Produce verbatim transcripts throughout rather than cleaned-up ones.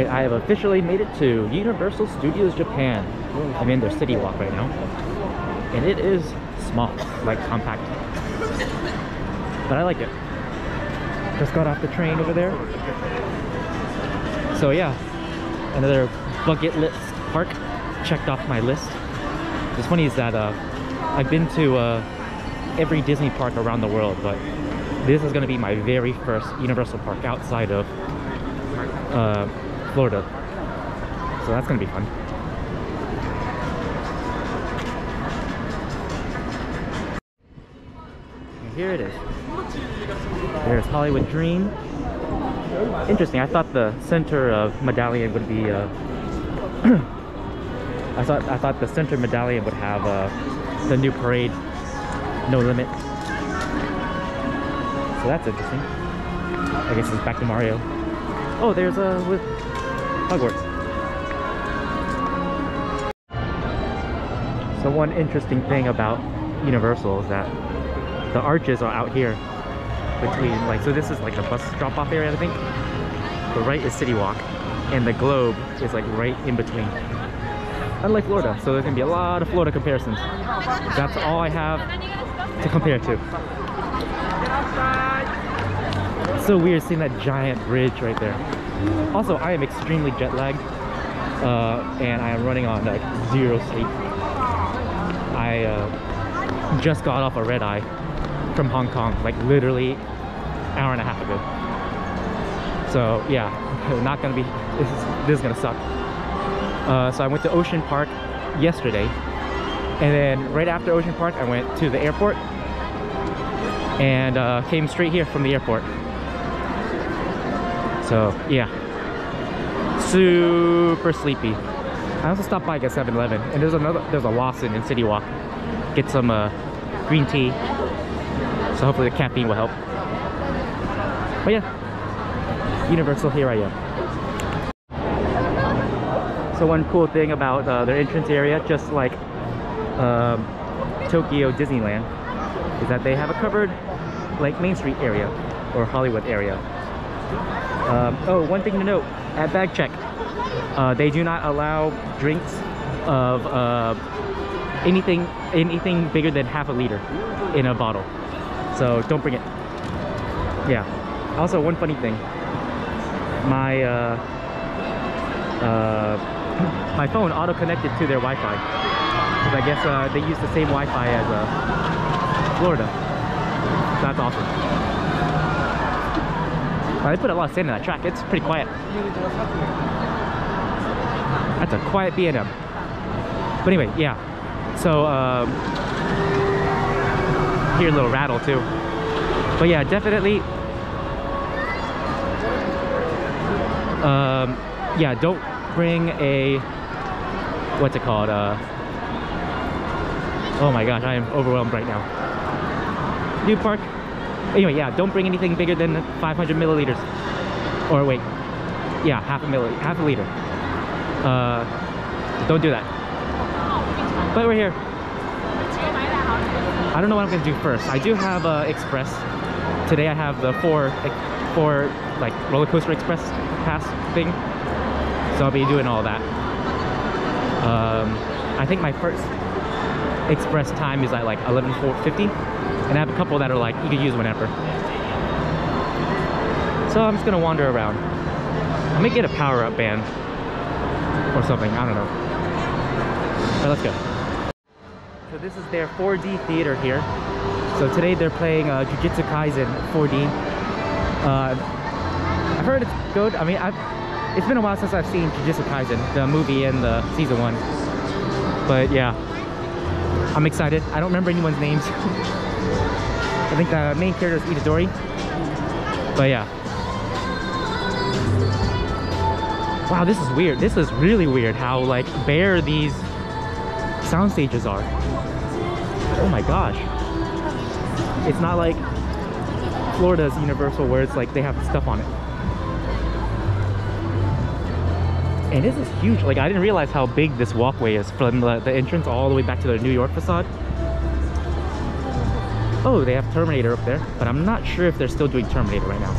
Alright, I have officially made it to Universal Studios Japan. I'm in their city walk right now. And it is small, like compact. But I like it. Just got off the train over there. So yeah, another bucket list park. Checked off my list. What's funny is that uh, I've been to uh, every Disney park around the world, but this is going to be my very first Universal Park outside of uh, Florida. So that's going to be fun. And here it is. There's Hollywood Dream. Interesting, I thought the center of Medallion would be... Uh, I thought I thought the center of Medallion would have uh, the new parade, No Limit. So that's interesting. I guess it's back to Mario. Oh, there's a uh, with Hogwarts. So one interesting thing about Universal is that the arches are out here between, like, so this is like the bus drop-off area, I think. The right is City Walk, and the globe is like right in between. Unlike Florida, so there's gonna be a lot of Florida comparisons. That's all I have to compare to. It's so weird seeing that giant bridge right there. Also, I am extremely jet lagged, uh, and I am running on like zero sleep. I uh, just got off a red eye from Hong Kong, like literally an hour and a half ago. So yeah, not gonna be. This is, this is gonna suck. Uh, so I went to Ocean Park yesterday, and then right after Ocean Park, I went to the airport. And uh, came straight here from the airport. So yeah, super sleepy. I also stopped by like, at seven eleven, and there's another there's a Lawson in City Walk. Get some uh, green tea. So hopefully the caffeine will help. But yeah, Universal, here I am. So one cool thing about uh, their entrance area, just like um, Tokyo Disneyland, is that they have a covered like Main Street area or Hollywood area. Um, oh, one thing to note at bag check, uh, they do not allow drinks of uh, anything anything bigger than half a liter in a bottle, so don't bring it. Yeah, also one funny thing, my uh, uh, my phone auto connected to their Wi-Fi, because I guess uh, they use the same Wi-Fi as uh, Florida. That's awesome. Wow, they put a lot of sand in that track. It's pretty quiet. That's a quiet B and M. But anyway, yeah. So, um, hear a little rattle too. But yeah, definitely. Um, yeah, don't bring a, what's it called? Uh, oh my gosh, I am overwhelmed right now. New park. Anyway, yeah, don't bring anything bigger than five hundred milliliters. Or wait, yeah, half a milliliter, half a liter. Uh, don't do that. But we're here. I don't know what I'm gonna do first. I do have uh, Express. Today I have the four, four like roller coaster Express pass thing. So I'll be doing all that. Um, I think my first Express time is at like eleven fifty. And I have a couple that are like, you can use whenever. So I'm just gonna wander around. I may get a power-up band or something, I don't know. All right, let's go. So this is their four D theater here. So today they're playing uh, Jujutsu Kaisen four D. Uh, I've heard it's good. I mean, I've, it's been a while since I've seen Jujutsu Kaisen, the movie and the season one. But yeah, I'm excited. I don't remember anyone's names. I think the main character is Itadori, but yeah. Wow, this is weird. This is really weird how like bare these sound stages are. Oh my gosh. It's not like Florida's Universal where it's like they have stuff on it. And this is huge. Like I didn't realize how big this walkway is from the, the entrance all the way back to the New York facade. Oh, they have Terminator up there, but I'm not sure if they're still doing Terminator right now.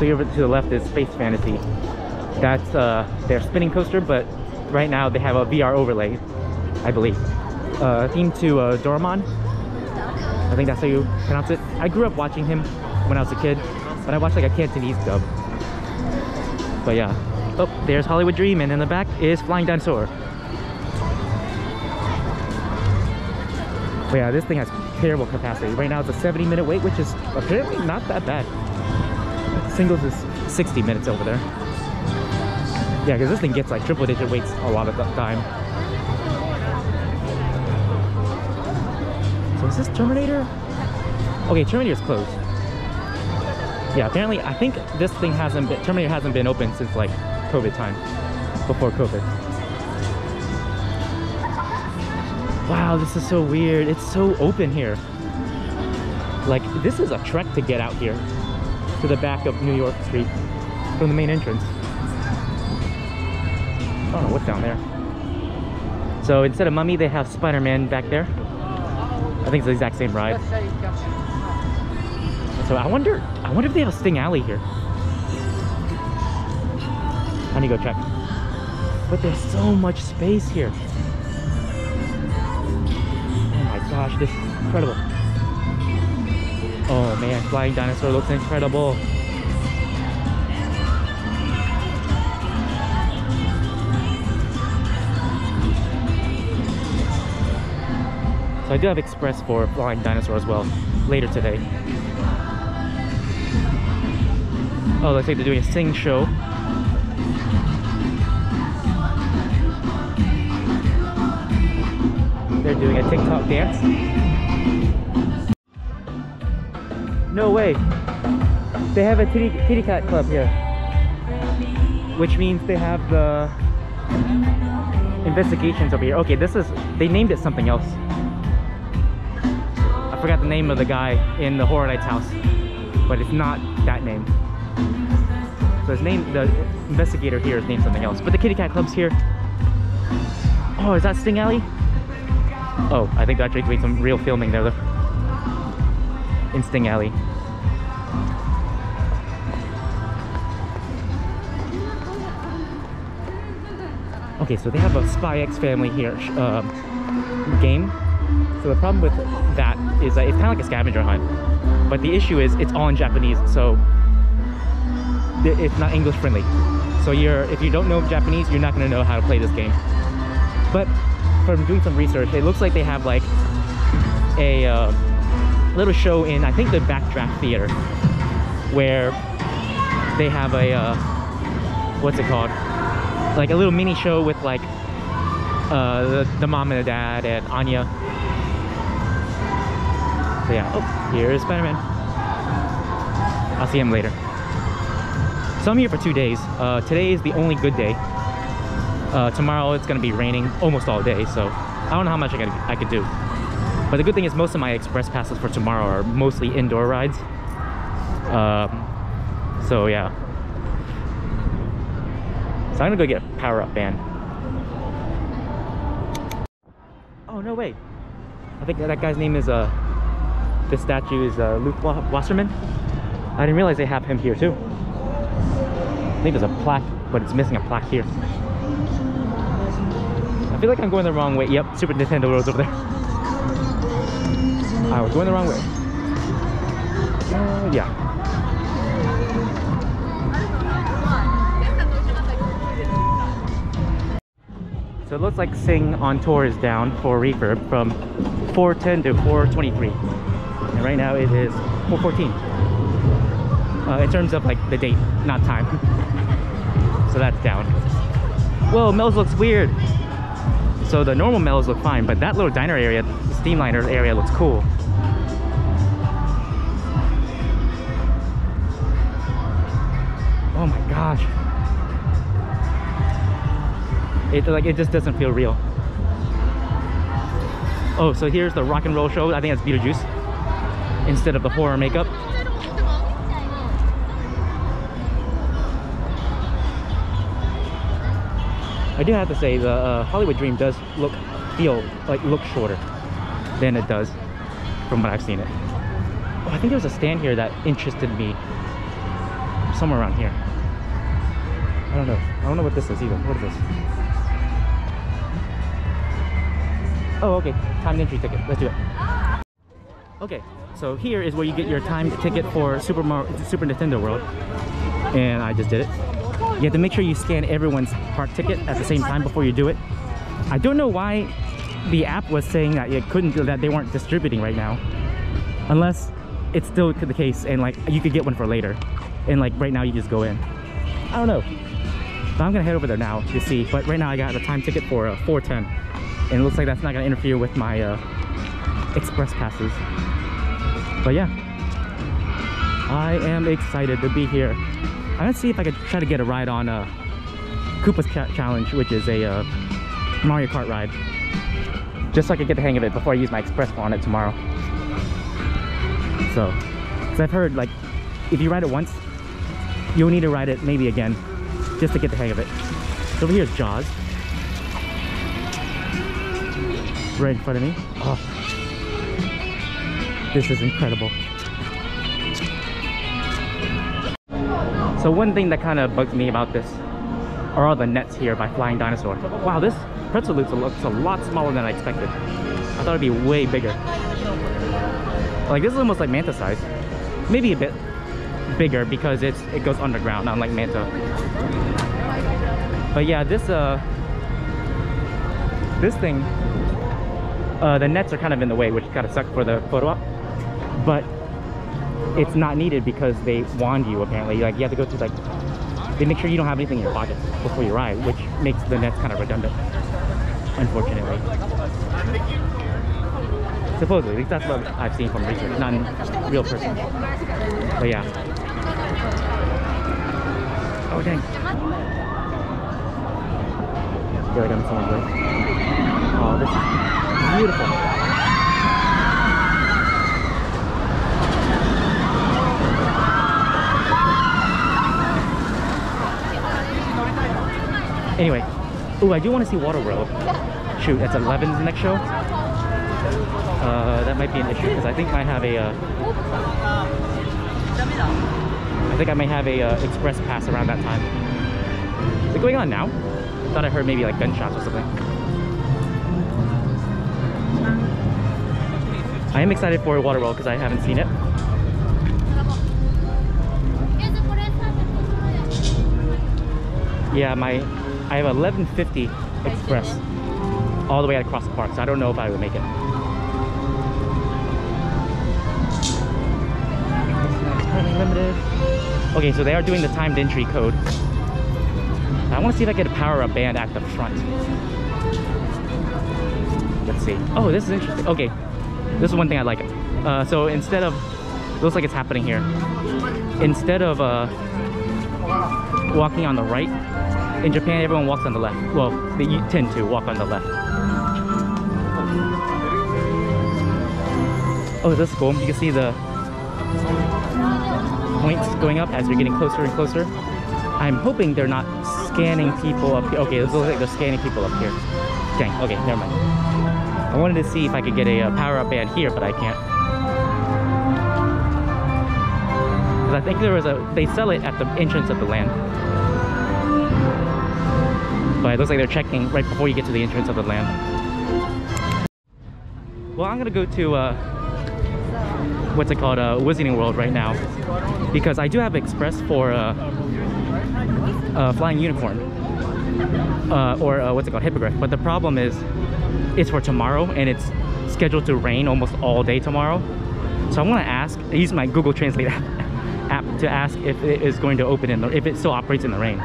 So over to the left is Space Fantasy. That's uh, their spinning coaster, but right now they have a V R overlay, I believe. Uh, themed to uh, Doraemon. I think that's how you pronounce it. I grew up watching him when I was a kid, but I watched like a Cantonese dub. But yeah. Oh, there's Hollywood Dream, and in the back is Flying Dinosaur. But yeah, this thing has terrible capacity. Right now it's a seventy minute wait, which is apparently not that bad. Singles is sixty minutes over there. Yeah, because this thing gets like triple digit waits a lot of the time. So is this Terminator? Okay, Terminator's closed. Yeah, apparently I think this thing hasn't been, Terminator hasn't been open since like COVID time, before COVID. Wow, this is so weird. It's so open here. Like, this is a trek to get out here to the back of New York Street from the main entrance. I don't know what's down there. So instead of Mummy, they have Spider-Man back there. I think it's the exact same ride. So I wonder, I wonder if they have a Sting Alley here. I need to go check. But there's so much space here. Oh my gosh, this is incredible. Oh man, Flying Dinosaur looks incredible. So I do have Express for Flying Dinosaur as well, later today. Oh, looks like they're doing a sing show. They're doing a TikTok dance. No way. They have a Kitty, kitty Cat Club here. Which means they have the investigations over here. Okay, this is, they named it something else. I forgot the name of the guy in the Horror Nights house. But it's not that name. So his name, the investigator here is named something else. But the Kitty Cat Club's here. Oh, is that Sting Alley? Oh, I think they're actually doing some real filming there, look. In Sting Alley. Okay, so they have a Spy X Family here um, game. So the problem with that is that it's kind of like a scavenger hunt. But the issue is it's all in Japanese, so it's not English friendly. So you're, if you don't know Japanese, you're not going to know how to play this game. But from doing some research, it looks like they have like a uh, little show in, I think, the Backdraft theater, where they have a uh, what's it called? Like a little mini show with like uh, the, the mom and the dad and Anya. So yeah, oh, here is Spider-Man. I'll see him later. So I'm here for two days. Uh, today is the only good day. Uh, tomorrow it's gonna be raining almost all day, so I don't know how much I, gotta, I could do. But the good thing is most of my express passes for tomorrow are mostly indoor rides. Um, so yeah. So I'm gonna go get a power-up band. Oh, no way. I think that guy's name is, uh, this statue is uh, Luke Wasserman. I didn't realize they have him here too. I think there's a plaque, but it's missing a plaque here. I feel like I'm going the wrong way. Yep, Super Nintendo World's over there. I was going the wrong way. Uh, yeah. So it looks like Sing on Tour is down for refurb from four ten to four twenty-three. And right now it is four fourteen. Uh, in terms of like the date, not time. So that's down. Whoa, Mel's looks weird. So the normal Mel's look fine, but that little diner area, the Steamliner area, looks cool. Oh my gosh. It like it just doesn't feel real. Oh, so here's the rock and roll show. I think that's Beetlejuice instead of the horror makeup. I do have to say the uh, Hollywood Dream does look, feel like look shorter than it does from what I've seen it. Oh, I think there was a stand here that interested me somewhere around here. I don't know. I don't know what this is either. What is this? Oh, okay. Timed entry ticket. Let's do it. Okay, so here is where you get your timed ticket for Super Mar Super Nintendo World. And I just did it. You have to make sure you scan everyone's park ticket at the same time before you do it. I don't know why the app was saying that it couldn't, that they weren't distributing right now. Unless it's still the case and like you could get one for later. And like right now you just go in. I don't know. So I'm gonna head over there now to see. But right now I got a time ticket for uh, four ten. And it looks like that's not gonna interfere with my uh, express passes. But yeah, I am excited to be here. I'm gonna see if I could try to get a ride on uh, Koopa's Ch Challenge, which is a uh, Mario Kart ride. Just so I could get the hang of it before I use my express on it tomorrow. So, because I've heard like, if you ride it once, you'll need to ride it maybe again, just to get the hang of it. So over here is Jaws. Right in front of me. Oh. This is incredible. So one thing that kind of bugs me about this are all the nets here by Flying Dinosaur. Wow, this pretzel loops looks a lot smaller than I expected. I thought it'd be way bigger. Like this is almost like Manta size. Maybe a bit bigger because it's it goes underground, not like Manta. But yeah, this uh this thing uh the nets are kind of in the way, which kind of suck for the photo op, but it's not needed because they wand you apparently. Like you have to go through, like they make sure you don't have anything in your pockets before you ride, which makes the nets kind of redundant, unfortunately. Supposedly, at least that's what I've seen from research, not in real person. But yeah. Oh dang. I feel like I'm someone's way. Oh, this is beautiful. Anyway, ooh, I do want to see Water World. Shoot, that's eleven's next show. Uh, that might be an issue because I think I have a. Uh, I think I may have a uh, express pass around that time. Is it going on now? I thought I heard maybe like gunshots or something. I am excited for Water World because I haven't seen it. Yeah, my I have eleven fifty express all the way across the park, so I don't know if I would make it. Limited. Okay, so they are doing the timed entry code. I want to see if I can power a band at the front. Let's see. Oh, this is interesting. Okay, this is one thing I like. Uh, so instead of, looks like it's happening here. Instead of uh, walking on the right, in Japan everyone walks on the left. Well, they tend to walk on the left. Oh, this is cool. You can see the points going up as you're getting closer and closer. I'm hoping they're not scanning people up here. Okay, it looks like they're scanning people up here. Dang, okay, never mind. I wanted to see if I could get a uh, power-up band here, but I can't. Because I think there was a, they sell it at the entrance of the land. But it looks like they're checking right before you get to the entrance of the land. Well, I'm gonna go to, uh, what's it called, uh, Wizarding World right now, because I do have express for uh, uh, Flying Unicorn, uh, or uh, what's it called, Hippogriff, but the problem is it's for tomorrow and it's scheduled to rain almost all day tomorrow, so I want to ask, I use my Google Translate app to ask if it is going to open in the, if it still operates in the rain,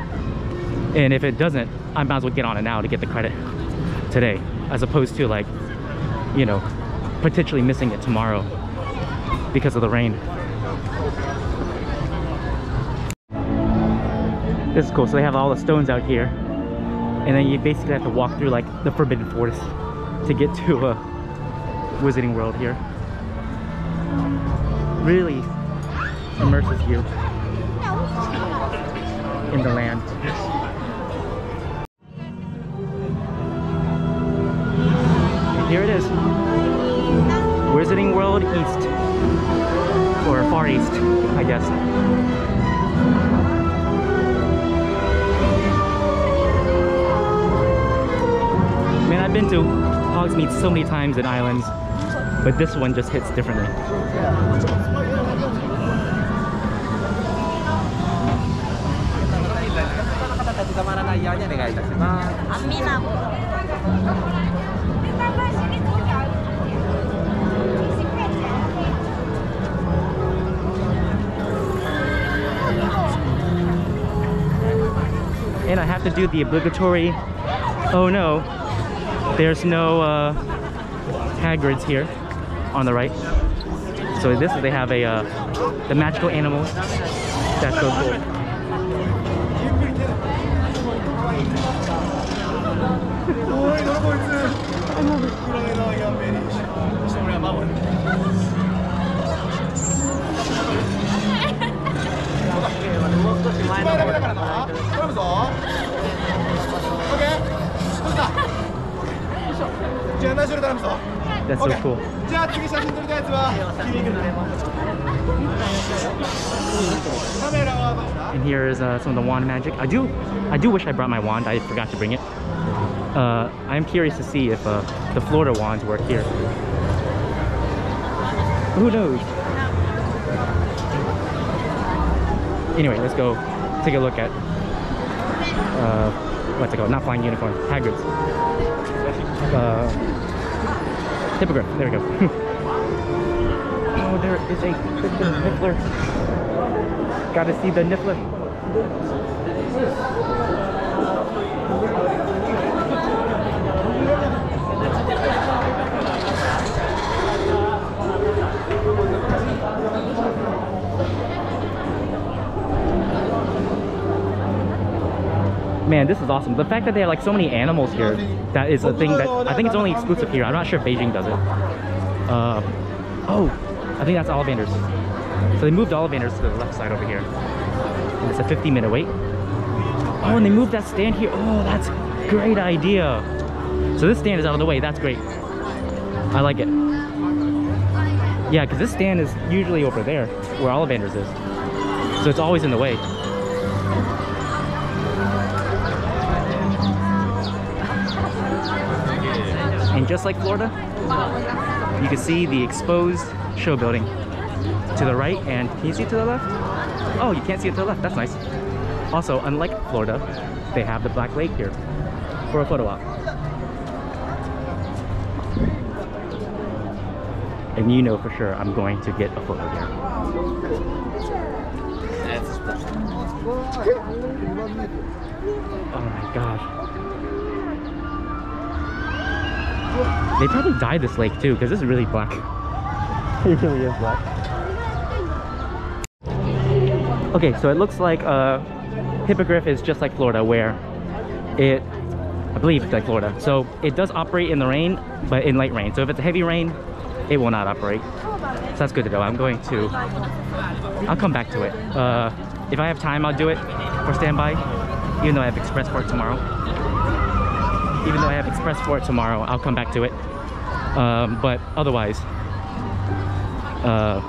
and if it doesn't, I might as well get on it now to get the credit today, as opposed to like, you know, potentially missing it tomorrow because of the rain. This is cool. So they have all the stones out here, and then you basically have to walk through like the Forbidden Forest to get to a uh, Wizarding World here. Really immerses you in the land. And here it is, Wizarding World East. Or Far East, I guess. been to Hogsmeade so many times in islands, but this one just hits differently. And I have to do the obligatory, oh no, there's no uh, Hagrids here on the right. So this is, they have a uh, the magical animals. That's so cool. That's so cool. And here is uh, some of the wand magic. I do, I do wish I brought my wand. I forgot to bring it. Uh, I'm curious to see if uh, the Florida wands work here. Who knows? Anyway, let's go take a look at uh, what's it called? Not Flying Unicorn, Hagrid's. Uh, Hippogriff. There we go. Oh, there is a Niffler. Gotta see the Niffler. Man, this is awesome. The fact that they have like so many animals here, that is a thing that I think it's only exclusive here. I'm not sure if Beijing does it. Uh, oh, I think that's Ollivander's. So they moved Ollivander's to the left side over here. And it's a fifty minute wait. Oh, and they moved that stand here. Oh, that's a great idea. So this stand is out of the way. That's great. I like it. Yeah, because this stand is usually over there where Ollivander's is. So it's always in the way. And just like Florida, you can see the exposed show building to the right, and can you see it to the left? Oh, you can't see it to the left, that's nice. Also, unlike Florida, they have the Black Lake here for a photo op. And you know for sure I'm going to get a photo here. Oh my gosh. They probably dyed this lake too, because this is really black. It really is black. Okay, so it looks like uh, Hippogriff is just like Florida, where it, I believe it's like Florida. So it does operate in the rain, but in light rain. So if it's a heavy rain, it will not operate. So that's good to know. I'm going to, I'll come back to it. Uh, if I have time, I'll do it for standby, even though I have express for it tomorrow. Even though I have express for it tomorrow, I'll come back to it. Um, but otherwise, uh,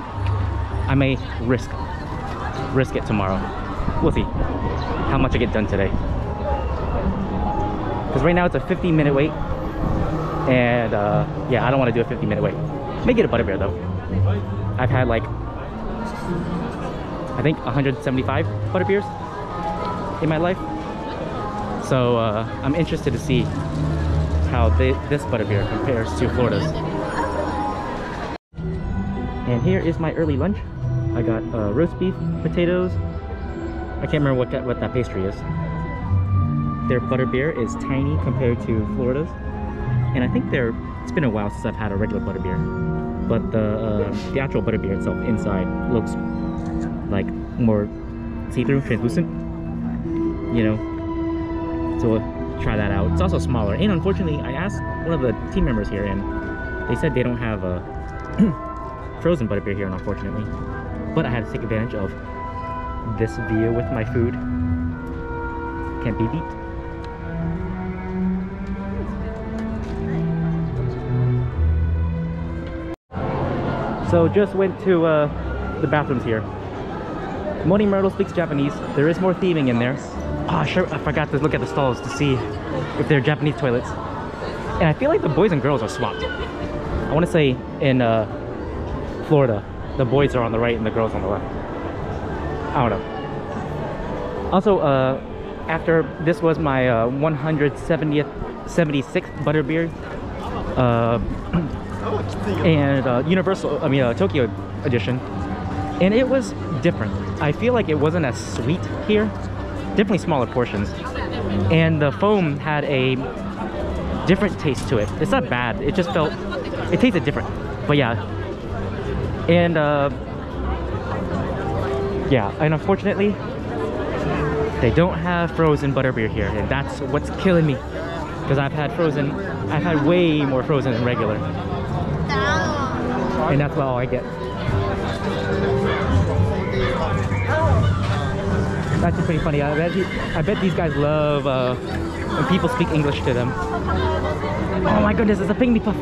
I may risk risk it tomorrow. We'll see how much I get done today. Because right now it's a fifty minute wait, and uh, yeah, I don't want to do a fifty minute wait. May get a butterbeer though. I've had like I think one hundred seventy-five butterbeers in my life, so uh, I'm interested to see how they, this butterbeer compares to Florida's. And here is my early lunch. I got uh, roast beef, potatoes. I can't remember what that, what that pastry is. Their butterbeer is tiny compared to Florida's. And I think they're, it's been a while since I've had a regular butterbeer. But the, uh, the actual butterbeer itself inside looks like more see-through, translucent, you know. So uh, try that out. It's also smaller, and unfortunately I asked one of the team members here and they said they don't have a frozen butterbeer here, unfortunately, but I had to take advantage of this view with my food. Can't be beat. So just went to uh, the bathrooms here. Moni Myrtle speaks Japanese. There is more theming in there. Oh, sure, I forgot to look at the stalls to see if they're Japanese toilets. And I feel like the boys and girls are swapped. I want to say in uh, Florida, the boys are on the right and the girls on the left. I don't know. Also, uh, after this was my uh, one hundred seventieth, seventy-sixth Butterbeer, uh, and uh, Universal, I mean uh, Tokyo edition, and it was different. I feel like it wasn't as sweet here. Definitely smaller portions, and the foam had a different taste to it. It's not bad. It just felt, it tasted different. But yeah, and uh, yeah, and unfortunately, they don't have frozen butterbeer here, and that's what's killing me. Because I've had frozen, I've had way more frozen than regular, and that's all I get. That's just pretty funny. I bet, he, I bet these guys love uh, when people speak English to them. Oh my goodness, it's a pygmy puff.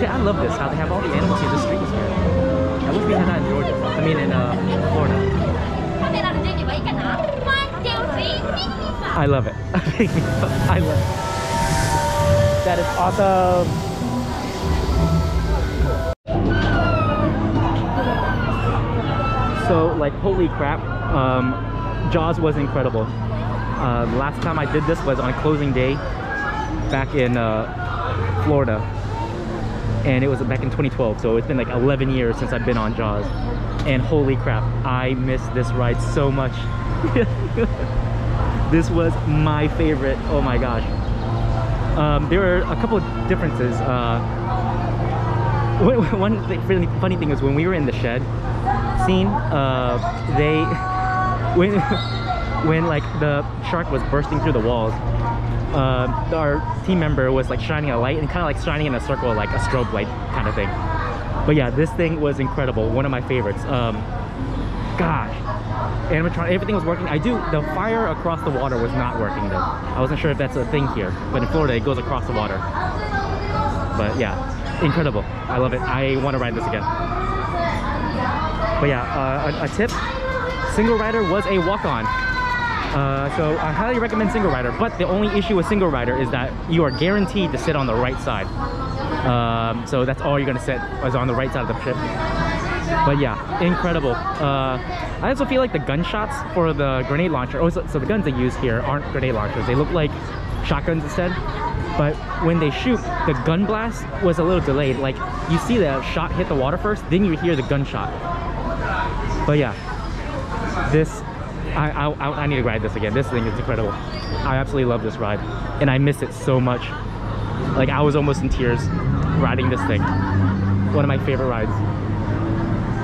See, I love this, how they have all the animals here, the streets here. I wish we had that in Georgia. I mean, in uh, Florida. I love it. I love it. That is awesome. So, like, holy crap, um, Jaws was incredible. Uh, last time I did this was on closing day back in uh, Florida, and it was back in twenty twelve, so it's been like eleven years since I've been on Jaws, and holy crap, I miss this ride so much. This was my favorite, oh my gosh. Um, there are a couple of differences. Uh, one th really funny thing is when we were in the shed, scene, uh, they when when like the shark was bursting through the walls, uh, our team member was like shining a light and kind of like shining in a circle like a strobe light kind of thing. But yeah, this thing was incredible. One of my favorites. Um, gosh, animatron, everything was working. I do the fire across the water was not working though. I wasn't sure if that's a thing here, but in Florida it goes across the water. But yeah, incredible. I love it. I want to ride this again. But yeah, uh, a, a tip, Single Rider was a walk-on. Uh, so I highly recommend Single Rider, but the only issue with Single Rider is that you are guaranteed to sit on the right side. Um, so that's all you're gonna sit, is on the right side of the ship. But yeah, incredible. Uh, I also feel like the gunshots for the grenade launcher, oh, so, so the guns they use here aren't grenade launchers, they look like shotguns instead. But when they shoot, the gun blast was a little delayed. Like, you see the shot hit the water first, then you hear the gunshot. But yeah, this, I, I, I need to ride this again. This thing is incredible. I absolutely love this ride, and I miss it so much. Like, I was almost in tears riding this thing. One of my favorite rides.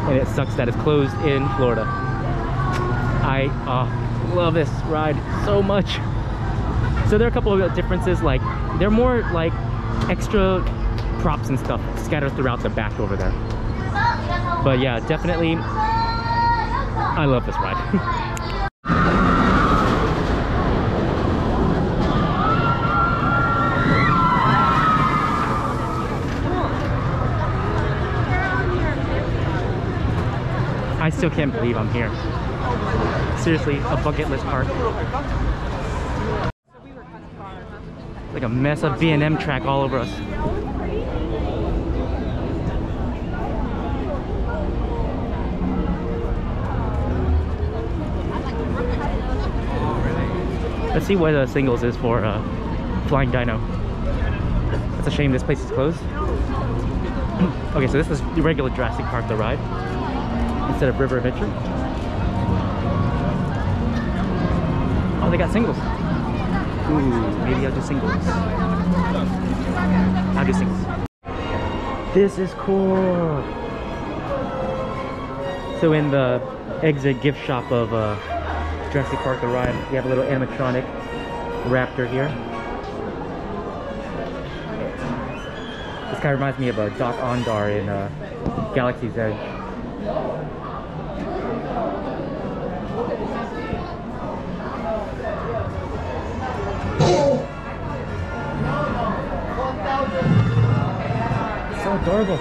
And it sucks that it's closed in Florida. I uh, love this ride so much. So there are a couple of differences. Like, they're more like extra props and stuff scattered throughout the back over there. But yeah, definitely, I love this ride. I still can't believe I'm here. Seriously, a bucket list park. It's like a mess of B and M track all over us. Let's see what the singles is for uh, Flying Dino. It's a shame this place is closed. Okay, so this is the regular Jurassic Park, the ride, instead of River Adventure. Oh, they got singles. Ooh, maybe I'll do singles. I'll do singles. This is cool. So in the exit gift shop of uh, Jurassic Park, the ride, we have a little animatronic raptor here. This guy reminds me of a Doc Ondar in uh, Galaxy's Edge. So adorable.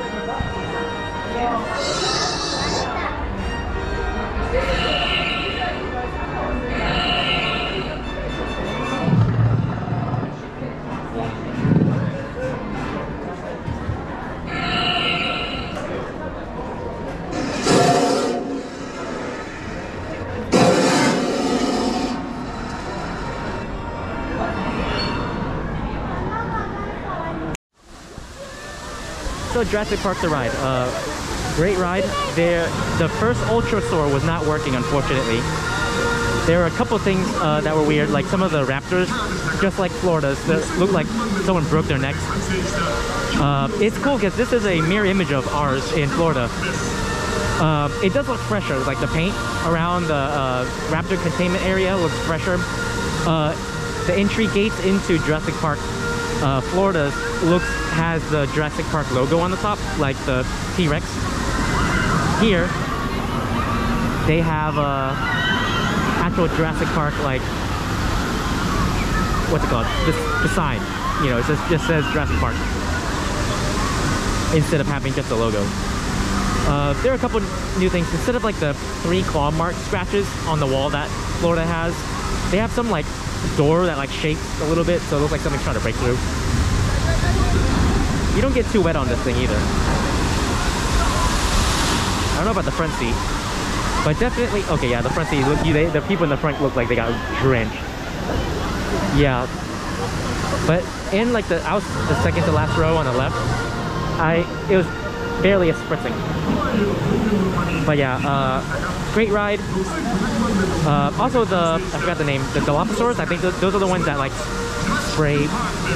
also Jurassic Park the ride. Uh, great ride. There, the first Ultrasaur was not working, unfortunately. There were a couple things uh, that were weird, like some of the raptors, just like Florida's, that looked like someone broke their necks. Uh, it's cool because this is a mirror image of ours in Florida. Uh, it does look fresher, like the paint around the uh, raptor containment area looks fresher. Uh, the entry gates into Jurassic Park uh, Florida looks has the Jurassic Park logo on the top, like the T-Rex. Here, they have uh, actual Jurassic Park, like, what's it called? This, the sign, you know, it just, just says Jurassic Park instead of having just the logo. Uh, there are a couple new things. Instead of like the three claw mark scratches on the wall that Florida has, they have some like door that like shakes a little bit, so it looks like something's trying to break through. You don't get too wet on this thing either. I don't know about the front seat, but definitely, okay, yeah, the front seat, look, you, they, the people in the front look like they got drenched. Yeah, but in like the out, the second to last row on the left, I it was barely a spritzing. But yeah, uh, great ride. Uh, also the, I forgot the name, the Dilophosaurs, I think th those are the ones that like spray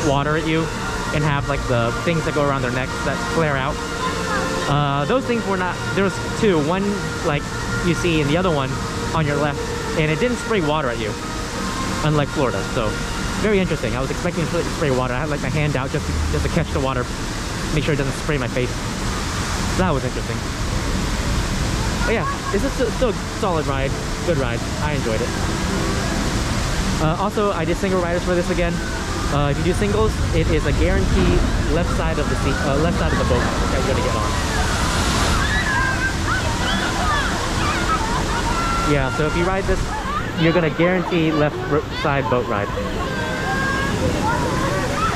water at you and have like the things that go around their necks that flare out. Uh, those things were not, there was two, one like you see and the other one on your left, and it didn't spray water at you, unlike Florida, so very interesting. I was expecting to spray water. I had like my hand out just to, just to catch the water, make sure it doesn't spray my face. That was interesting. But yeah, it's just a, still a solid ride, good ride. I enjoyed it. Uh, also, I did single riders for this again. Uh, if you do singles, it is a guaranteed left side of the seat, uh, left side of the boat that you're gonna get on. Yeah, so if you ride this, you're gonna guarantee left side boat ride.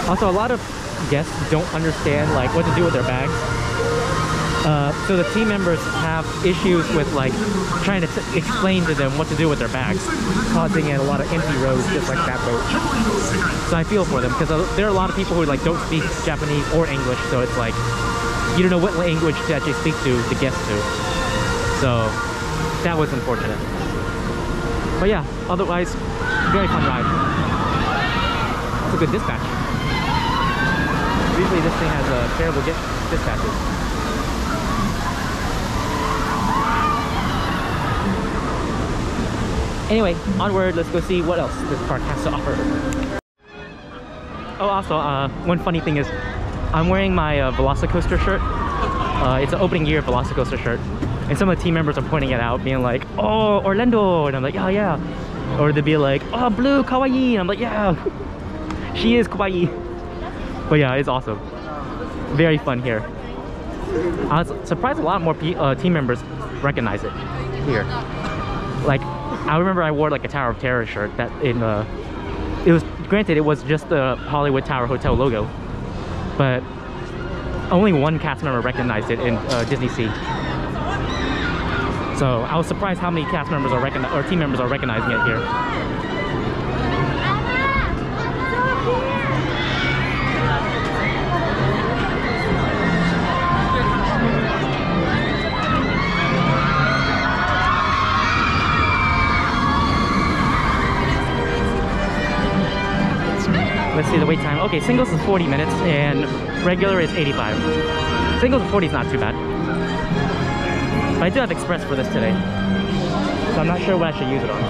Also, a lot of guests don't understand like what to do with their bags. Uh, so the team members have issues with like trying to t explain to them what to do with their bags, causing a lot of empty roads just like that boat. So I feel for them because there are a lot of people who like don't speak Japanese or English, so it's like you don't know what language to actually speak to the guests to. So that was unfortunate. But yeah, otherwise, very fun ride. It's a good dispatch. Usually this thing has a terrible dispatches. Anyway, onward, let's go see what else this park has to offer. Oh, also, uh, one funny thing is, I'm wearing my uh, Velocicoaster shirt. Uh, it's an opening year Velocicoaster shirt. And some of the team members are pointing it out, being like, oh, Orlando! And I'm like, yeah, yeah. Or they'd be like, oh, blue, kawaii! And I'm like, yeah, she is kawaii. But yeah, it's awesome. Very fun here. I was surprised a lot more pe uh, team members recognize it here. Like, I remember I wore like a Tower of Terror shirt that in uh, it was, granted it was just the Hollywood Tower Hotel logo, but only one cast member recognized it in uh, Disney Sea. So I was surprised how many cast members are recogni or team members are recognizing it here. Let's see the wait time. Okay, singles is forty minutes and regular is eighty-five. Singles at forty is not too bad. But I do have Express for this today, so I'm not sure what I should use it on.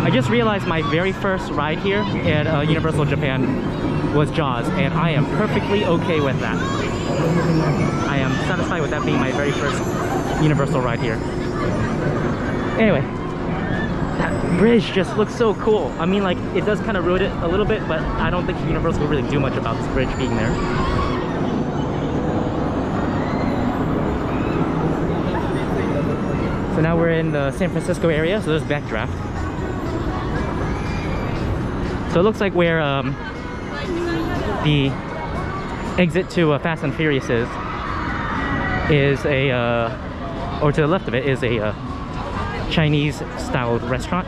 I just realized my very first ride here at uh, Universal Japan was Jaws, and I am perfectly okay with that. I am satisfied with that being my very first Universal ride here. Anyway, that bridge just looks so cool. I mean, like, it does kind of ruin it a little bit, but I don't think Universal will really do much about this bridge being there. So now we're in the San Francisco area, so there's Backdraft. So it looks like where um, the exit to uh, Fast and Furious is, is a, uh, or to the left of it is a uh, Chinese-styled restaurant.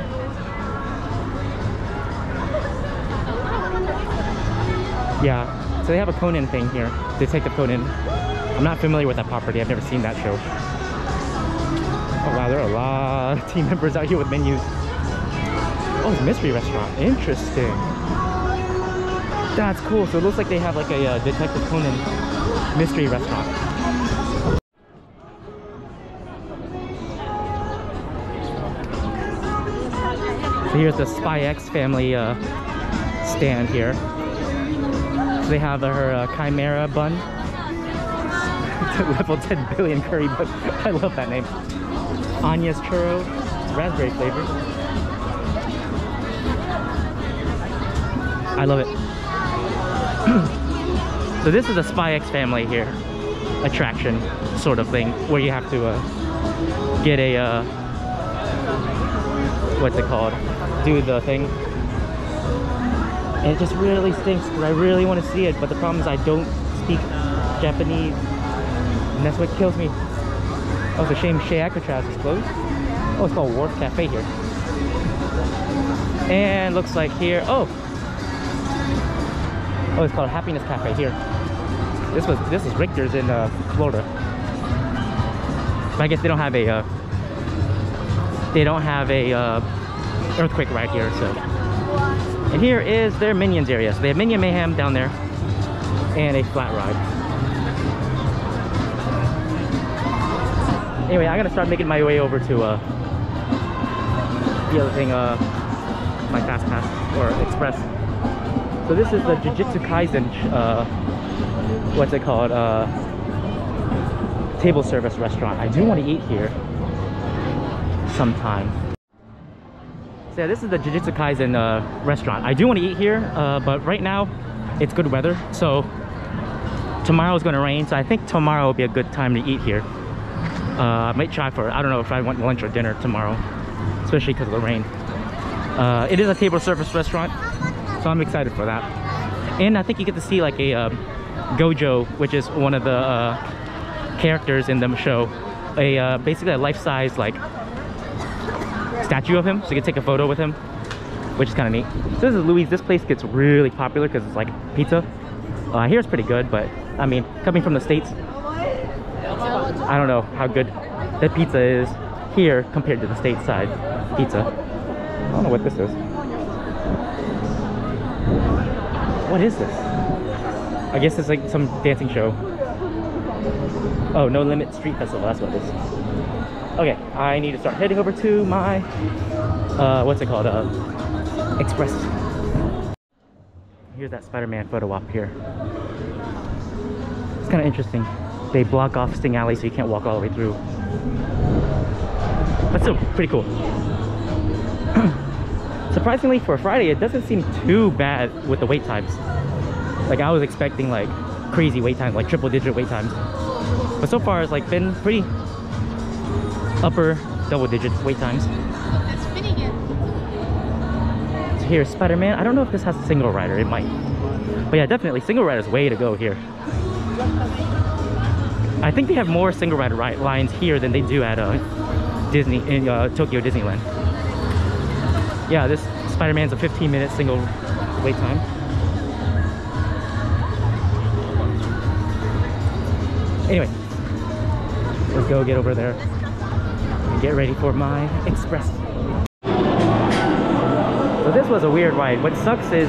Yeah, so they have a Conan thing here, Detective Conan. I'm not familiar with that property, I've never seen that show. Oh wow, there are a lot of team members out here with menus. Oh, it's a mystery restaurant, interesting. That's cool, so it looks like they have like a uh, Detective Conan mystery restaurant. So here's the Spy X Family uh, stand here. They have her uh, chimera bun. Level ten billion curry bun. I love that name. Anya's churro, raspberry flavor. I love it. So this is a Spy X Family here attraction sort of thing where you have to uh, get a uh, what's it called? Do the thing. And it just really stinks because I really want to see it, but the problem is I don't speak Japanese, and that's what kills me. Oh, it's a shame Shea Alcatraz is closed. Oh, it's called Wharf Cafe here. And looks like here, oh! Oh, it's called Happiness Cafe here. This was, this is Richter's in uh, Florida. But I guess they don't have a, uh, they don't have a uh, earthquake right here, so. And here is their Minions area. So they have Minion Mayhem down there and a flat ride. Anyway, I gotta start making my way over to uh, the other thing, uh, my Fast Pass or Express. So this is the Jujutsu Kaisen, uh, what's it called? Uh, table service restaurant. I do want to eat here sometime. So yeah, this is the Jujutsu Kaisen uh, restaurant. I do want to eat here, uh, but right now it's good weather. So tomorrow is going to rain, so I think tomorrow will be a good time to eat here. Uh, I might try for, I don't know if I want lunch or dinner tomorrow, especially because of the rain. Uh, it is a table service restaurant, so I'm excited for that. And I think you get to see like a uh, Gojo, which is one of the uh, characters in the show. A uh, basically a life-size like statue of him, so you can take a photo with him, which is kind of neat. So this is Louis. This place gets really popular because it's like pizza. Uh, here it's pretty good, but I mean, coming from the States, I don't know how good the pizza is here compared to the stateside pizza. I don't know what this is. What is this? I guess it's like some dancing show. Oh, No Limit Street Festival, that's what it is. Okay, I need to start heading over to my, uh, what's it called, uh, Express. Here's that Spider-Man photo op here. It's kind of interesting. They block off Sting Alley so you can't walk all the way through. But still, pretty cool. Surprisingly, for Friday, it doesn't seem too bad with the wait times. Like, I was expecting, like, crazy wait times, like triple-digit wait times. But so far, it's, like, been pretty... upper double digit wait times. That's Finnegan. So here's Spider-Man. I don't know if this has a single rider, it might. But yeah, definitely single rider's way to go here. I think they have more single rider lines here than they do at uh, Disney in uh, Tokyo Disneyland. Yeah, this Spider-Man's a fifteen minute single wait time. Anyway, let's go get over there. Get ready for my Express. So this was a weird ride. What sucks is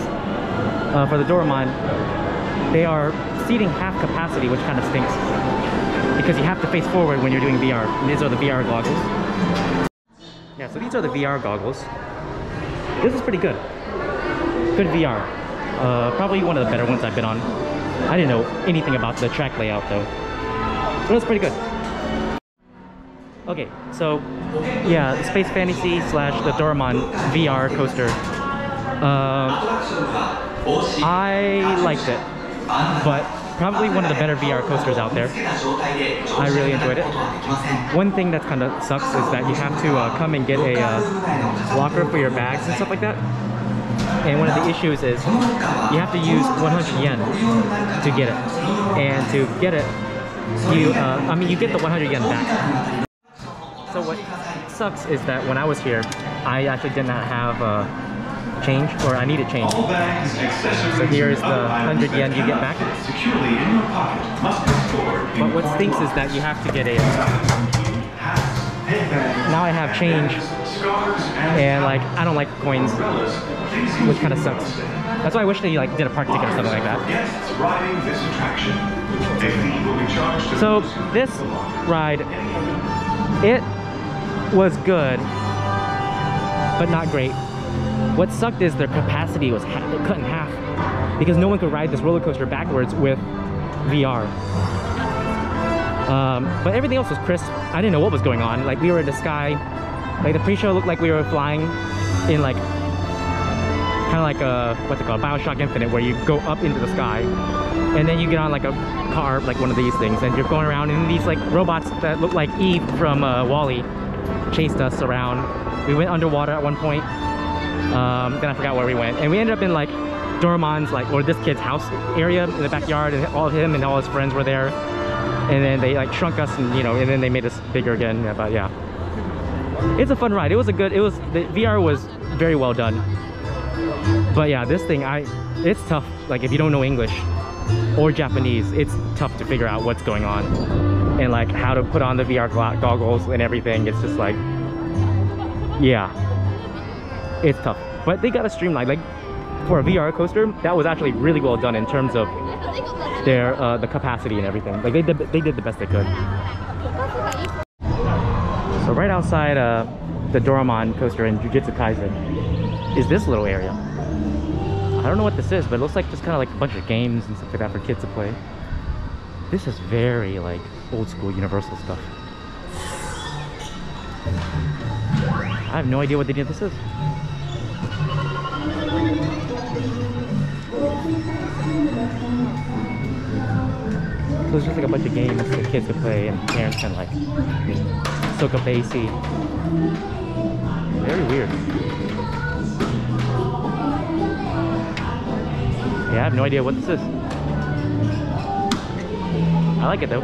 uh, for the Doraemon, they are seating half capacity, which kind of stinks because you have to face forward when you're doing V R. And these are the V R goggles. Yeah, so these are the V R goggles. This is pretty good. Good V R. Uh, probably one of the better ones I've been on. I didn't know anything about the track layout though. But it's pretty good. Okay, so yeah, Space Fantasy slash the Doraemon V R coaster. Uh, I liked it, but probably one of the better V R coasters out there. I really enjoyed it. One thing that kind of sucks is that you have to uh, come and get a uh, locker for your bags and stuff like that. And one of the issues is you have to use one hundred yen to get it. And to get it, you, uh, I mean, you get the one hundred yen back. So what sucks is that when I was here, I actually did not have uh, change, or I needed change. So here is the one hundred yen you get back. But what stinks is that you have to get a... Now I have change, and like, I don't like coins, which kind of sucks. That's why I wish they like did a park ticket or something like that. So this ride, it was good, but not great. What sucked is their capacity was half, cut in half, because no one could ride this roller coaster backwards with V R. Um, but everything else was crisp. I didn't know what was going on. Like, we were in the sky. Like, the pre-show looked like we were flying in like, kind of like a, what's it called, Bioshock Infinite, where you go up into the sky. And then you get on like a car, like one of these things, and you're going around, and these like robots that look like Eve from uh, WALL-E chased us around. We went underwater at one point. Um, then I forgot where we went. And we ended up in like Doraemon's, like, or this kid's house area in the backyard, and all of him and all his friends were there. And then they like shrunk us, and you know, and then they made us bigger again. Yeah, but yeah, it's a fun ride. It was a good. It was the V R was very well done. But yeah, this thing, I, it's tough. Like, if you don't know English or Japanese, it's tough to figure out what's going on and like how to put on the V R goggles and everything. It's just like, yeah, it's tough. But they got a streamline. Like, for a V R coaster, that was actually really well done in terms of their uh, the capacity and everything. Like, they did, they did the best they could. So right outside uh, the Doraemon coaster in Jujutsu Kaisen is this little area. I don't know what this is, but it looks like just kind of like a bunch of games and stuff like that for kids to play. This is very like old school Universal stuff. I have no idea what they did. This is. So it's just like a bunch of games that kids could play and parents can like soak up A C. Very weird. Yeah, I have no idea what this is. I like it though.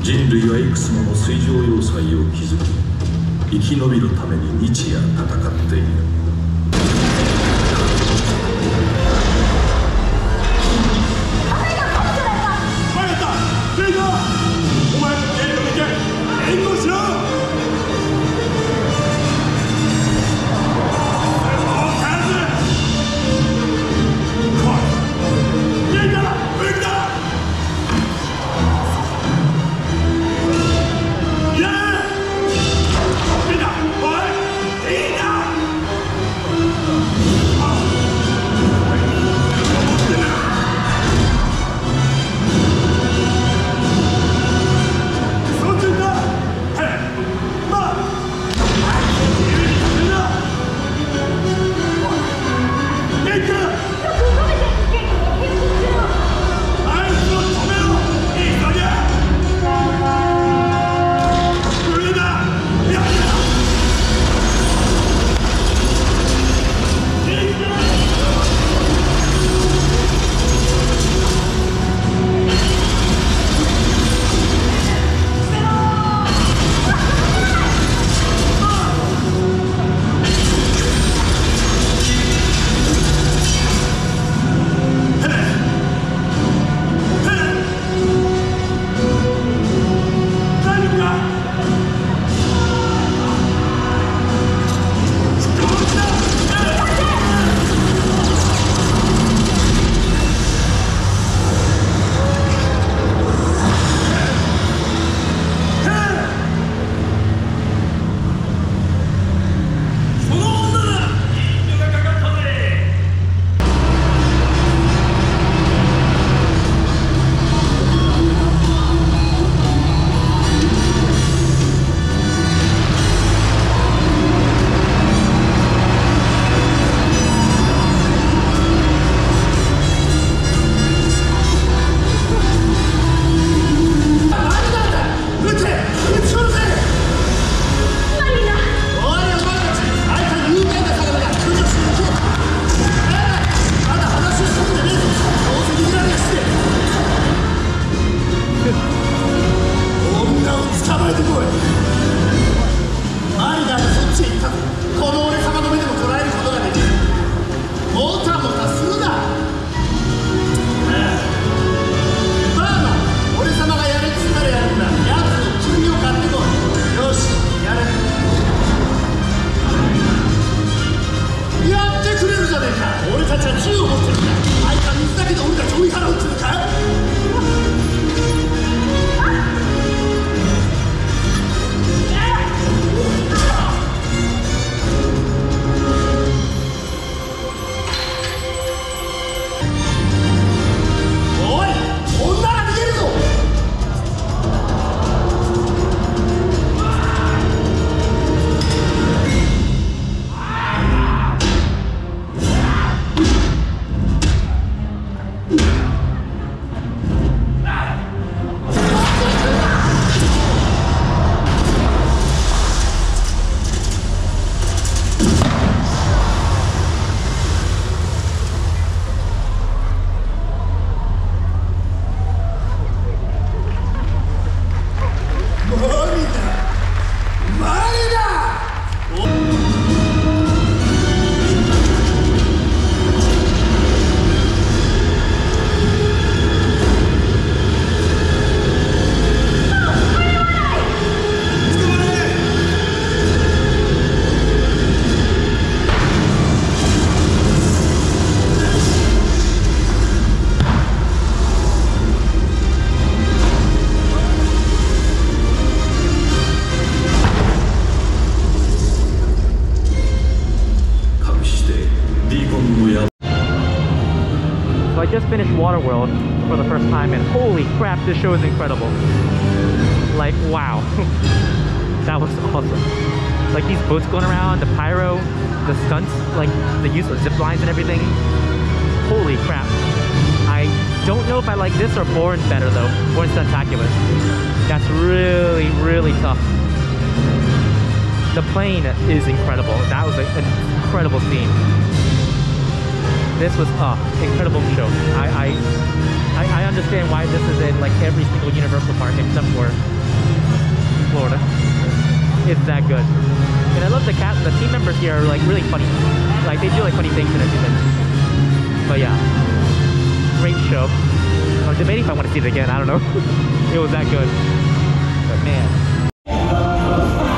This is just finished Water World for the first time, and holy crap, this show is incredible. Like, wow. That was awesome. Like, these boats going around, the pyro, the stunts, like the use of zip lines and everything. Holy crap. I don't know if I like this or Born better though. Born Stuntacular. That's really, really tough. The plane is incredible. That was an incredible scene. This was an uh, incredible show. I, I I understand why this is in like every single Universal park except for Florida. It's that good. And I love the cast. The team members here are like really funny. Like they do like funny things and everything. But yeah, great show. I'm debating if I want to see it again. I don't know. It was that good. But man. One.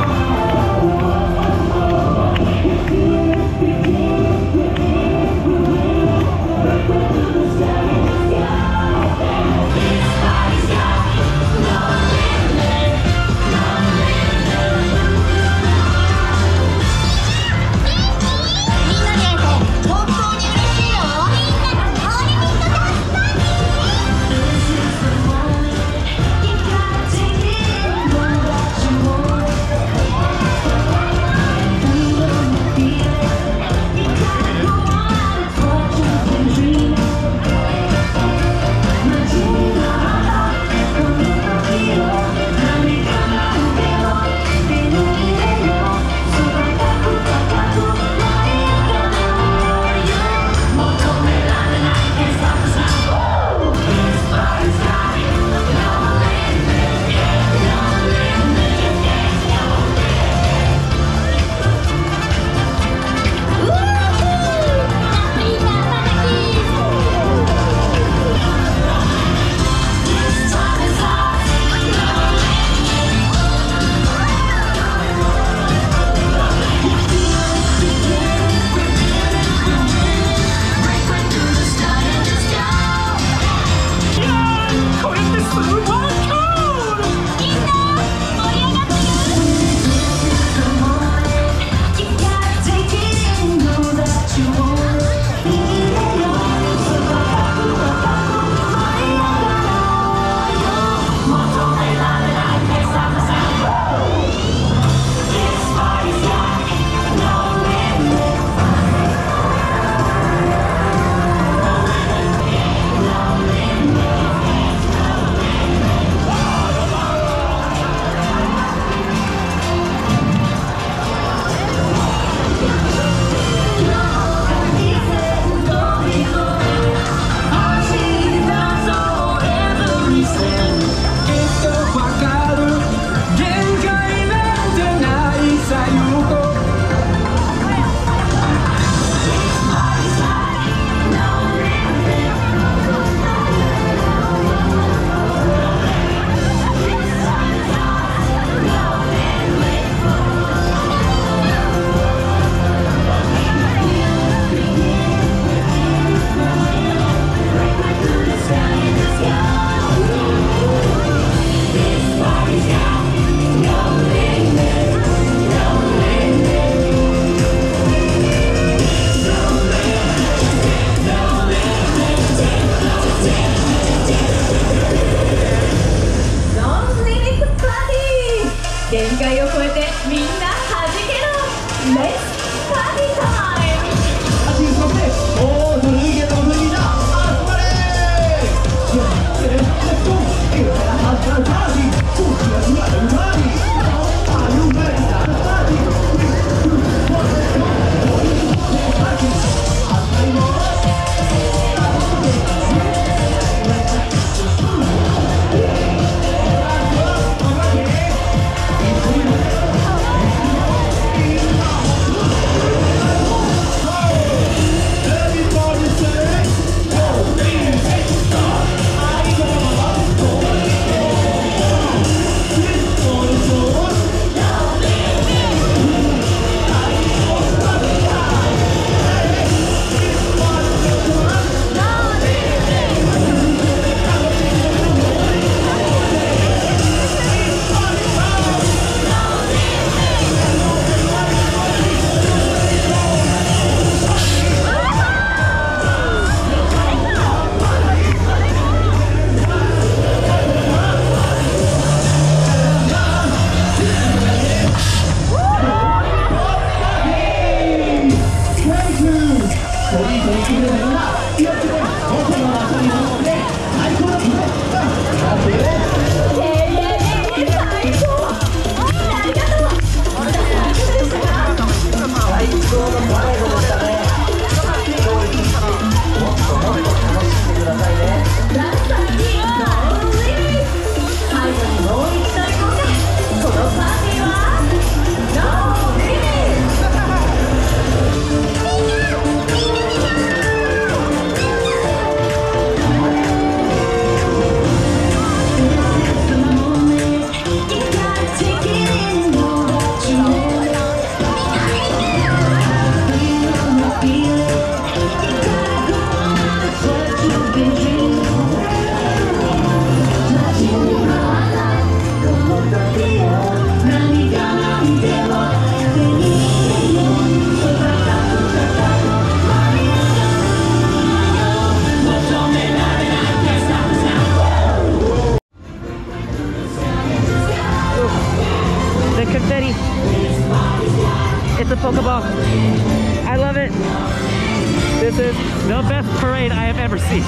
the best parade I have ever seen.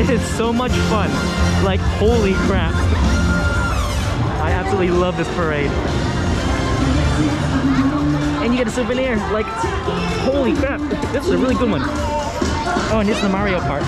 It is so much fun. Like, holy crap. I absolutely love this parade. And you get a souvenir. Like, holy crap. This is a really good one. Oh, and here's the Mario part.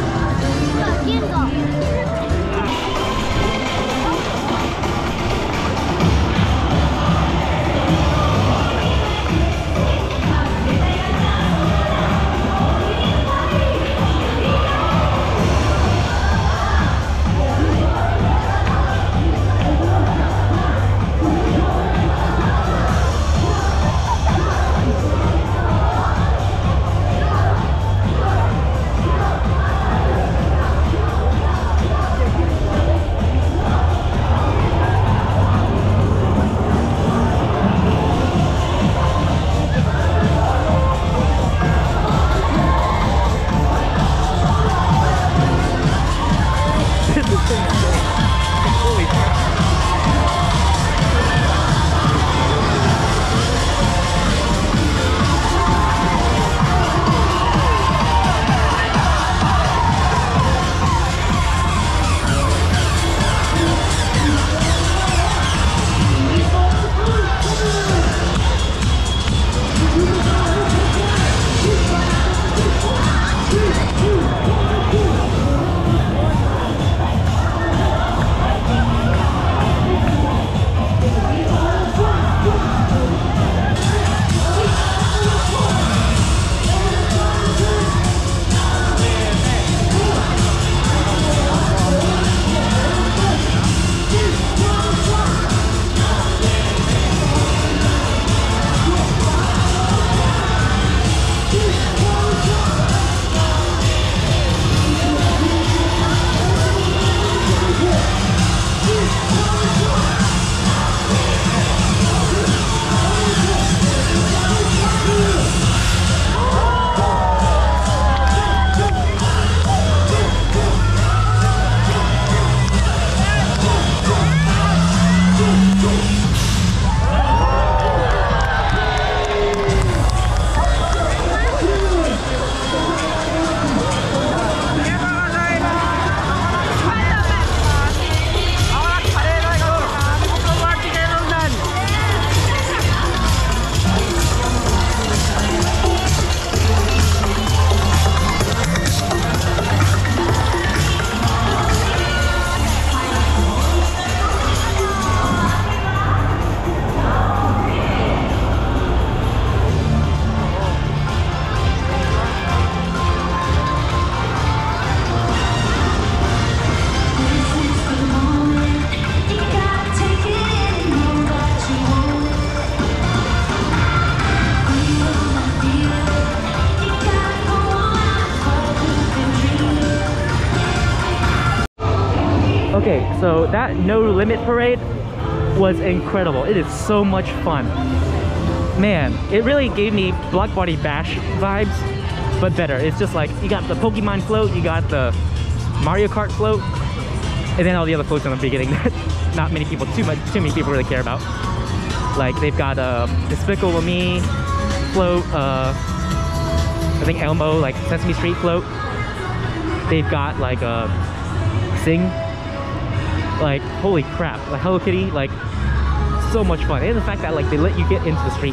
So that No Limit parade was incredible. It is so much fun. Man, it really gave me Block Party Bash vibes, but better. It's just like, you got the Pokemon float, you got the Mario Kart float, and then all the other floats in the beginning that not many people, too much, too many people really care about. Like, they've got a Despicable Me float, uh, I think Elmo, like Sesame Street float. They've got like a Sing. Like, holy crap, like Hello Kitty, like, so much fun. And the fact that, like, they let you get into the street.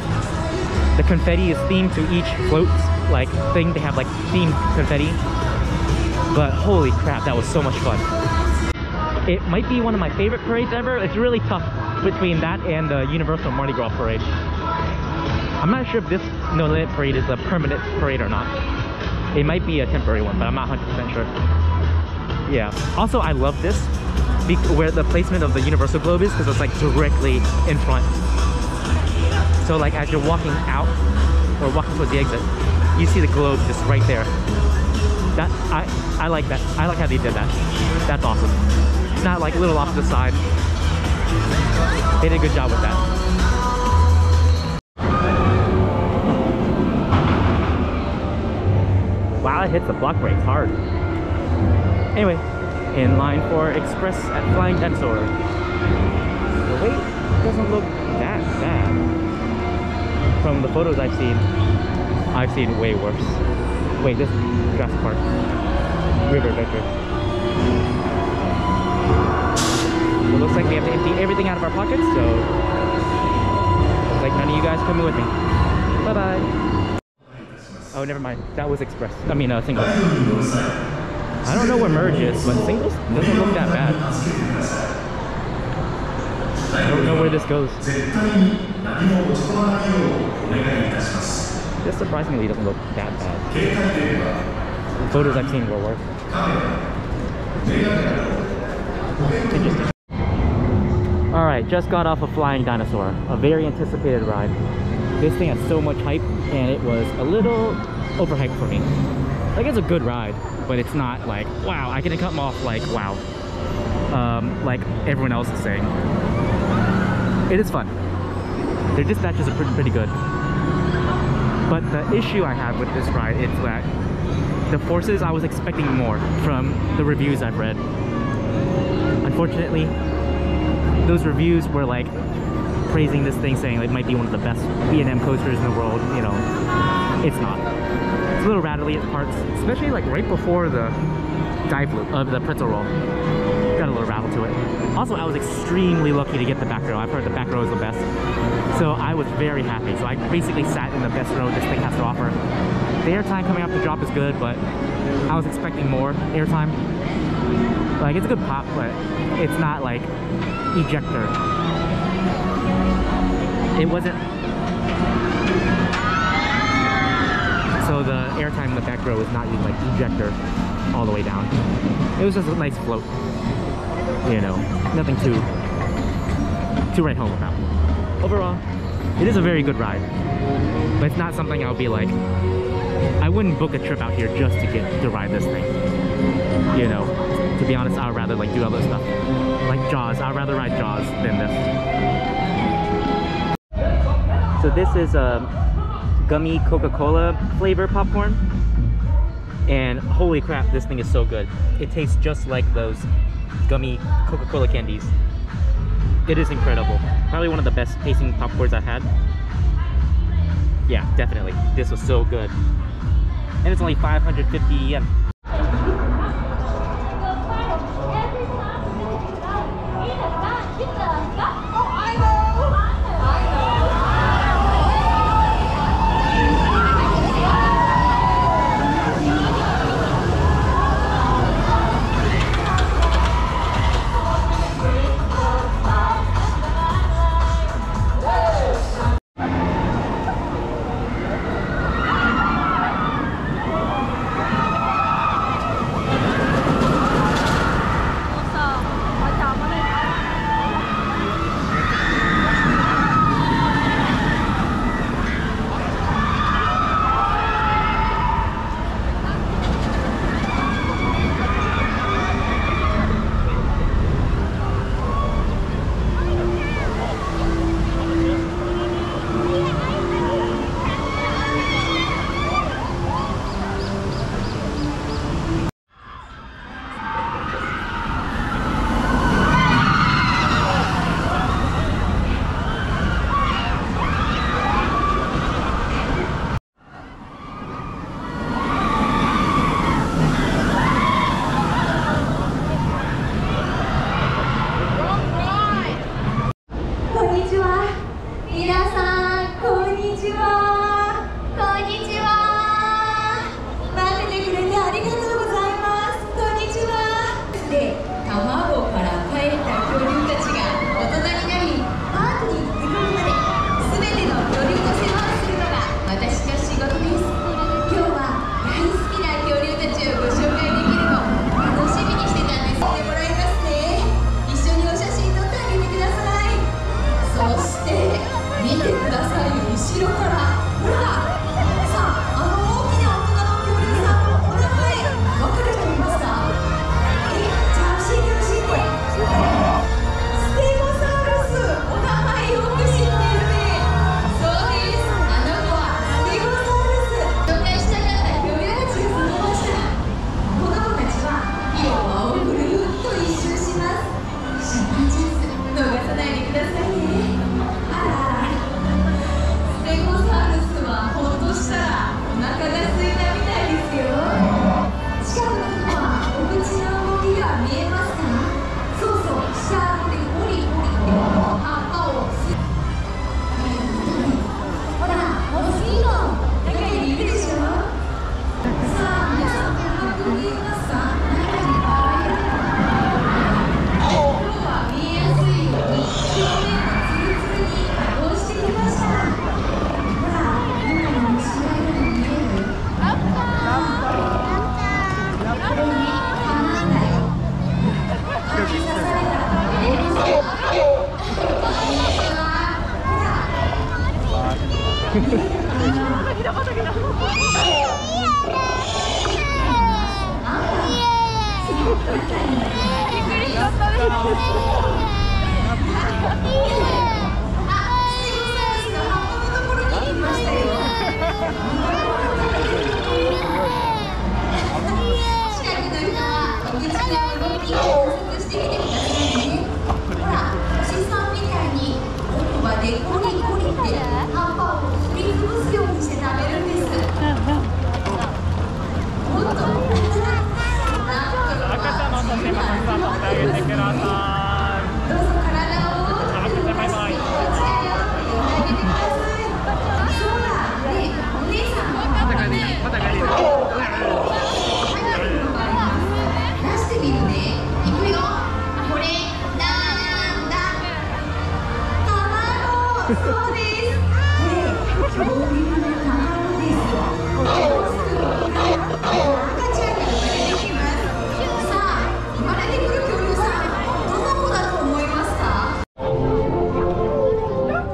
The confetti is themed to each float's, like, thing. They have, like, themed confetti. But holy crap, that was so much fun. It might be one of my favorite parades ever. It's really tough between that and the Universal Mardi Gras parade. I'm not sure if this No Limit parade is a permanent parade or not. It might be a temporary one, but I'm not one hundred percent sure. Yeah. Also, I love this. Where the placement of the Universal Globe is, because it's like directly in front. So like as you're walking out or walking towards the exit, you see the globe just right there. That I I like that. I like how they did that. That's awesome. It's not like a little off to the side. They did a good job with that. Wow, it hit the block brakes hard. Anyway. In line for Express at Flying Dinosaur. The wait doesn't look that bad. From the photos I've seen, I've seen way worse. Wait, this is Jurassic Park. River Adventure. It looks like we have to empty everything out of our pockets, so looks like none of you guys coming with me. Bye bye. Oh, never mind. That was Express. I mean, uh, Singles. I don't know where Merge is, but Singles doesn't look that bad. I don't know where this goes. This surprisingly doesn't look that bad. The photos I've seen were worse. Interesting. Alright, just got off of Flying Dinosaur, a very anticipated ride. This thing has so much hype, and it was a little overhyped for me. Like, it's a good ride, but it's not like, wow, I can come off like, wow. Um, like everyone else is saying. It is fun. Their dispatches are pretty, pretty good. But the issue I have with this ride is that the forces, I was expecting more from the reviews I've read. Unfortunately, those reviews were like praising this thing, saying it might be one of the best B and M coasters in the world. You know, it's not. It's a little rattly at parts, especially like right before the dive loop of the pretzel roll. Got a little rattle to it. Also, I was extremely lucky to get the back row. I've heard the back row is the best. So I was very happy. So I basically sat in the best row this thing has to offer. The airtime coming off the drop is good, but I was expecting more airtime. Like, it's a good pop, but it's not like ejector. It wasn't. So the airtime in the back row is not even like ejector all the way down. It was just a nice float. You know, nothing too, too write home about. Overall, it is a very good ride, but it's not something I'll be like, I wouldn't book a trip out here just to get to ride this thing. You know, to be honest, I'd rather like do other stuff. Like Jaws, I'd rather ride Jaws than this. So this is a gummy Coca-Cola flavor popcorn. And holy crap, this thing is so good. It tastes just like those gummy Coca-Cola candies. It is incredible. Probably one of the best tasting popcorns I've had. Yeah, definitely. This was so good. And it's only five hundred fifty yen.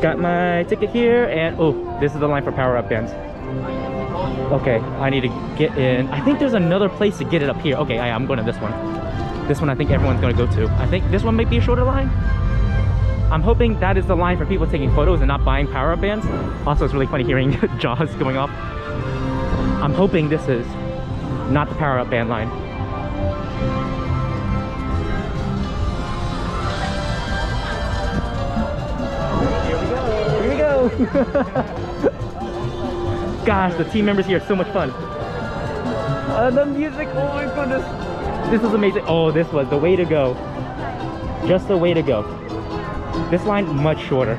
Got my ticket here, and oh, this is the line for power-up bands. Okay, I need to get in. I think there's another place to get it up here. Okay, I, I'm going to this one. This one I think everyone's going to go to. I think this one might be a shorter line. I'm hoping that is the line for people taking photos and not buying power-up bands. Also, it's really funny hearing Jaws going off. I'm hoping this is not the power-up band line. Gosh, the team members here are so much fun. Uh, the music, oh my goodness. This is amazing. Oh, this was the way to go. Just the way to go. This line, much shorter.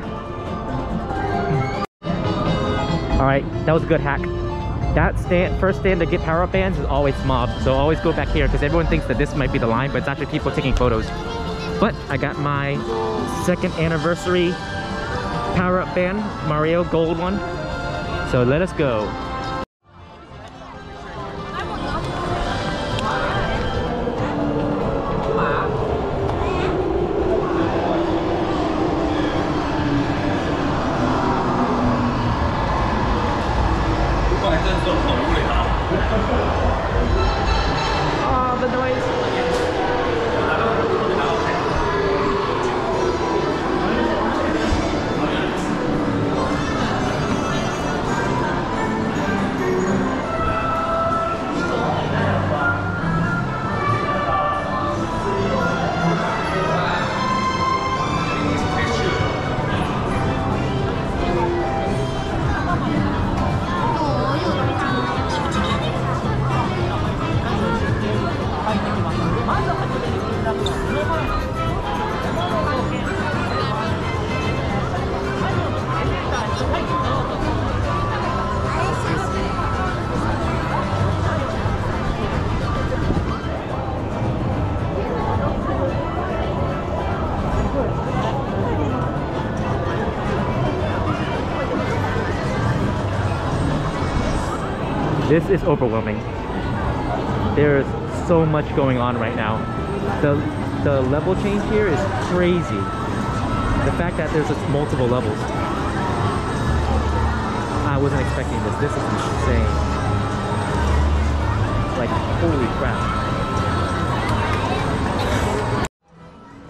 Alright, that was a good hack. That stand, first stand to get power-up bands is always mobbed. So always go back here because everyone thinks that this might be the line, but it's actually people taking photos. But I got my second anniversary power-up band, Mario gold one. So let us go. This is overwhelming. There is so much going on right now. The, the level change here is crazy. The fact that there's just multiple levels. I wasn't expecting this. This is insane. Like, holy crap.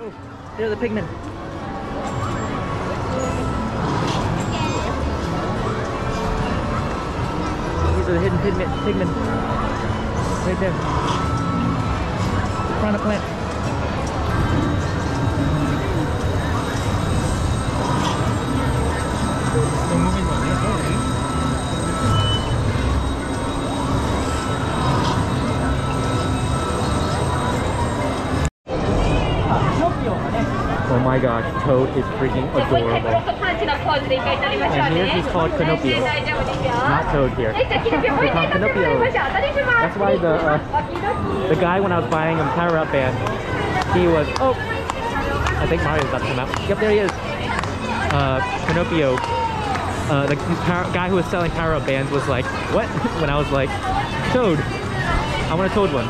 Oh, there's a pigman. The hidden pigment, pigment right there, trying to plant. Oh my gosh, Toad is freaking adorable. And here he's called Canopio. Not Toad here. He's called Canopio. That's why the uh, the guy when I was buying him Power Up Band, he was, oh, I think Mario's about to come out. Yep, there he is. Uh, Canopio, uh, the guy who was selling Power Up Bands was like, what? When I was like, Toad, I want a Toad one.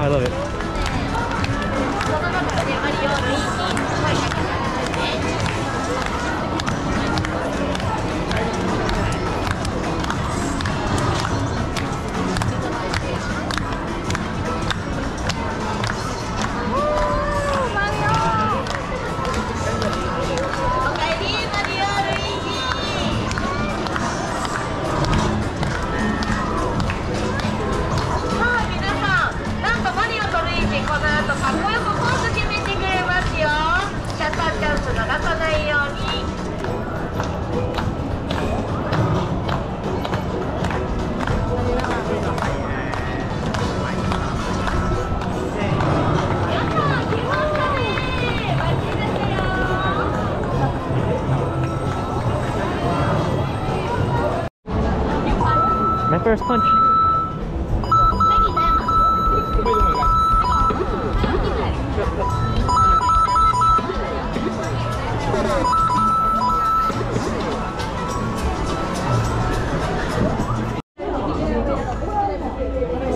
I love it. My first punch.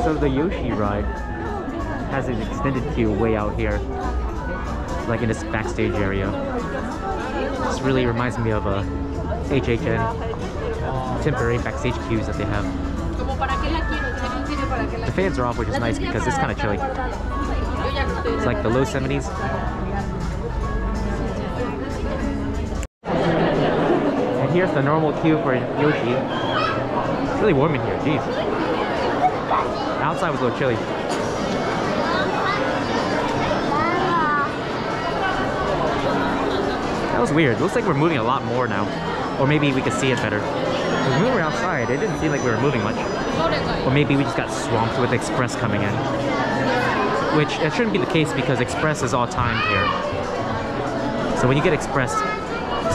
So the Yoshi ride has an extended queue way out here, like in this backstage area. This really reminds me of a H H N temporary backstage queues that they have. The fans are off, which is nice because it's kind of chilly. It's like the low seventies. And here's the normal queue for Yoshi. It's really warm in here, jeez. Outside was a little chilly. That was weird. It looks like we're moving a lot more now. Or maybe we could see it better. When we were outside, it didn't seem like we were moving much. Or maybe we just got swamped with Express coming in. Which, that shouldn't be the case because Express is all timed here. So when you get Express,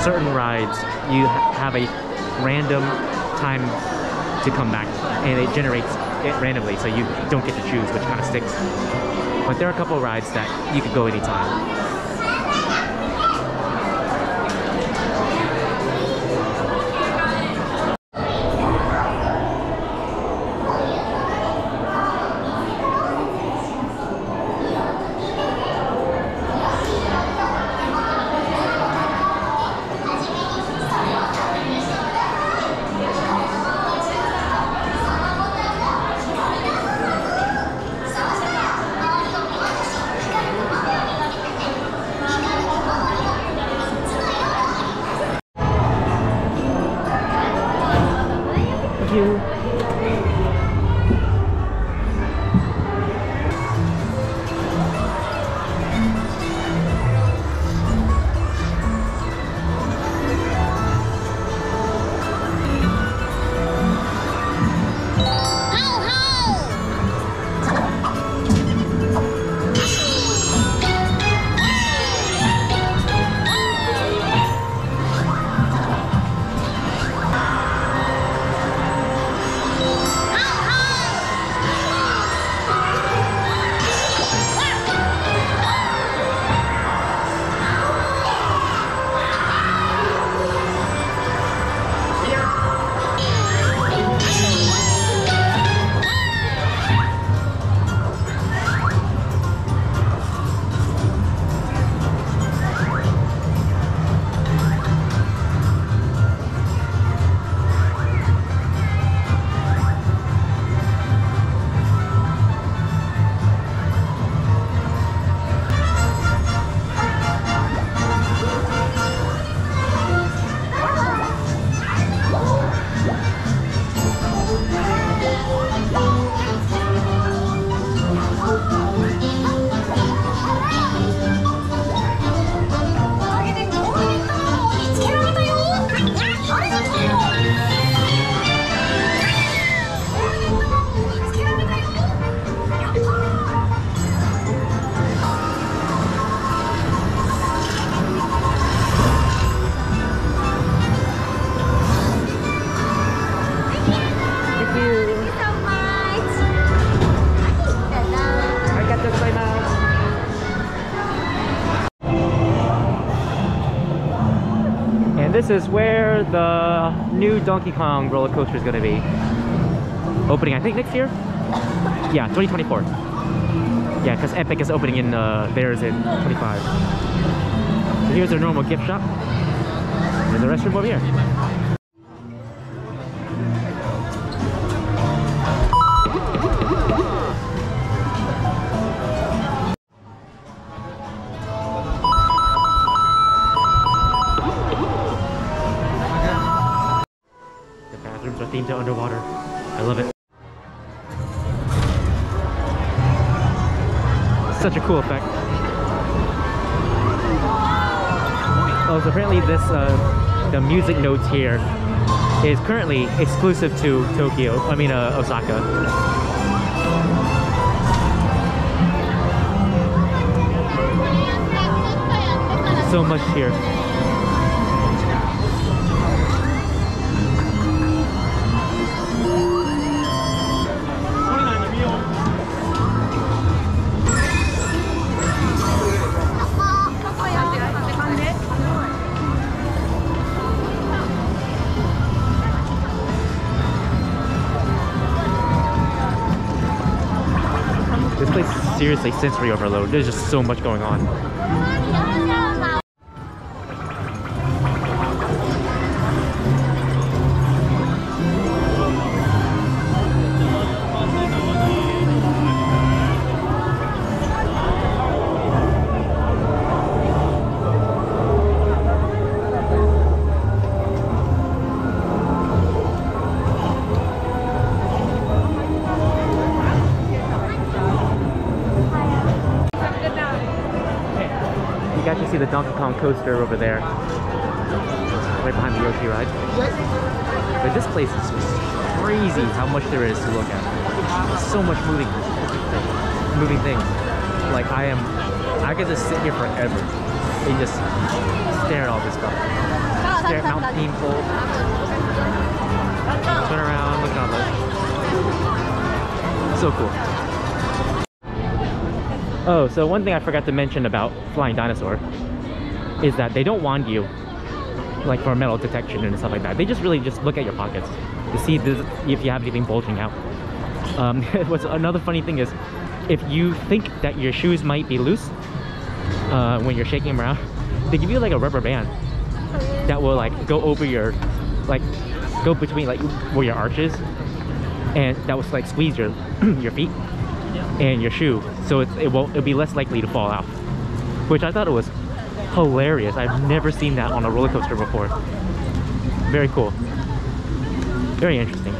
certain rides, you ha have a random time to come back. And it generates it randomly, so you don't get to choose, which kind of sticks. But there are a couple of rides that you could go anytime. This is where the new Donkey Kong roller coaster is going to be opening. I think next year. Yeah, twenty twenty-four. Yeah, because Epic is opening in uh, theirs in twenty-five. So here's their normal gift shop. There's a restroom over here. Themed to underwater. I love it. Such a cool effect. Oh, so apparently this, uh, the music notes here is currently exclusive to Tokyo, I mean uh, Osaka. So much here. seriously sensory overload. There's just so much going on. You actually see the Donkey Kong coaster over there, right behind the Yoshi ride. But this place is just crazy how much there is to look at. So much moving, moving things. Like I am, I could just sit here forever and just stare at all this stuff. Stare at Mount Painful. Turn around, look at all this. So cool. Oh, so one thing I forgot to mention about Flying Dinosaur is that they don't wand you like for metal detection and stuff like that. They just really just look at your pockets to see this, if you have anything bulging out. Um, what's another funny thing is if you think that your shoes might be loose uh, when you're shaking them around, they give you like a rubber band that will like go over your, like go between like where your arch is, and that will like squeeze your your feet and your shoe, so it, it won't, it'll be less likely to fall off, which I thought it was hilarious. I've never seen that on a roller coaster before. Very cool, very interesting.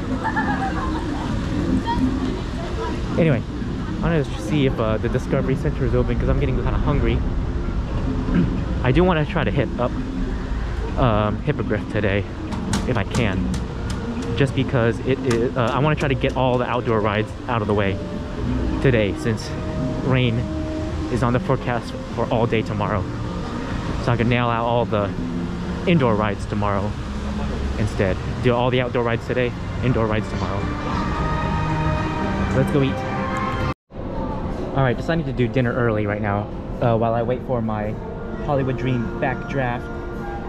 Anyway, I'm gonna see if uh, the Discovery Center is open because I'm getting kind of hungry. I do want to try to hit up um, Hippogriff today if I can, just because it is, uh, I want to try to get all the outdoor rides out of the way today, since rain is on the forecast for all day tomorrow, so I can nail out all the indoor rides tomorrow instead. Do all the outdoor rides today, indoor rides tomorrow. Let's go eat. Alright, deciding to do dinner early right now uh, while I wait for my Hollywood Dream Backdraft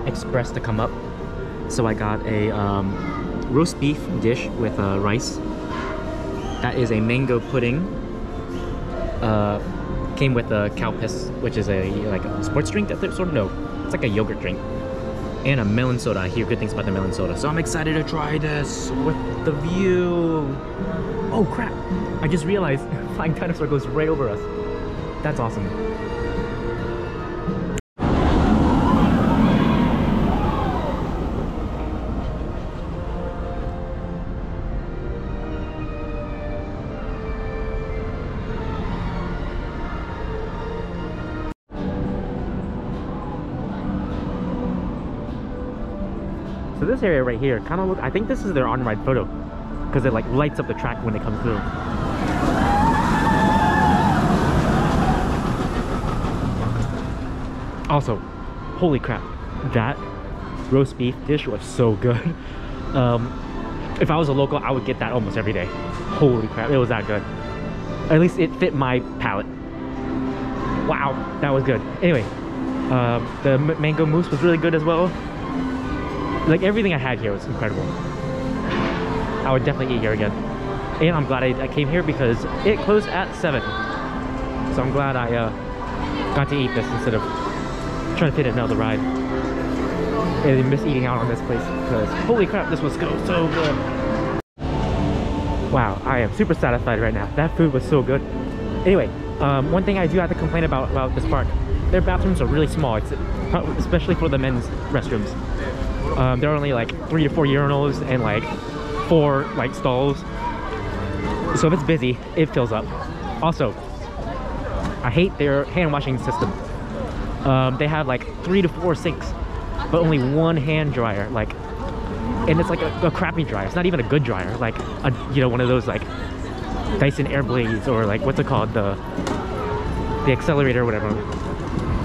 Express to come up. So I got a um, roast beef dish with uh, rice. That is a mango pudding. Uh, came with a cow piss, which is a like a sports drink. That's sort of no, it's like a yogurt drink, and a melon soda. I hear good things about the melon soda, so I'm excited to try this with the view. Oh crap! I just realized Flying Dinosaur goes right over us. That's awesome. So this area right here, kind of look, I think this is their on-ride photo, because it like lights up the track when it comes through. Also, holy crap, that roast beef dish was so good. Um, if I was a local, I would get that almost every day. Holy crap, it was that good. At least it fit my palate. Wow, that was good. Anyway, uh, the mango mousse was really good as well. Like everything I had here was incredible. I would definitely eat here again. And I'm glad I, I came here because it closed at seven. So I'm glad I uh, got to eat this instead of trying to fit another ride. And I miss eating out on this place because holy crap, this was so, so good. Wow, I am super satisfied right now. That food was so good. Anyway, um, one thing I do have to complain about about this park, their bathrooms are really small, especially for the men's restrooms. Um, there are only like three to four urinals and like four like stalls. So if it's busy, it fills up. Also, I hate their hand washing system. Um, they have like three to four sinks, but only one hand dryer. Like, and it's like a, a crappy dryer. It's not even a good dryer. Like, a, you know, one of those like Dyson Airblaze or like what's it called, the the accelerator or whatever.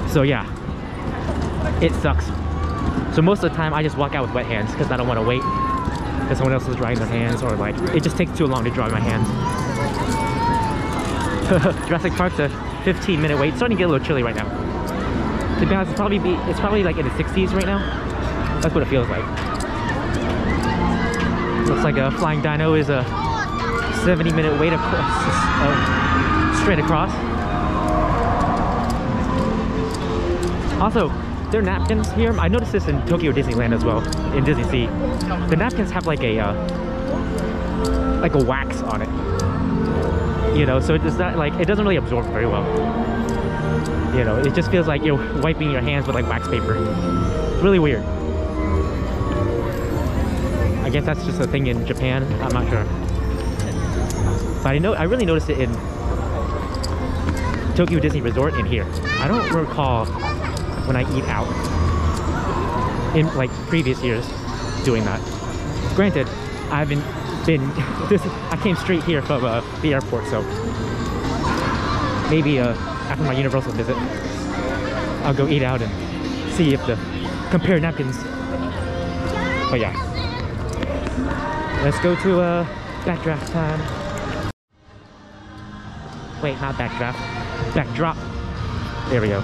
So yeah, it sucks. So most of the time I just walk out with wet hands because I don't want to wait because someone else is drying their hands, or like it just takes too long to dry my hands. Jurassic Park's a fifteen minute wait. It's starting to get a little chilly right now. To be honest, it's probably, be, it's probably like in the sixties right now. That's what it feels like. Looks like a Flying Dino is a seventy minute wait across, uh, straight across. Also, their napkins here, I noticed this in Tokyo Disneyland as well, in Disney Sea. The napkins have like a, uh, like a wax on it. You know, so it's not like, it doesn't really absorb very well. You know, it just feels like you're wiping your hands with like wax paper. It's really weird. I guess that's just a thing in Japan, I'm not sure. But I know, I really noticed it in Tokyo Disney Resort in here. I don't recall when I eat out in like previous years doing that. Granted, I haven't been, this, I came straight here from uh, the airport, so maybe uh, after my Universal visit, I'll go eat out and see if the, compare napkins. But yeah, let's go to uh, Backdraft time. Wait, not Backdraft. Backdrop. There we go.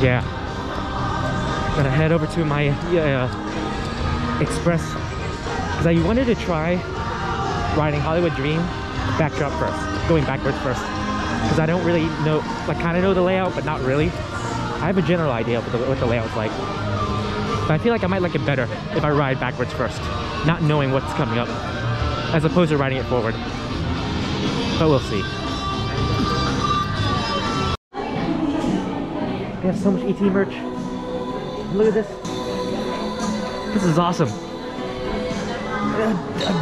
Yeah. Gonna head over to my uh, Express. Because I wanted to try riding Hollywood Dream Backdrop first. Going backwards first. Because I don't really know, like, kind of know the layout, but not really. I have a general idea of what the, what the layout's like. But I feel like I might like it better if I ride backwards first. Not knowing what's coming up. As opposed to riding it forward. But we'll see. We have so much E T merch. Look at this. This is awesome. A, a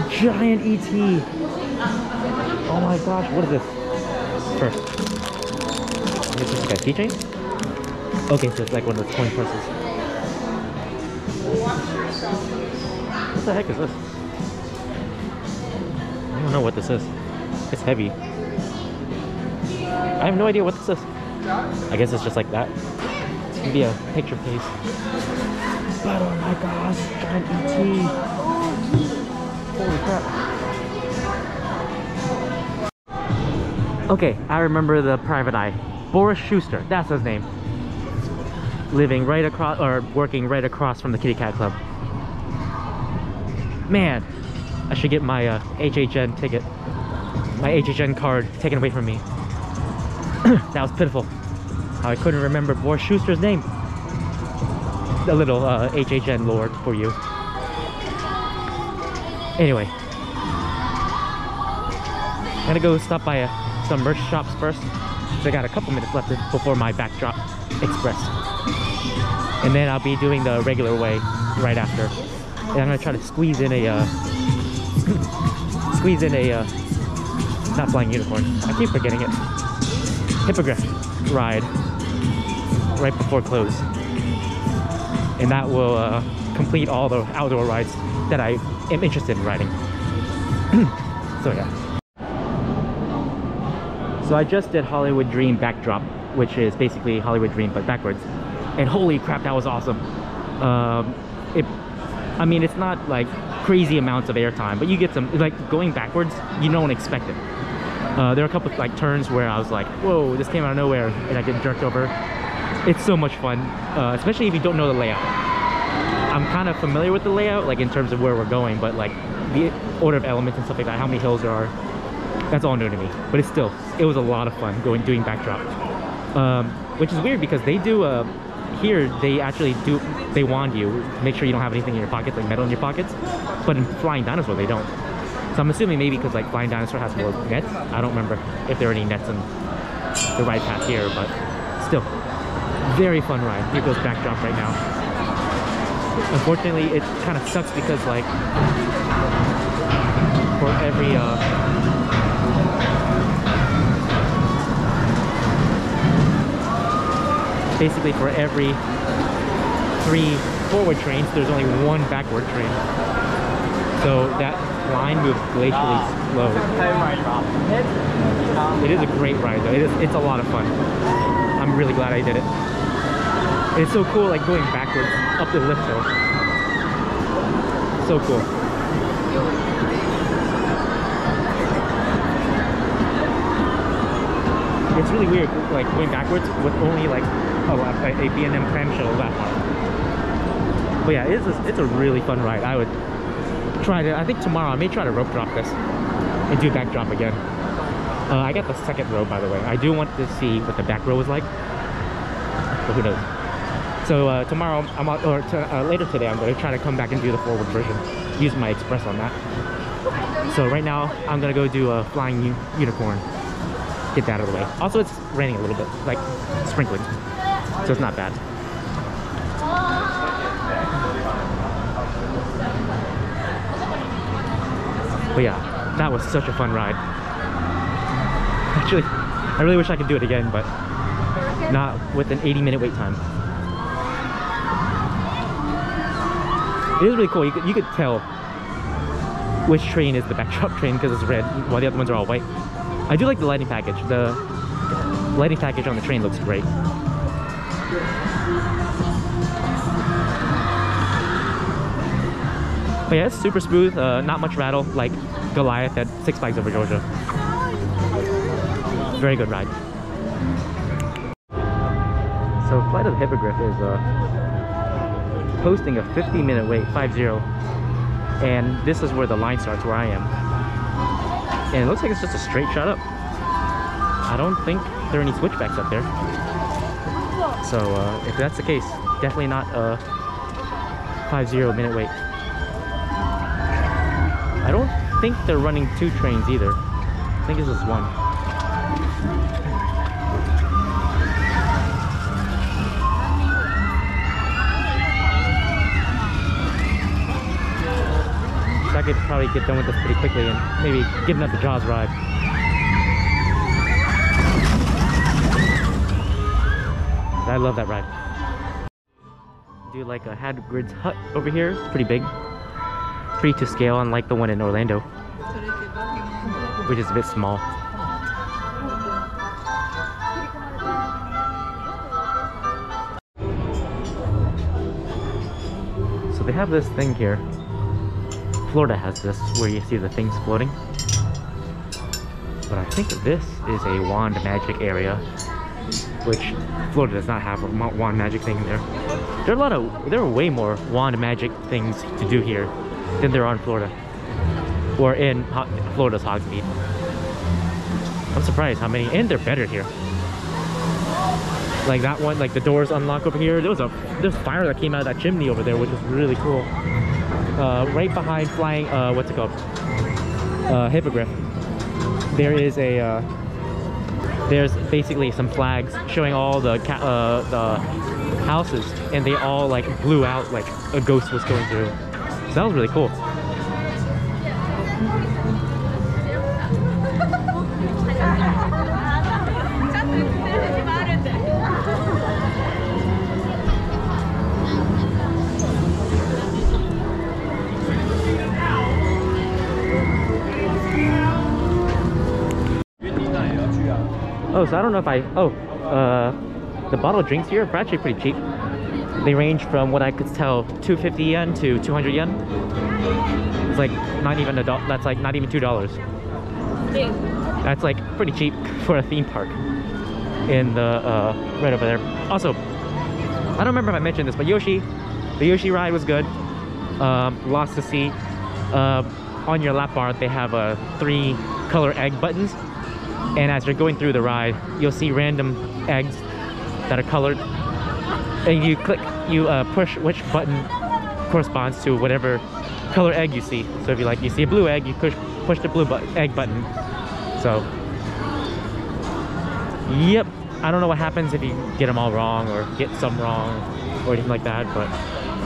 giant E T. Oh my gosh, what is this? First. What is this guy? D J? Okay, so it's like one of those coin purses. What the heck is this? I don't know what this is. It's heavy. I have no idea what this is. I guess it's just like that. It's gonna be a picture piece. But oh my gosh, giant E T. Holy crap. Okay, I remember the private eye. Boris Schuster, that's his name. Living right across, or working right across from the Kitty Cat Club. Man, I should get my uh, H H N ticket. My H H N card taken away from me. That was pitiful. How I couldn't remember Boris Schuster's name. A little uh, H H N lord for you. Anyway, I'm gonna go stop by uh, some merch shops first. So I got a couple minutes left before my Backdrop Express, and then I'll be doing the regular way right after. And I'm gonna try to squeeze in a uh, squeeze in a uh, not flying unicorn. I keep forgetting it. Hippogriff ride right before close, and that will uh, complete all the outdoor rides that I am interested in riding. So yeah, so I just did Hollywood Dream Backdrop, which is basically Hollywood Dream but backwards, and holy crap, that was awesome. Um, it, I mean, it's not like crazy amounts of airtime, but you get some, like, going backwards, you don't expect it. Uh, there are a couple of like turns where I was like, whoa, this came out of nowhere, and I get jerked over. It's so much fun, uh, especially if you don't know the layout. I'm kind of familiar with the layout, like in terms of where we're going, but like the order of elements and stuff like that, how many hills there are, that's all new to me. But it's still, it was a lot of fun going, doing Backdrop. Um, which is weird because they do, uh, here they actually do, they wand you, make sure you don't have anything in your pockets, like metal in your pockets, but in Flying Dinosaur they don't. So I'm assuming maybe because like Flying Dinosaur has more nets. I don't remember if there are any nets in the ride path here, but still, very fun ride. Here goes Backdrop right now. Unfortunately, it kind of sucks because like for every uh, basically for every three forward trains, there's only one backward train. So that line moves glacially slow. It is a great ride though. It is, it's a lot of fun. I'm really glad I did it. And it's so cool, like going backwards up the lift hill. So cool. It's really weird, like going backwards with only like a, a B and M clamshell lap arm. But yeah, it's a, it's a really fun ride. I would try to, I think tomorrow I may try to rope drop this and do Backdrop again. Uh, I got the second row, by the way. I do want to see what the back row is like, but who knows. So uh, tomorrow, I'm out, or uh, later today, I'm going to try to come back and do the forward version. Use my express on that. So right now, I'm going to go do a flying u unicorn. Get that out of the way. Also, it's raining a little bit, like sprinkling. So it's not bad. But yeah, that was such a fun ride. Actually, I really wish I could do it again, but not with an eighty minute wait time. It is really cool. You could, you could tell which train is the Backdraft train because it's red while the other ones are all white. I do like the lighting package. The lighting package on the train looks great. But yeah, it's super smooth, uh, not much rattle, like Goliath at Six Flags Over Georgia. Very good ride. So Flight of the Hippogriff is uh, posting a fifty minute wait, five zero. And this is where the line starts, where I am. And it looks like it's just a straight shot up. I don't think there are any switchbacks up there. So uh, if that's the case, definitely not a five zero minute wait. I don't think they're running two trains either. I think it's just one. So I could probably get done with this pretty quickly and maybe give up the Jaws ride. I love that ride. Do like a Hagrid's hut over here. It's pretty big. Free to scale, unlike the one in Orlando, which is a bit small. So they have this thing here. Florida has this, where you see the things floating. But I think this is a wand magic area, which Florida does not have a wand magic thing in there. There are a lot of, there are way more wand magic things to do here than there are in Florida, or in Ho Florida's Hogsmeade. I'm surprised how many, and they're better here. Like that one, like the doors unlock over here. There was a there's fire that came out of that chimney over there, which is really cool. Uh, right behind flying, uh, what's it called? Uh, Hippogriff. There is a uh, there's basically some flags showing all the ca uh, the houses, and they all like blew out like a ghost was going through. So that was really cool. Oh, so I don't know if I... Oh, uh, the bottle of drinks here are actually pretty cheap. They range from what I could tell two hundred fifty yen to two hundred yen. It's like not even a dollar. That's like not even two dollars. That's like pretty cheap for a theme park. In the uh, right over there. Also, I don't remember if I mentioned this, but Yoshi, the Yoshi ride was good. Um, lost to see. Uh, on your lap bar, they have uh, three color egg buttons, and as you're going through the ride, you'll see random eggs that are colored. And you click, you uh, push which button corresponds to whatever color egg you see. So if you like, you see a blue egg, you push push the blue bu egg button. So, yep. I don't know what happens if you get them all wrong or get some wrong or anything like that. But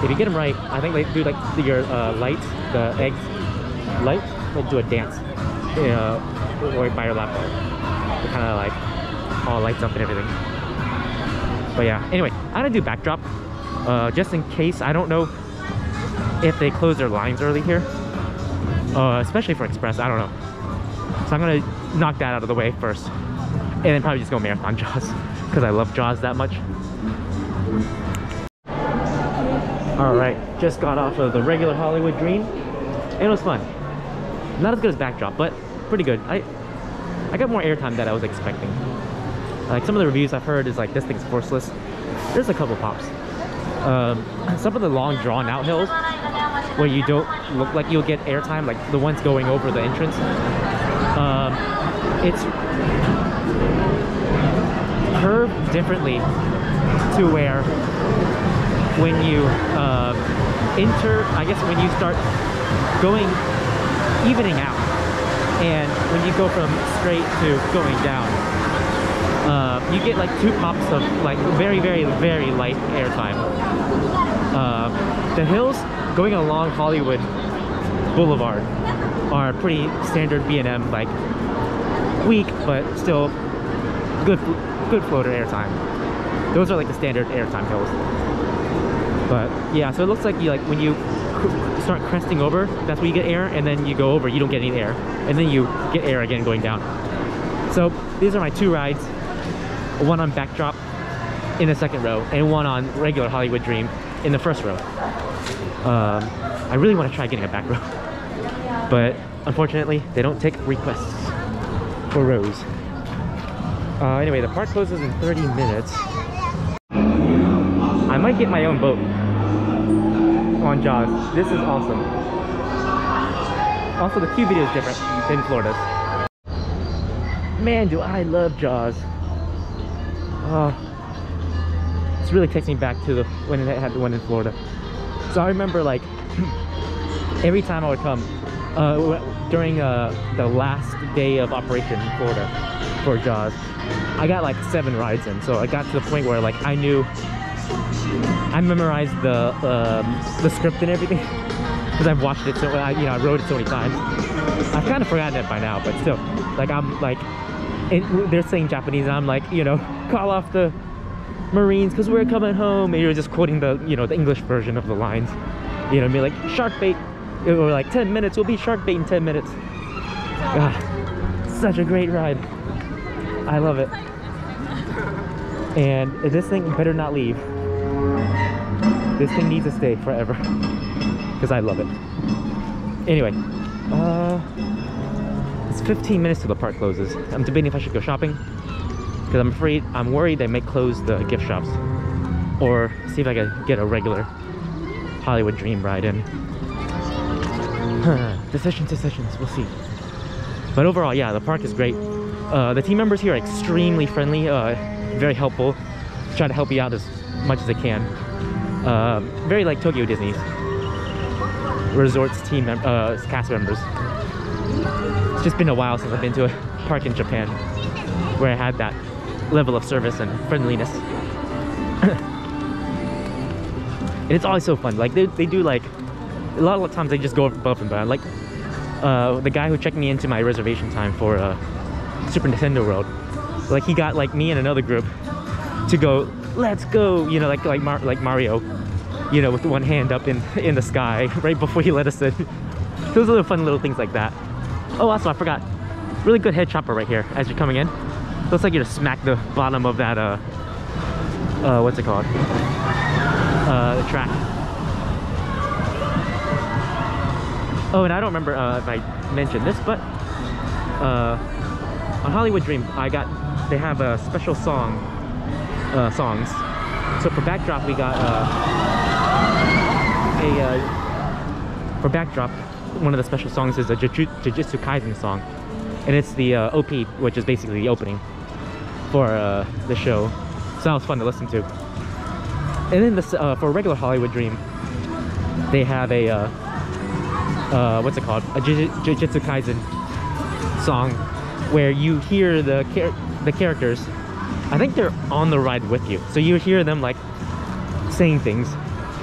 if you get them right, I think they do like your uh, lights, the eggs light. They'll do a dance, you know, or by your laptop. They kind of like all lights up and everything. But yeah, anyway, I'm gonna do Backdraft, uh, just in case. I don't know if they close their lines early here, uh, especially for Express, I don't know. So I'm gonna knock that out of the way first, and then probably just go marathon Jaws, because I love Jaws that much. Alright, just got off of the regular Hollywood Dream, and it was fun. Not as good as Backdraft, but pretty good. I, I got more airtime than I was expecting. Like some of the reviews I've heard is like, this thing's forceless. There's a couple pops. Um, some of the long drawn out hills where you don't look like you'll get airtime, like the ones going over the entrance. Um, it's curved differently to where when you uh, enter, I guess when you start going, evening out, and when you go from straight to going down, uh, you get like two pops of like very, very, very light airtime. Uh, the hills going along Hollywood Boulevard are pretty standard B and M, like weak but still good, good floater airtime. Those are like the standard airtime hills. But yeah, so it looks like you like when you start cresting over, that's when you get air, and then you go over, you don't get any air, and then you get air again going down. So these are my two rides, one on Backdraft in the second row and one on regular Hollywood Dream in the first row. um, I really want to try getting a back row, but unfortunately they don't take requests for rows. Uh, anyway, the park closes in thirty minutes. I might get my own boat on Jaws. This is awesome. Also, the Q video is different than Florida's. Man, do I love Jaws. Oh, this really takes me back to the when it had the one in Florida. So I remember, like, every time I would come uh, during uh, the last day of operation in Florida for Jaws, I got like seven rides in. So I got to the point where, like, I knew, I memorized the um, the script and everything because I've watched it so I you know I wrote it so many times. I've kind of forgotten it by now, but still, like, I'm like, it, they're saying Japanese and I'm like, you know, call off the Marines because we're coming home, and you're just quoting the you know the English version of the lines. You know what I mean? Like shark bait, or like ten minutes, we'll be shark bait in ten minutes. God, such a great ride. I love it. And this thing better not leave. This thing needs to stay forever because I love it. Anyway, uh, it's fifteen minutes till the park closes. I'm debating if I should go shopping because I'm afraid, I'm worried they may close the gift shops, or see if I can get a regular Hollywood Dream ride in. Huh. Decisions, decisions, we'll see. But overall, yeah, the park is great. Uh, the team members here are extremely friendly, uh, very helpful, try to help you out as much as they can. Uh, very like Tokyo Disney's Resorts team mem uh, cast members. It's just been a while since I've been to a park in Japan where I had that level of service and friendliness. And it's always so fun. Like they, they do like a lot of times they just go above and beyond. Like uh, the guy who checked me into my reservation time for uh, Super Nintendo World, like he got like me and another group to go, let's go, you know, like like, Mar like Mario, you know, with one hand up in, in the sky right before he let us in. Those little fun little things like that. Oh, also I forgot, really good head chopper right here as you're coming in. Looks like you're to smack the bottom of that, uh, uh, what's it called? Uh, the track. Oh, and I don't remember uh, if I mentioned this, but uh, on Hollywood Dream, I got, they have a special song Uh, songs. So for Backdraft we got uh, a uh, for Backdraft one of the special songs is a Jujutsu Kaisen song, and it's the uh, O P, which is basically the opening for uh, the show. So that was fun to listen to. And then this, uh, for regular Hollywood Dream they have a uh, uh, what's it called, a Jujutsu Kaisen song where you hear the char the characters. I think they're on the ride with you, so you hear them like saying things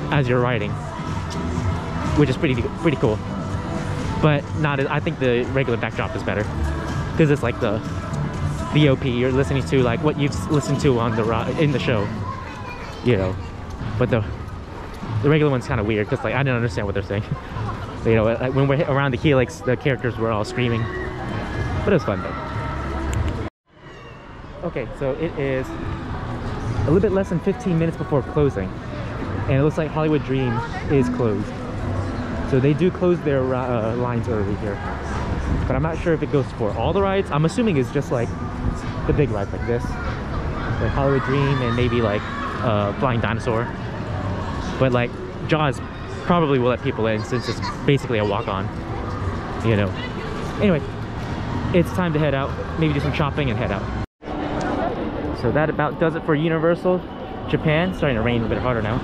as you're riding, which is pretty pretty cool. But not, I think the regular Backdraft is better because it's like the the O P. You're listening to like what you've listened to on the ride in the show, you know. But the the regular one's kind of weird because like I didn't understand what they're saying. So, you know, like, when we're around the Helix, the characters were all screaming, but it was fun though. Okay, so it is a little bit less than fifteen minutes before closing, and it looks like Hollywood Dream is closed. So they do close their uh, lines early here, but I'm not sure if it goes for all the rides. I'm assuming it's just like the big rides like this, like Hollywood Dream and maybe like uh, Flying Dinosaur. But like Jaws probably will let people in since it's basically a walk-on, you know. Anyway, it's time to head out, maybe do some shopping and head out. So that about does it for Universal Japan. It's starting to rain a bit harder now.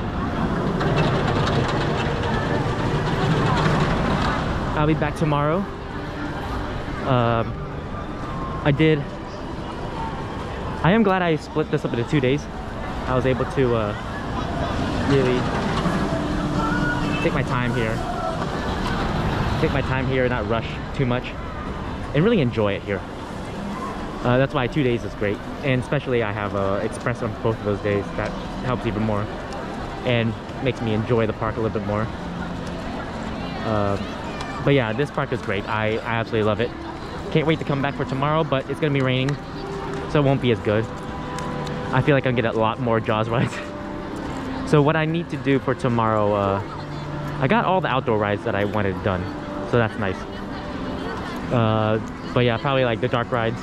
I'll be back tomorrow. Um, I did. I am glad I split this up into two days. I was able to uh, really take my time here. Take my time here and not rush too much. And really enjoy it here. Uh, that's why two days is great. And especially I have uh, Express on both of those days. That helps even more. And makes me enjoy the park a little bit more. Uh, but yeah, this park is great. I, I absolutely love it. Can't wait to come back for tomorrow, but it's going to be raining. So it won't be as good. I feel like I'm going to get a lot more Jaws rides. So what I need to do for tomorrow, uh, I got all the outdoor rides that I wanted done. So that's nice. Uh, but yeah, probably like the dark rides.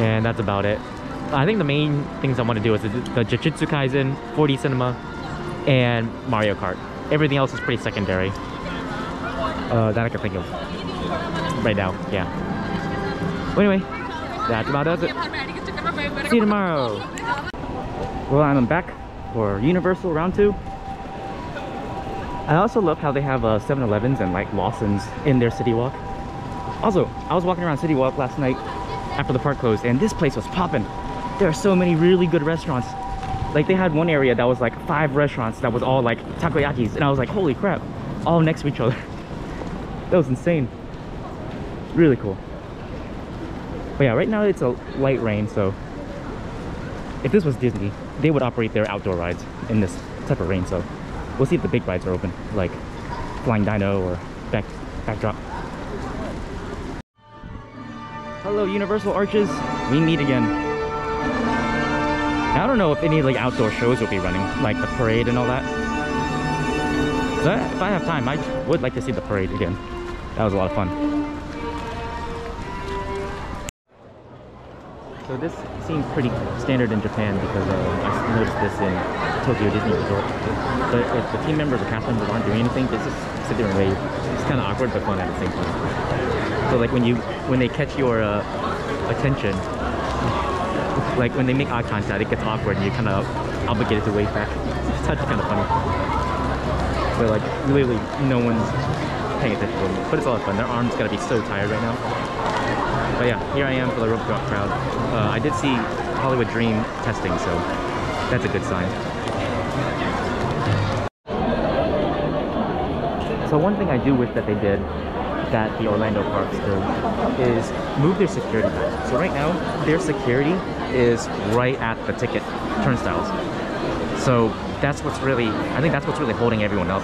And that's about it. I think the main things I want to do is the, the Jujutsu Kaisen, four D Cinema, and Mario Kart. Everything else is pretty secondary. Uh, that I can think of right now, yeah. But anyway, that's about it. See you tomorrow. Well, I'm back for Universal Round two. I also love how they have uh, seven elevens and like Lawson's in their City Walk. Also, I was walking around City Walk last night after the park closed, and this place was popping. There are so many really good restaurants. Like they had one area that was like five restaurants that was all like takoyakis, and I was like, holy crap, all next to each other. That was insane. Really cool. But yeah, right now it's a light rain, so if this was Disney, they would operate their outdoor rides in this type of rain, so we'll see if the big rides are open, like Flying Dino or Back Backdraft. Hello, Universal Arches. We meet again. Now, I don't know if any like outdoor shows will be running, like the parade and all that. So if I have time, I would like to see the parade again. That was a lot of fun. So this seems pretty standard in Japan because uh, I noticed this in Tokyo Disney Resort. But if the team members or cast members aren't doing anything, they just sit there and wave. It's kind of awkward but fun at the same time. So like when you when they catch your uh, attention, like when they make eye contact, it gets awkward and you're kind of obligated to wave back. It's actually kind of funny. But like literally no one's paying attention to them. But it's a lot of fun. Their arms gotta be so tired right now. But yeah, here I am for the rope drop crowd. Uh, I did see Hollywood Dream testing, so that's a good sign. So one thing I do wish that they did, that the Orlando parks do, is move their security back. So right now, their security is right at the ticket turnstiles. So that's what's really, I think that's what's really holding everyone up.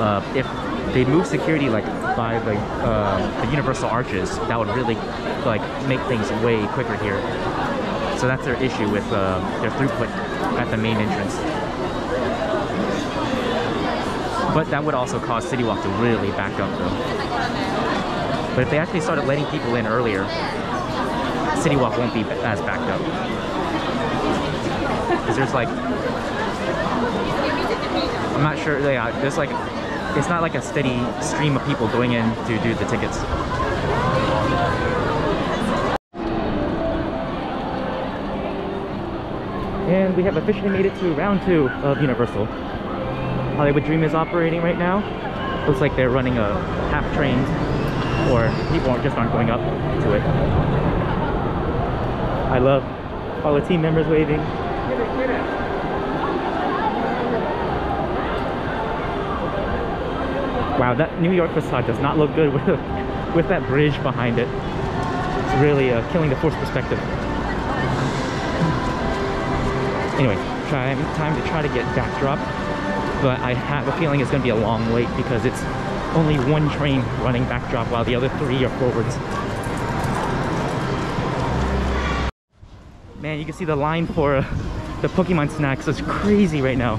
Uh, if they move security like by the, uh, the Universal Arches, that would really like make things way quicker here. So that's their issue with uh, their throughput at the main entrance. But that would also cause City Walk to really back up though. But if they actually started letting people in earlier, City Walk won't be as backed up. Because there's like, I'm not sure, yeah, there's like, it's not like a steady stream of people going in to do the tickets. And we have officially made it to round two of Universal. Hollywood Dream is operating right now. Looks like they're running a half train, or people aren't, just aren't going up to it. I love all the team members waving. Wow, that New York facade does not look good with, with that bridge behind it. It's really uh, killing the forced perspective. Anyway, try, time to try to get Backdrop. But I have a feeling it's going to be a long wait because it's only one train running Backdraft while the other three are forwards. Man, you can see the line for uh, the Pokemon snacks is crazy right now.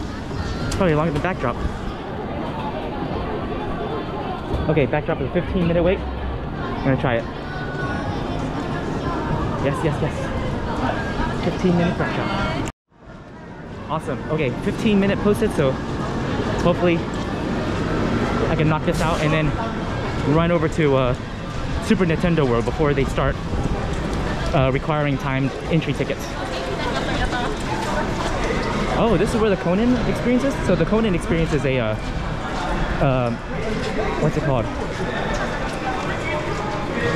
It's probably longer than Backdraft. Okay, Backdraft is a fifteen minute wait. I'm going to try it. Yes, yes, yes. fifteen minute Backdraft. Awesome. Okay, fifteen minute posted, so hopefully I can knock this out and then run over to uh, Super Nintendo World before they start uh, requiring timed entry tickets. Oh, this is where the Conan experience is? So the Conan experience is a uh, um, what's it called?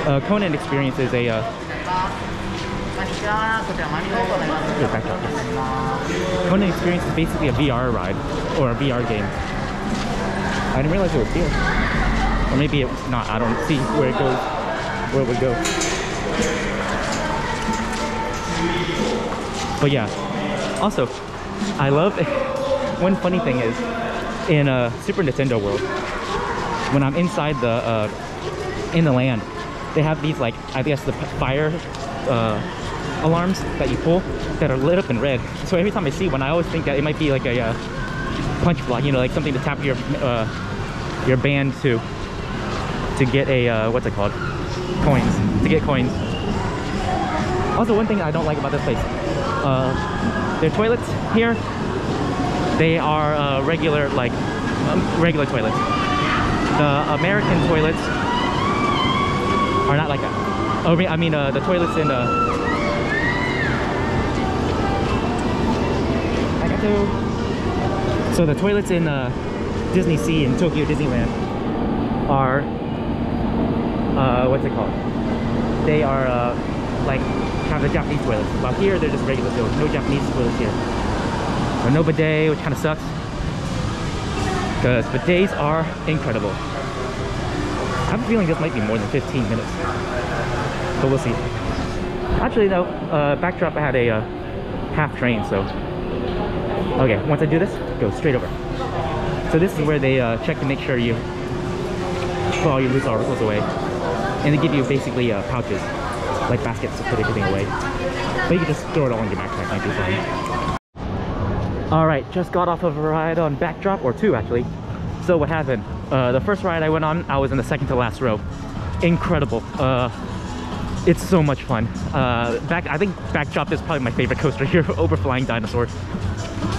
Uh, Conan Experience is a, uh, Conan Experience is basically a V R ride, or a V R game. I didn't realize it was here. Or maybe it's not, I don't see where it goes, where it would go. But yeah, also, I love, one funny thing is, in uh, Super Nintendo World, when I'm inside the, uh, in the land, they have these like, I guess the fire uh, alarms that you pull that are lit up in red. So every time I see one, I always think that it might be like a uh, punch block, you know, like something to tap your uh, your band to, to get a, uh, what's it called? Coins, to get coins. Also, one thing I don't like about this place, uh, their toilets here, they are uh, regular, like, um, regular toilets. The American toilets are not like that. Oh, I mean, uh, the toilets in, uh, I got to. So the toilets in uh, Disney Sea in Tokyo Disneyland are, uh, what's it called? They are uh, like kind of the Japanese toilets. While here, they're just regular toilets. No Japanese toilets here. Or no bidet, which kind of sucks. Because bidets are incredible. I have a feeling this might be more than fifteen minutes, but we'll see. Actually though, uh, Backdraft, I had a uh, half train, so... Okay, once I do this, go straight over. So this is where they uh, check to make sure you put all your loose articles away. And they give you basically uh, pouches, like baskets to put everything away. But you can just throw it all in your backpack, might be fine. Alright, just got off of a ride on Backdraft, or two actually. So what happened? Uh, the first ride I went on, I was in the second to last row. Incredible. Uh, it's so much fun. Uh, back, I think Backdraft is probably my favorite coaster here over Flying Dinosaur.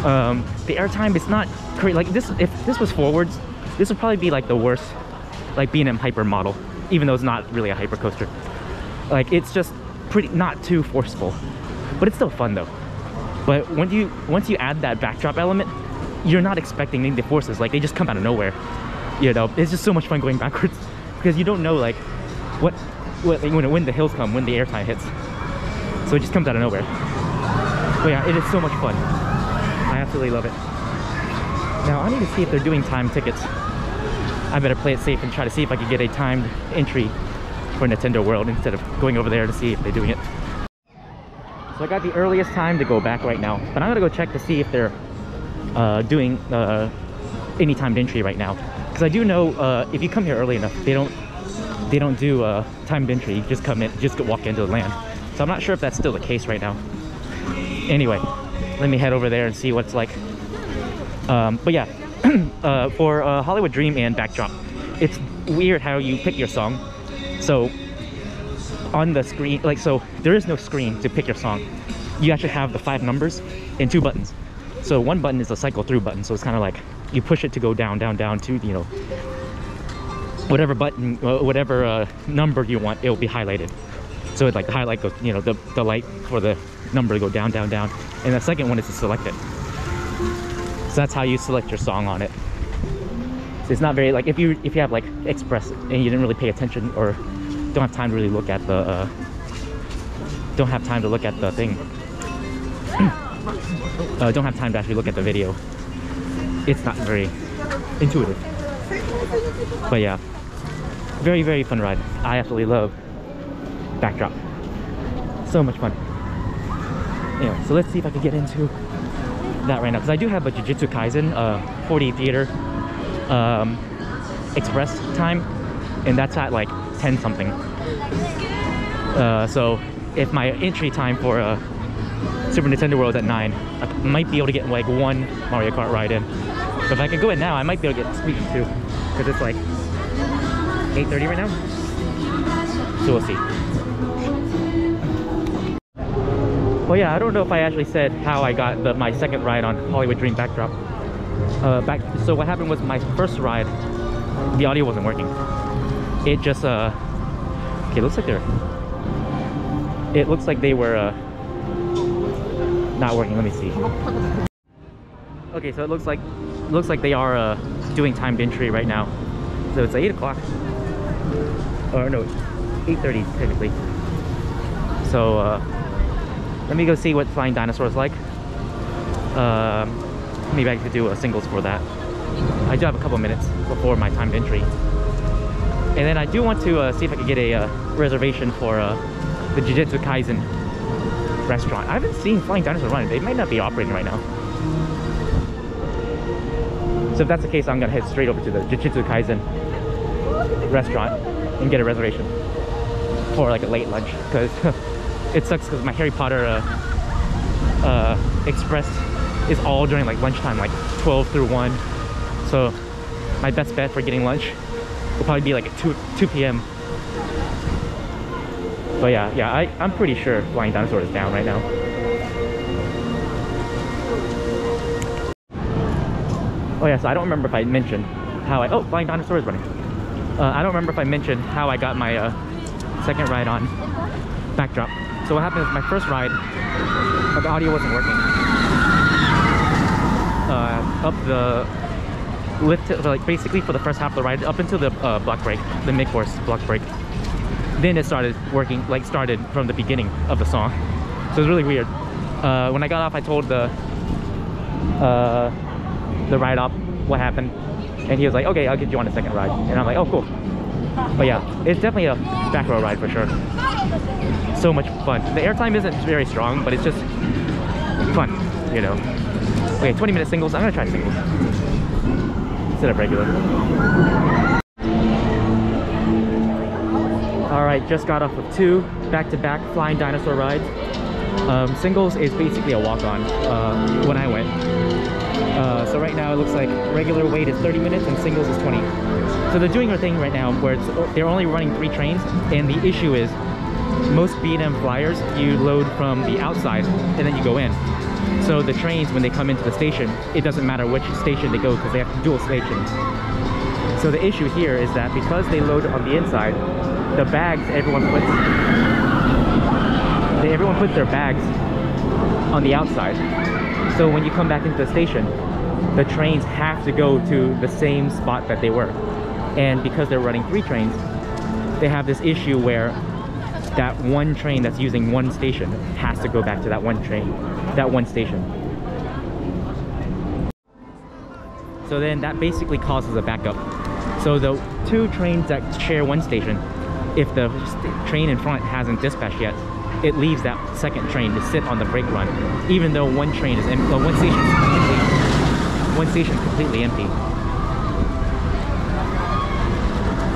Um, the airtime is not great. Like this, if this was forwards, this would probably be like the worst, like B and M Hyper model, even though it's not really a hyper coaster. Like it's just pretty, not too forceful, but it's still fun though. But when you once you add that Backdraft element, you're not expecting any forces, like they just come out of nowhere. You know, it's just so much fun going backwards because you don't know like what, what like, when, when the hills come, when the airtime hits. So it just comes out of nowhere. But yeah, it is so much fun. I absolutely love it. Now I need to see if they're doing timed tickets. I better play it safe and try to see if I can get a timed entry for Nintendo World instead of going over there to see if they're doing it. So I got the earliest time to go back right now, but I'm gonna go check to see if they're Uh, doing uh, any timed entry right now, because I do know uh, if you come here early enough, they don't they don't do uh, timed entry. You just come in, just walk into the land. So I'm not sure if that's still the case right now. Anyway, let me head over there and see what it's like. Um, but yeah, uh, for uh, Hollywood Dream and Backdraft, it's weird how you pick your song. So on the screen, like so, there is no screen to pick your song. You actually have the five numbers and two buttons. So one button is a cycle through button, so it's kind of like you push it to go down, down, down to, you know, whatever button, uh, whatever uh, number you want, it will be highlighted. So it like the highlight goes, you know, the, the light for the number to go down, down, down. And the second one is to select it. So that's how you select your song on it. So it's not very, like, if you if you have like Express and you didn't really pay attention or don't have time to really look at the, uh, don't have time to look at the thing. Uh, don't have time to actually look at the video. It's not very intuitive. But yeah, very, very fun ride. I absolutely love Backdraft. So much fun. Anyway, so let's see if I can get into that right now. Because I do have a Jujutsu Kaisen uh, forty theater um, express time. And that's at like ten something. Uh, so if my entry time for uh, Super Nintendo World at nine. I might be able to get like one Mario Kart ride in. But if I could go in now, I might be able to get Speed too. Because it's like eight thirty right now. So we'll see. Well yeah, I don't know if I actually said how I got the, my second ride on Hollywood Dream Backdraft. Uh, back, so what happened was my first ride, the audio wasn't working. It just, uh, okay, looks like they're, it looks like they were, uh, not working. Let me see. Okay, so it looks like looks like they are uh, doing timed entry right now. So it's like eight o'clock. Or no, eight thirty technically. So uh, let me go see what Flying Dinosaur is like. Uh, maybe I could do a singles for that. I do have a couple minutes before my timed entry. And then I do want to uh, see if I could get a uh, reservation for uh, the Jujutsu Kaisen restaurant. I haven't seen Flying Dinosaur run. They might not be operating right now. So if that's the case, I'm gonna head straight over to the Jujutsu Kaisen restaurant and get a reservation for like a late lunch, because it sucks because my Harry Potter uh, uh, Express is all during like lunchtime, like twelve through one. So my best bet for getting lunch will probably be like at two p m But yeah, yeah, I, I'm pretty sure Flying Dinosaur is down right now. Oh yeah, so I don't remember if I mentioned how I... Oh, Flying Dinosaur is running. Uh, I don't remember if I mentioned how I got my uh, second ride on Backdrop. So what happened is my first ride, uh, the audio wasn't working. Uh, up the... lift, like basically for the first half of the ride up until the uh, block break, the mid-course block break, then it started working, like started from the beginning of the song. So it was really weird. Uh, when I got off, I told the uh, the ride op what happened, and he was like, okay, I'll get you on a second ride. And I'm like, oh cool. But yeah, it's definitely a back row ride for sure. So much fun. The airtime isn't very strong, but it's just fun, you know. Okay, twenty minute singles. I'm gonna try singles of regular. Alright, just got off of two back-to-back -back Flying Dinosaur rides. Um, singles is basically a walk-on uh, when I went. Uh, so right now it looks like regular wait is thirty minutes and singles is twenty. So they're doing their thing right now where it's, they're only running three trains, and the issue is most B and M flyers you load from the outside and then you go in. So the trains, when they come into the station, it doesn't matter which station they go because they have dual stations. So the issue here is that because they load on the inside, the bags everyone puts, they, everyone puts their bags on the outside. So when you come back into the station, the trains have to go to the same spot that they were. And because they're running three trains, they have this issue where that one train that's using one station has to go back to that one train, that one station. So then that basically causes a backup. So the two trains that share one station, if the st train in front hasn't dispatched yet, it leaves that second train to sit on the brake run, even though one train is empty, well, one station is completely, one station is completely empty.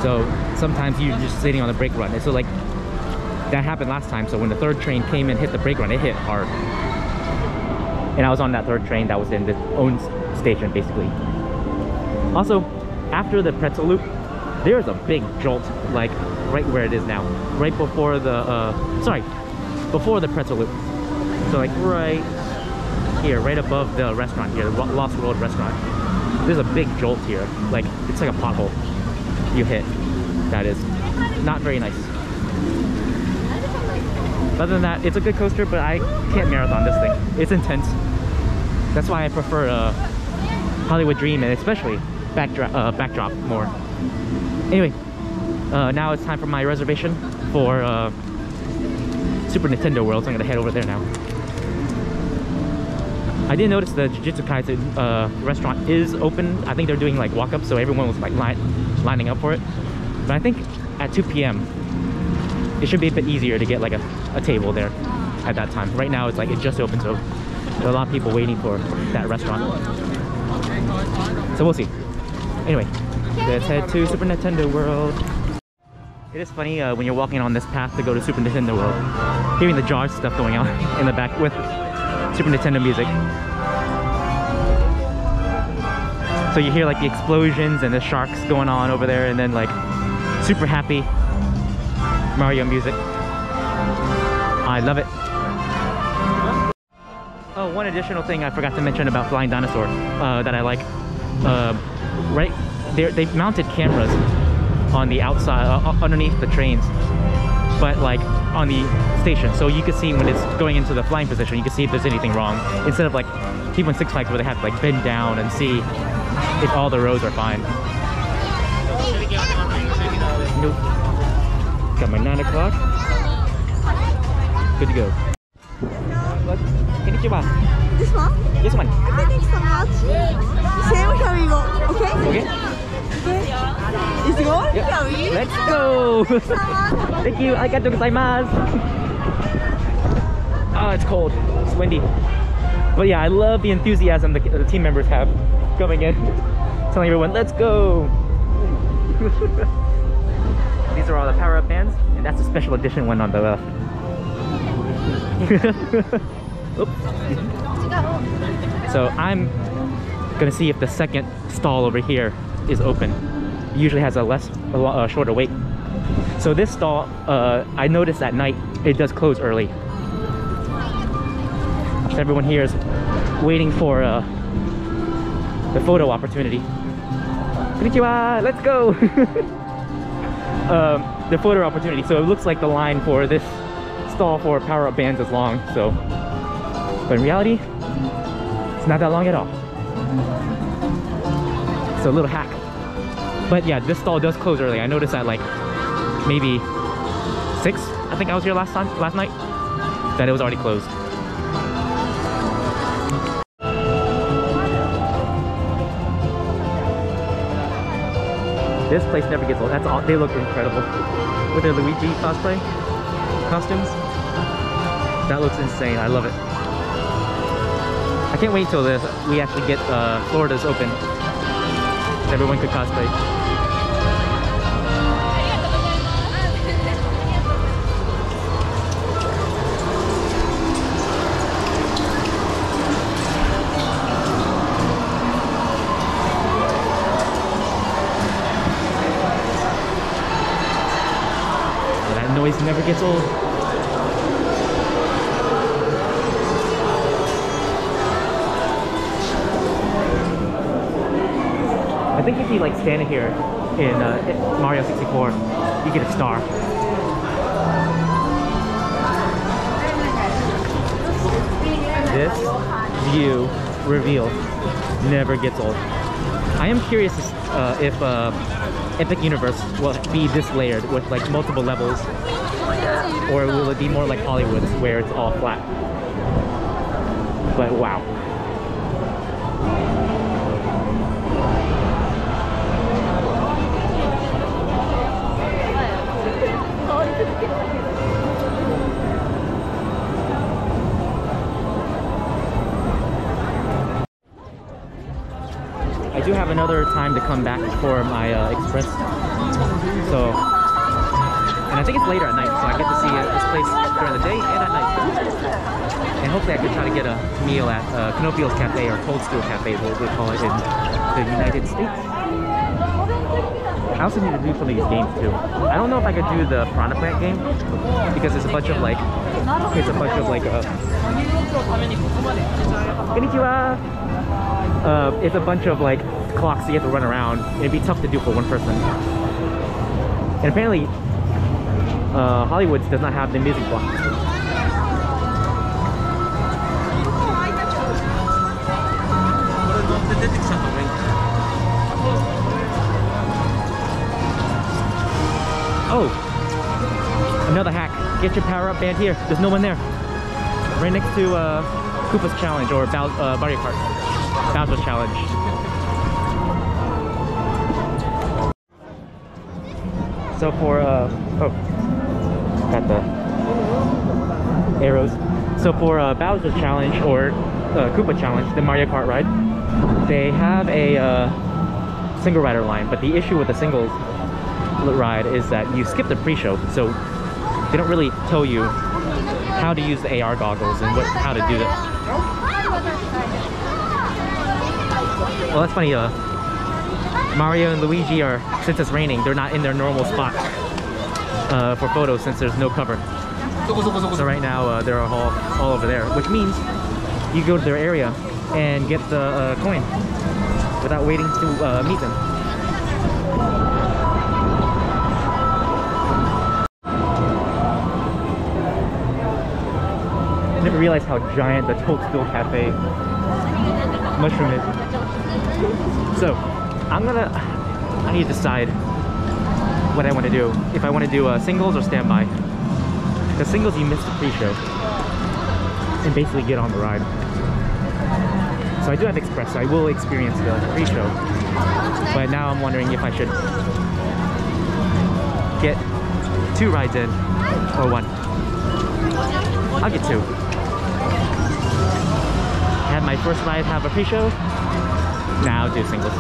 So sometimes you're just sitting on the brake run. And so like, that happened last time. So when the third train came and hit the brake run, it hit hard. And I was on that third train that was in its own station, basically. Also, after the pretzel loop, there's a big jolt, like right where it is now, right before the, uh, sorry, before the pretzel loop. So like right here, right above the restaurant here, the Lost World restaurant. There's a big jolt here, like it's like a pothole you hit. That is not very nice. Other than that, it's a good coaster, but I can't marathon this thing. It's intense. That's why I prefer uh, Hollywood Dream and especially Backdra uh, Backdrop more. Anyway, uh, now it's time for my reservation for uh, Super Nintendo World, so I'm gonna head over there now. I did notice the Jujutsu Kaisen uh, restaurant is open. I think they're doing like walk-ups, so everyone was like li lining up for it. But I think at two p m it should be a bit easier to get like a, a table there at that time. Right now it's like it just opened, so there are a lot of people waiting for that restaurant. So we'll see. Anyway, let's head to Super Nintendo World. It is funny uh, when you're walking on this path to go to Super Nintendo World, hearing the Jaws stuff going on in the back with Super Nintendo music. So you hear like the explosions and the sharks going on over there, and then like super happy Mario music. I love it. Oh, one additional thing I forgot to mention about Flying Dinosaur uh, that I like. Uh, right, they've mounted cameras on the outside, uh, underneath the trains, but like on the station, so you can see when it's going into the flying position. You can see if there's anything wrong instead of like keeping Six Flags where they have to like bend down and see if all the roads are fine. Nope. Got my nine o'clock. Good to go. Konnichiwa. This one? This one. Thank you so much. Same carry go. Okay? Okay. It's good? Yep. Let's go. Thank you. Arigatou gozaimasu. Oh, it's cold. It's windy. But yeah, I love the enthusiasm the, the team members have coming in, telling everyone, let's go. These are all the power-up bands, and that's a special edition one on the left. Oops. So I'm gonna see if the second stall over here is open. It usually has a less, a lot, uh, shorter wait. So this stall, uh, I noticed at night it does close early. So everyone here is waiting for uh, the photo opportunity. Konnichiwa, let's go. um, the photo opportunity. So it looks like the line for this stall for power-up bands is long. So, but in reality, it's not that long at all. It's a little hack. But yeah, this stall does close early. I noticed at like maybe six. I think I was here last time, last night, that it was already closed. This place never gets old. That's all. They look incredible with their Luigi cosplay costumes. That looks insane. I love it. I can't wait till this. We actually get uh, Florida's open. Everyone could cosplay. Noise never gets old. I think if you like standing here in uh, Mario sixty-four, you get a star. This view reveal never gets old. I am curious uh, if uh, Epic Universe will be this layered with like multiple levels, or will it be more like Hollywood's where it's all flat? But wow. I do have another time to come back for my uh, express, so, and I think it's later at night, so I get to see uh, this place during the day and at night. And hopefully I could try to get a meal at uh, Canopio's Cafe, or Cold Steel Cafe, what we call it in the United States. I also need to do some of these games too. I don't know if I could do the Piranha Plant game, because it's a bunch of like, it's a bunch of like, uh, konnichiwa! Uh, it's a bunch of like clocks that you have to run around. It'd be tough to do for one person. And apparently, uh, Hollywood does not have the music block. Oh, another hack. Get your power up band here. There's no one there. Right next to uh, Koopa's Challenge or Bow uh, Body Part. Bowser's Challenge. So for uh oh, got the arrows. So for uh, Bowser's Challenge or uh, Koopa Challenge, the Mario Kart ride, they have a uh, single rider line. But the issue with the singles ride is that you skip the pre-show, so they don't really tell you how to use the A R goggles and what how to do that. Well, that's funny, uh, Mario and Luigi are, since it's raining, they're not in their normal spot uh, for photos since there's no cover. So right now, uh, they're all, all over there, which means you go to their area and get the uh, coin without waiting to uh, meet them. I never realized how giant the Toadstool Cafe mushroom is. So I'm gonna, I need to decide what I want to do. If I want to do uh, singles or standby. Because singles, you miss the pre-show and basically get on the ride. So I do have Express, so I will experience the pre-show. But now I'm wondering if I should get two rides in or one. I'll get two. Had my first ride have a pre-show. Now I'll do singles.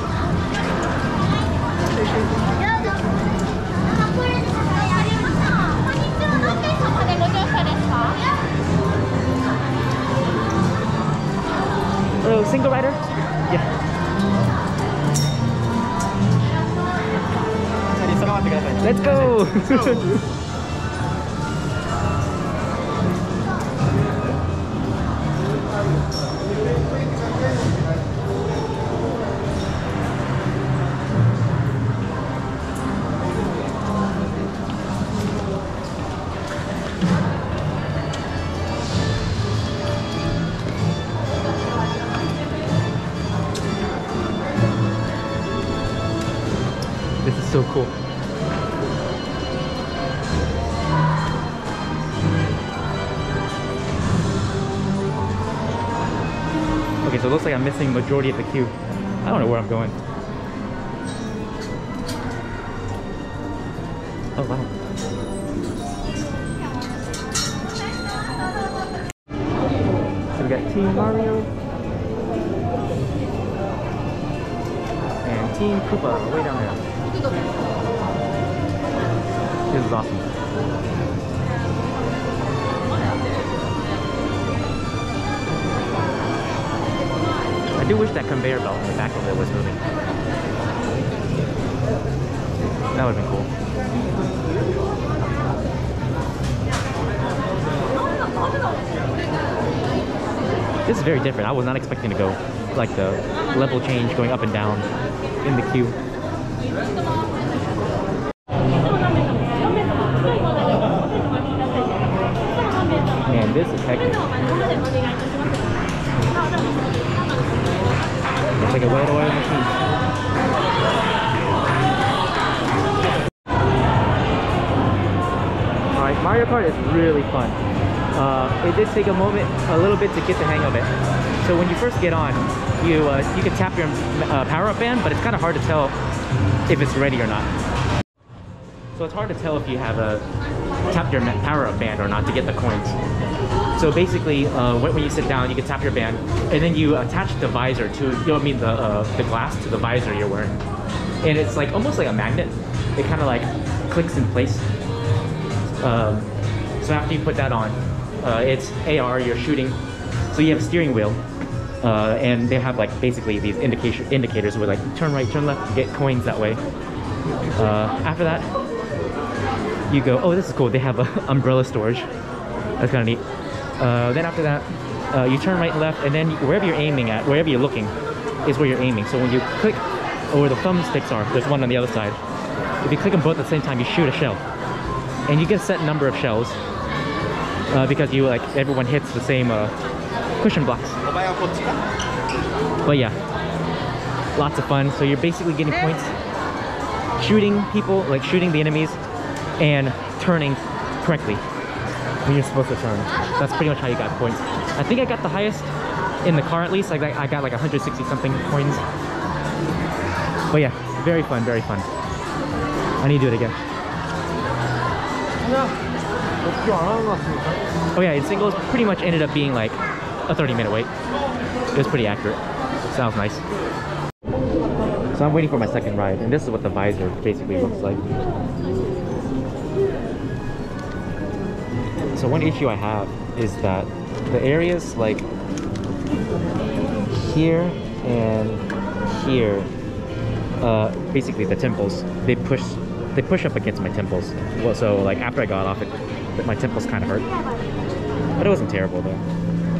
Hello, single rider? Yeah. Let's go! This is so cool. So it looks like I'm missing majority of the queue. I don't know where I'm going. Oh wow. So we got Team Mario and Team Koopa way down there. This is awesome. I do wish that conveyor belt in the back of it was moving. That would have been cool. This is very different. I was not expecting to go like the level change going up and down in the queue. Man, this is hectic. It's like a way to wear machine. Alright, Mario Kart is really fun. Uh, it did take a moment, a little bit to get the hang of it. So when you first get on, you uh, you can tap your uh, power-up band, but it's kind of hard to tell if it's ready or not. So it's hard to tell if you have a tapped your power-up band or not to get the coins. So basically, uh, when you sit down, you can tap your band, and then you attach the visor to, you know, I mean the uh, the glass to the visor you're wearing, and it's like almost like a magnet. It kind of like clicks in place. Um, so after you put that on, uh, it's A R. You're shooting, so you have a steering wheel, uh, and they have like basically these indication indicators where like turn right, turn left, get coins that way. Uh, after that, you go. Oh, this is cool. They have a umbrella storage. That's kind of neat. Uh, then after that, uh, you turn right and left, and then wherever you're aiming at, wherever you're looking, is where you're aiming. So when you click where the thumbsticks are, there's one on the other side. If you click them both at the same time, you shoot a shell. And you get a set number of shells, uh, because you like everyone hits the same uh, cushion blocks. But yeah, lots of fun. So you're basically getting points, shooting people, like shooting the enemies, and turning correctly when you're supposed to turn. That's pretty much how you got points. I think I got the highest in the car, at least. Like I got like one hundred sixty something coins. But yeah, very fun, very fun. I need to do it again. Oh yeah, in singles pretty much ended up being like a thirty minute wait. It was pretty accurate. Sounds nice. So I'm waiting for my second ride, and this is what the visor basically looks like. So one issue I have is that the areas like here and here, uh, basically the temples, they push they push up against my temples. Well, so like after I got off it, my temples kind of hurt. But it wasn't terrible though.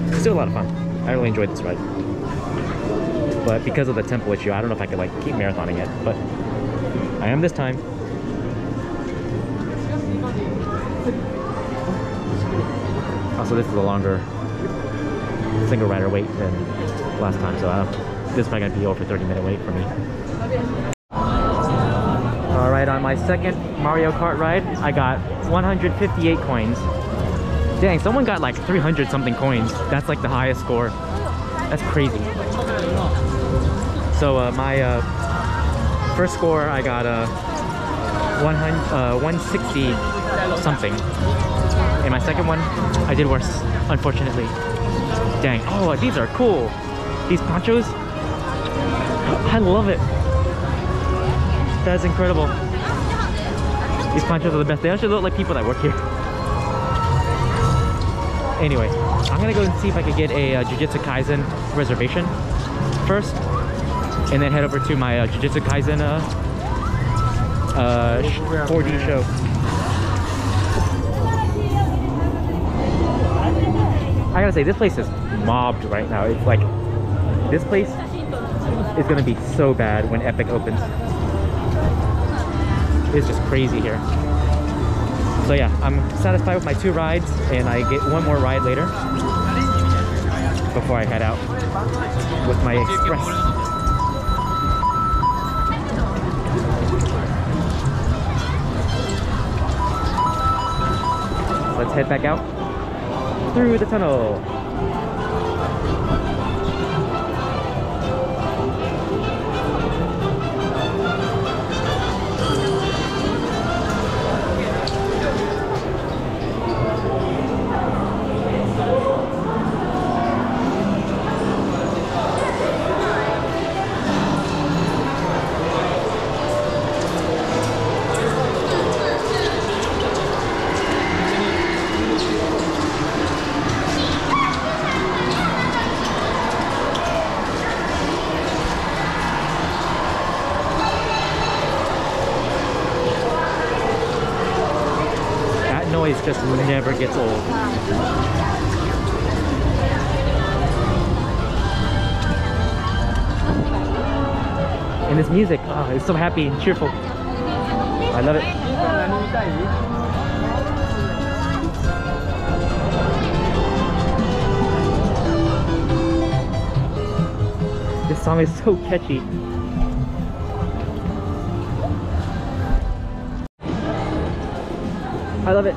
It's still a lot of fun. I really enjoyed this ride. But because of the temple issue, I don't know if I could like keep marathoning it, but I am this time. Also, this is a longer single rider wait than last time, so I don't, this is probably gonna be over thirty minute wait for me. All right, on my second Mario Kart ride, I got one hundred fifty-eight coins. Dang, someone got like three hundred something coins. That's like the highest score. That's crazy. So uh, my uh, first score, I got uh, one hundred, uh, one sixty something. And my second one, I did worse, unfortunately. Dang, oh, these are cool. These ponchos, I love it. That's incredible. These ponchos are the best. They actually look like people that work here. Anyway, I'm gonna go and see if I could get a uh, Jujutsu Kaisen reservation first, and then head over to my uh, Jujutsu Kaisen uh, uh, four D show. I gotta say, this place is mobbed right now. It's like, this place is gonna be so bad when Epic opens. It's just crazy here. So yeah, I'm satisfied with my two rides, and I get one more ride later before I head out with my express. So let's head back out through the tunnel. Just never gets old. And this music, oh, it's so happy and cheerful. I love it. This song is so catchy. I love it.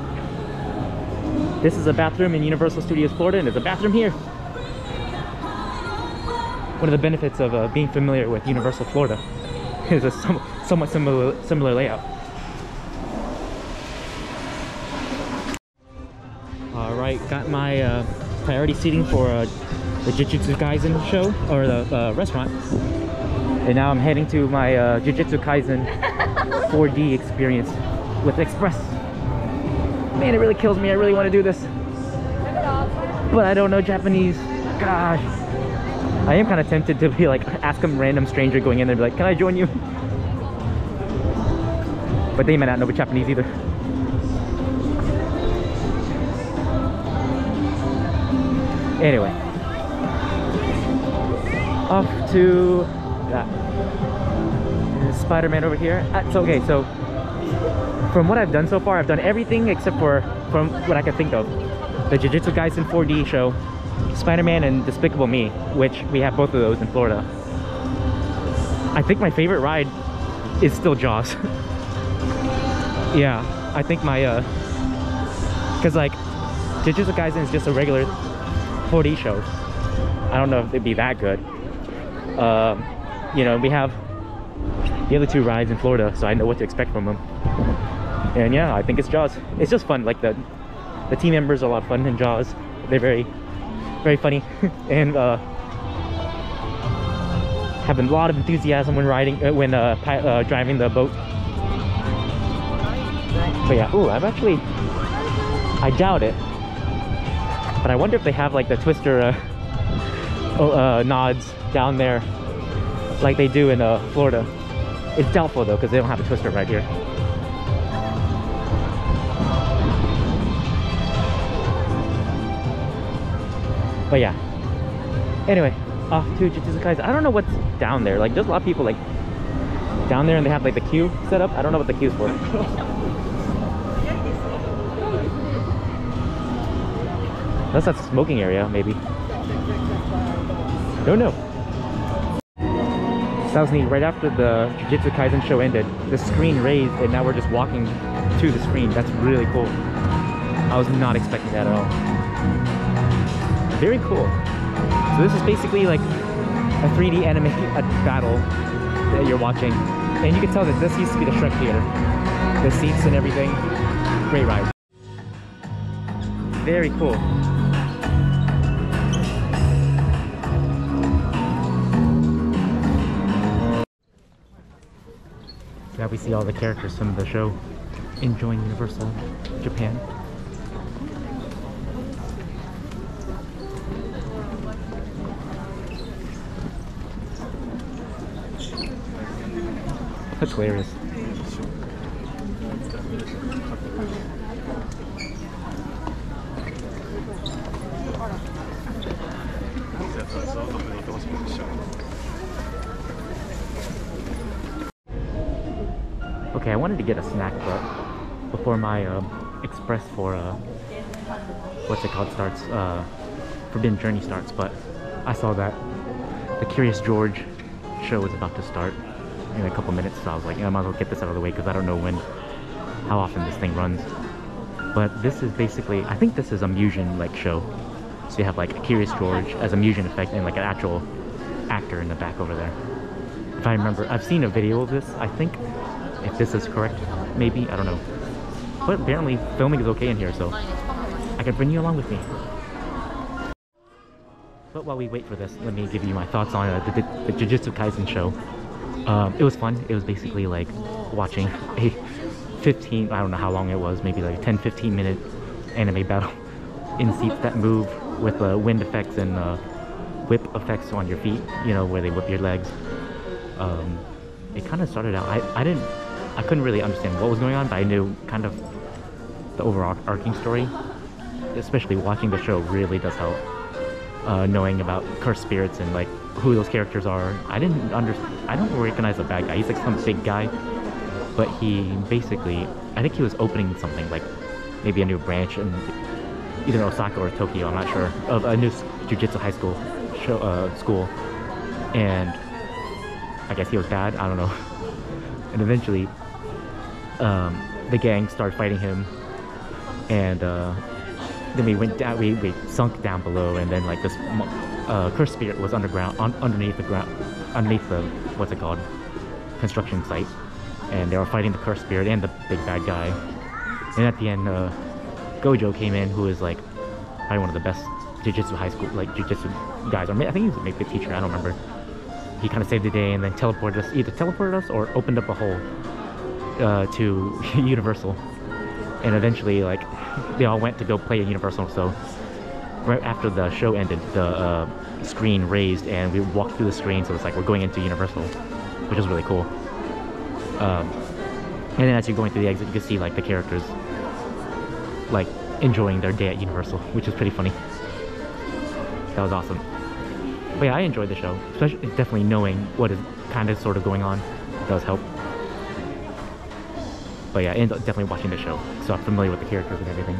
This is a bathroom in Universal Studios Florida, and there's a bathroom here. One of the benefits of uh, being familiar with Universal Florida is a some, somewhat similar, similar layout. Alright, got my uh, priority seating for uh, the Jujutsu Kaisen show, or the uh, restaurant. And now I'm heading to my uh, Jujutsu Kaisen four D experience with Express. Man, it really kills me. I really want to do this, but I don't know Japanese. Gosh, I am kind of tempted to be like, ask a random stranger going in there, be like, "Can I join you?" But they might not know Japanese either. Anyway, off to that Spider-Man over here. That's okay. So. From what I've done so far, I've done everything except for, from what I could think of, the Jujutsu Kaisen four D show, Spider-Man, and Despicable Me, which we have both of those in Florida. I think my favorite ride is still Jaws. Yeah, I think my, uh, cause like, Jujutsu Kaisen is just a regular four D show. I don't know if it'd be that good. Uh, you know, we have the other two rides in Florida, so I know what to expect from them. And yeah, I think it's Jaws. It's just fun. Like the the team members are a lot of fun in Jaws. They're very, very funny and uh, have a lot of enthusiasm when riding, uh, when uh, uh, driving the boat. But yeah, ooh, I've actually, I doubt it, but I wonder if they have like the Twister uh, uh, nods down there, like they do in uh, Florida. It's doubtful though, because they don't have a Twister right here. But yeah, anyway, off to Jujutsu Kaisen. I don't know what's down there. Like, there's a lot of people like down there, and they have like the queue set up. I don't know what the queue's for. Unless that's a smoking area, maybe. Don't know. That was neat. Right after the Jujutsu Kaisen show ended, the screen raised and now we're just walking to the screen. That's really cool. I was not expecting that at all. Very cool. So this is basically like a three D anime a battle that you're watching. And you can tell that this used to be the Shrek Theater. The seats and everything. Great ride. Very cool. Now we see all the characters from the show enjoying Universal Japan. That's hilarious. Okay, I wanted to get a snack, but before my uh, express for uh, what's it called starts, uh, Forbidden Journey starts, but I saw that the Curious George show is about to start in a couple minutes, so I was like, yeah, I might as well get this out of the way because I don't know when, how often this thing runs. But this is basically, I think this is a Mugen like show. So you have like a Curious George as a Mugen effect and like an actual actor in the back over there. If I remember, I've seen a video of this, I think, if this is correct, maybe, I don't know. But apparently filming is okay in here, so I can bring you along with me. But while we wait for this, let me give you my thoughts on uh, the, the, the Jujutsu Kaisen show. Um, it was fun. It was basically like watching a fifteen, I don't know how long it was, maybe like ten fifteen minute anime battle in seats that move with uh, wind effects and uh, whip effects on your feet, you know, where they whip your legs. Um, it kind of started out, I, I didn't, I couldn't really understand what was going on, but I knew kind of the overarching story. Especially watching the show really does help. Uh, knowing about cursed spirits and like who those characters are. I didn't understand, I don't recognize the bad guy. He's like some big guy, but he basically, I think he was opening something, like maybe a new branch in either Osaka or Tokyo, I'm not sure, of a new jujitsu high school show, uh, school. And I guess he was bad, I don't know. And eventually, um, the gang started fighting him, and uh, then we went down, we, we sunk down below, and then like this uh, cursed spirit was underground, un underneath the ground, underneath the, what's it called, construction site. And they were fighting the cursed spirit and the big bad guy. And at the end, uh, Gojo came in, who is like probably one of the best jujitsu high school, like jujitsu guys, or I think he was maybe a teacher, I don't remember. He kind of saved the day and then teleported us, either teleported us or opened up a hole uh, to Universal. And eventually, like, they all went to go play at Universal, so right after the show ended, the uh, screen raised and we walked through the screen, so it's like we're going into Universal, which was really cool. Um, and then as you're going through the exit, you can see, like, the characters, like, enjoying their day at Universal, which is pretty funny. That was awesome. But yeah, I enjoyed the show, especially definitely knowing what is kind of sort of going on. It does help. But yeah, I ended up definitely watching the show, so I'm familiar with the characters and everything.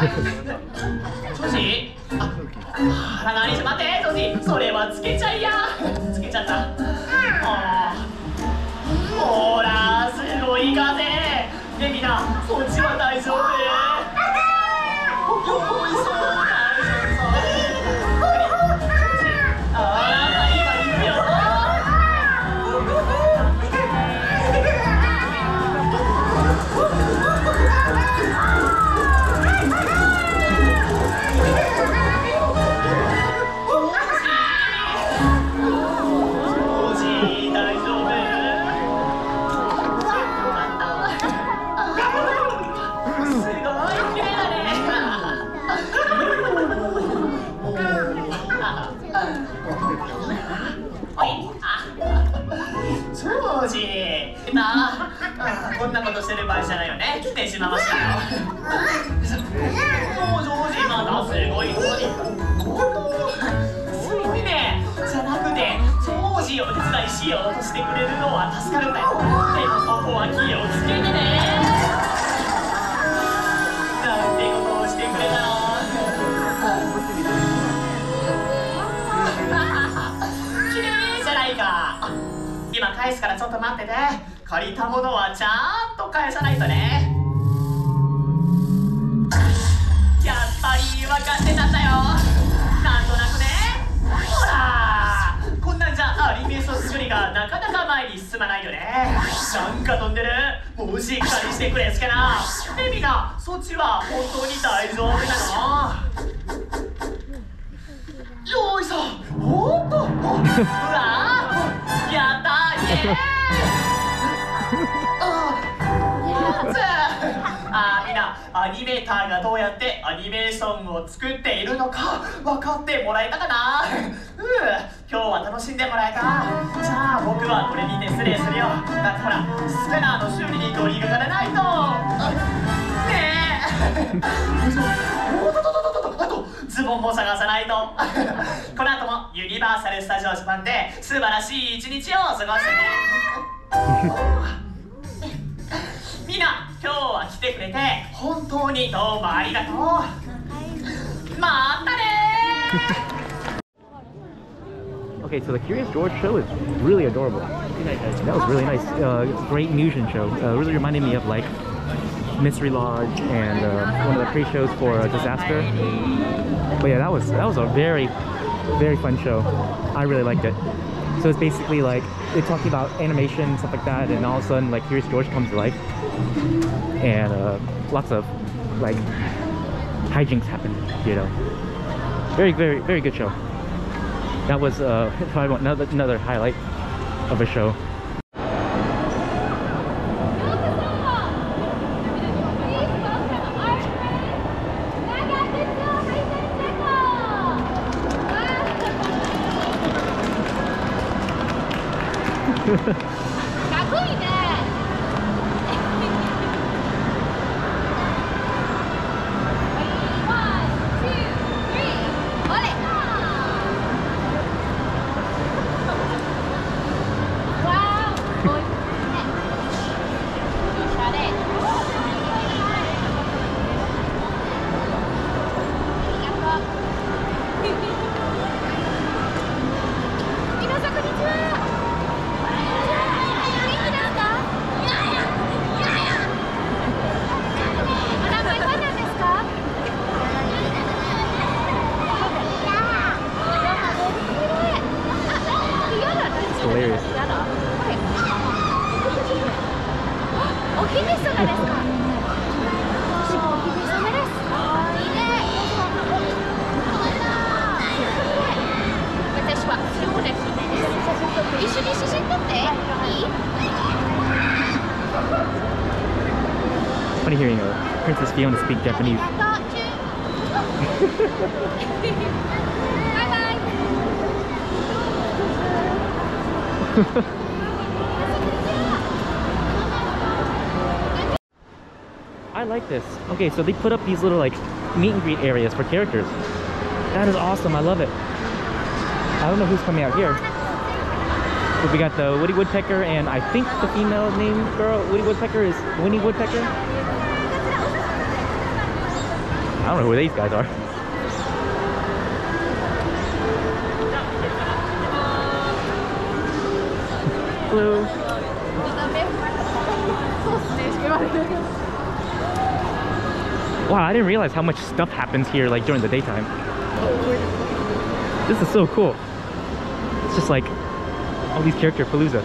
ソジー、あら何待ってソジー、それはつけちゃいや。つけちゃった。あほらすごい風。でみんなそっちは大丈夫。おいそう大丈夫そう。あら。 こんなことしてる場合じゃないよね。来てしまいましたよ。もうジョージまだすごいすごいね。じゃなくてジョージをお手伝いしようとしてくれるのは助かるんだよ。でもそこは気をつけてね。なんてことをしてくれたの。きれいじゃないか。今返すからちょっと待ってて。 借りたものはちゃんと返さないとね。やっぱり分かってたんだよ。なんとなくね。ほらこんなんじゃアニメーション作りがなかなか前に進まないよね。なんか飛んでる。もうしっかりしてくれすけな。でみんなそっちは本当に大丈夫なの。よいしょ。ほんと。うわやったイエーイ。 あみんなアニメーターがどうやってアニメーションを作っているのか分かってもらえたかな。うん今日は楽しんでもらえた。じゃあ僕はこれにて失礼するよ。だってほらスペナーの修理に取りかからないとねえ。おっとっとっとっとっとズボンも探さないと。この後もユニバーサル・スタジオ・ジャパンで素晴らしい一日を過ごしてね。みんな今日は来てくれて本当にどうもありがとう。またね。Okay, so the Curious George show is really adorable. That was really nice. Uh, great fusion show. Uh, really reminded me of like Mystery Lodge and uh, one of the pre-shows for uh, Disaster. But yeah, that was that was a very very fun show. I really liked it. So it's basically like they're talking about animation and stuff like that, and all of a sudden like Curious George comes to life. And uh, lots of like hijinks happen, you know. Very, very, very good show. That was uh, probably another, another highlight of a show. Funny hearing a Princess Fiona speak Japanese. Bye bye. I like this. Okay, so they put up these little like meet and greet areas for characters. That is awesome. I love it. I don't know who's coming out here. But we got the Woody Woodpecker, and I think the female name girl Woody Woodpecker is Winnie Woodpecker. I I don't know who these guys are. Hello. Wow, I didn't realize how much stuff happens here like during the daytime. This is so cool. It's just like all these character palooza.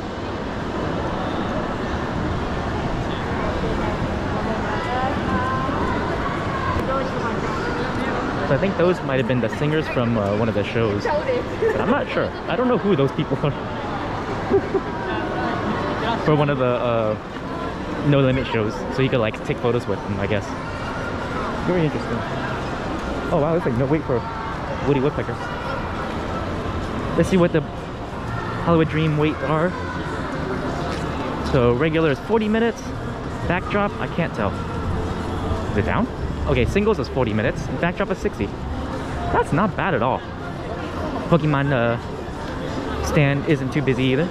So I think those might have been the singers from uh, one of the shows, but I'm not sure. I don't know who those people are. For one of the uh, No Limit shows, so you could like take photos with them, I guess. Very interesting. Oh wow, there's like no wait for Woody Woodpecker. Let's see what the Hollywood Dream wait are. So regular is forty minutes. Backdrop, I can't tell. Is it down? Okay, singles is forty minutes, and backdrop is sixty. That's not bad at all. Pokemon uh, stand isn't too busy either.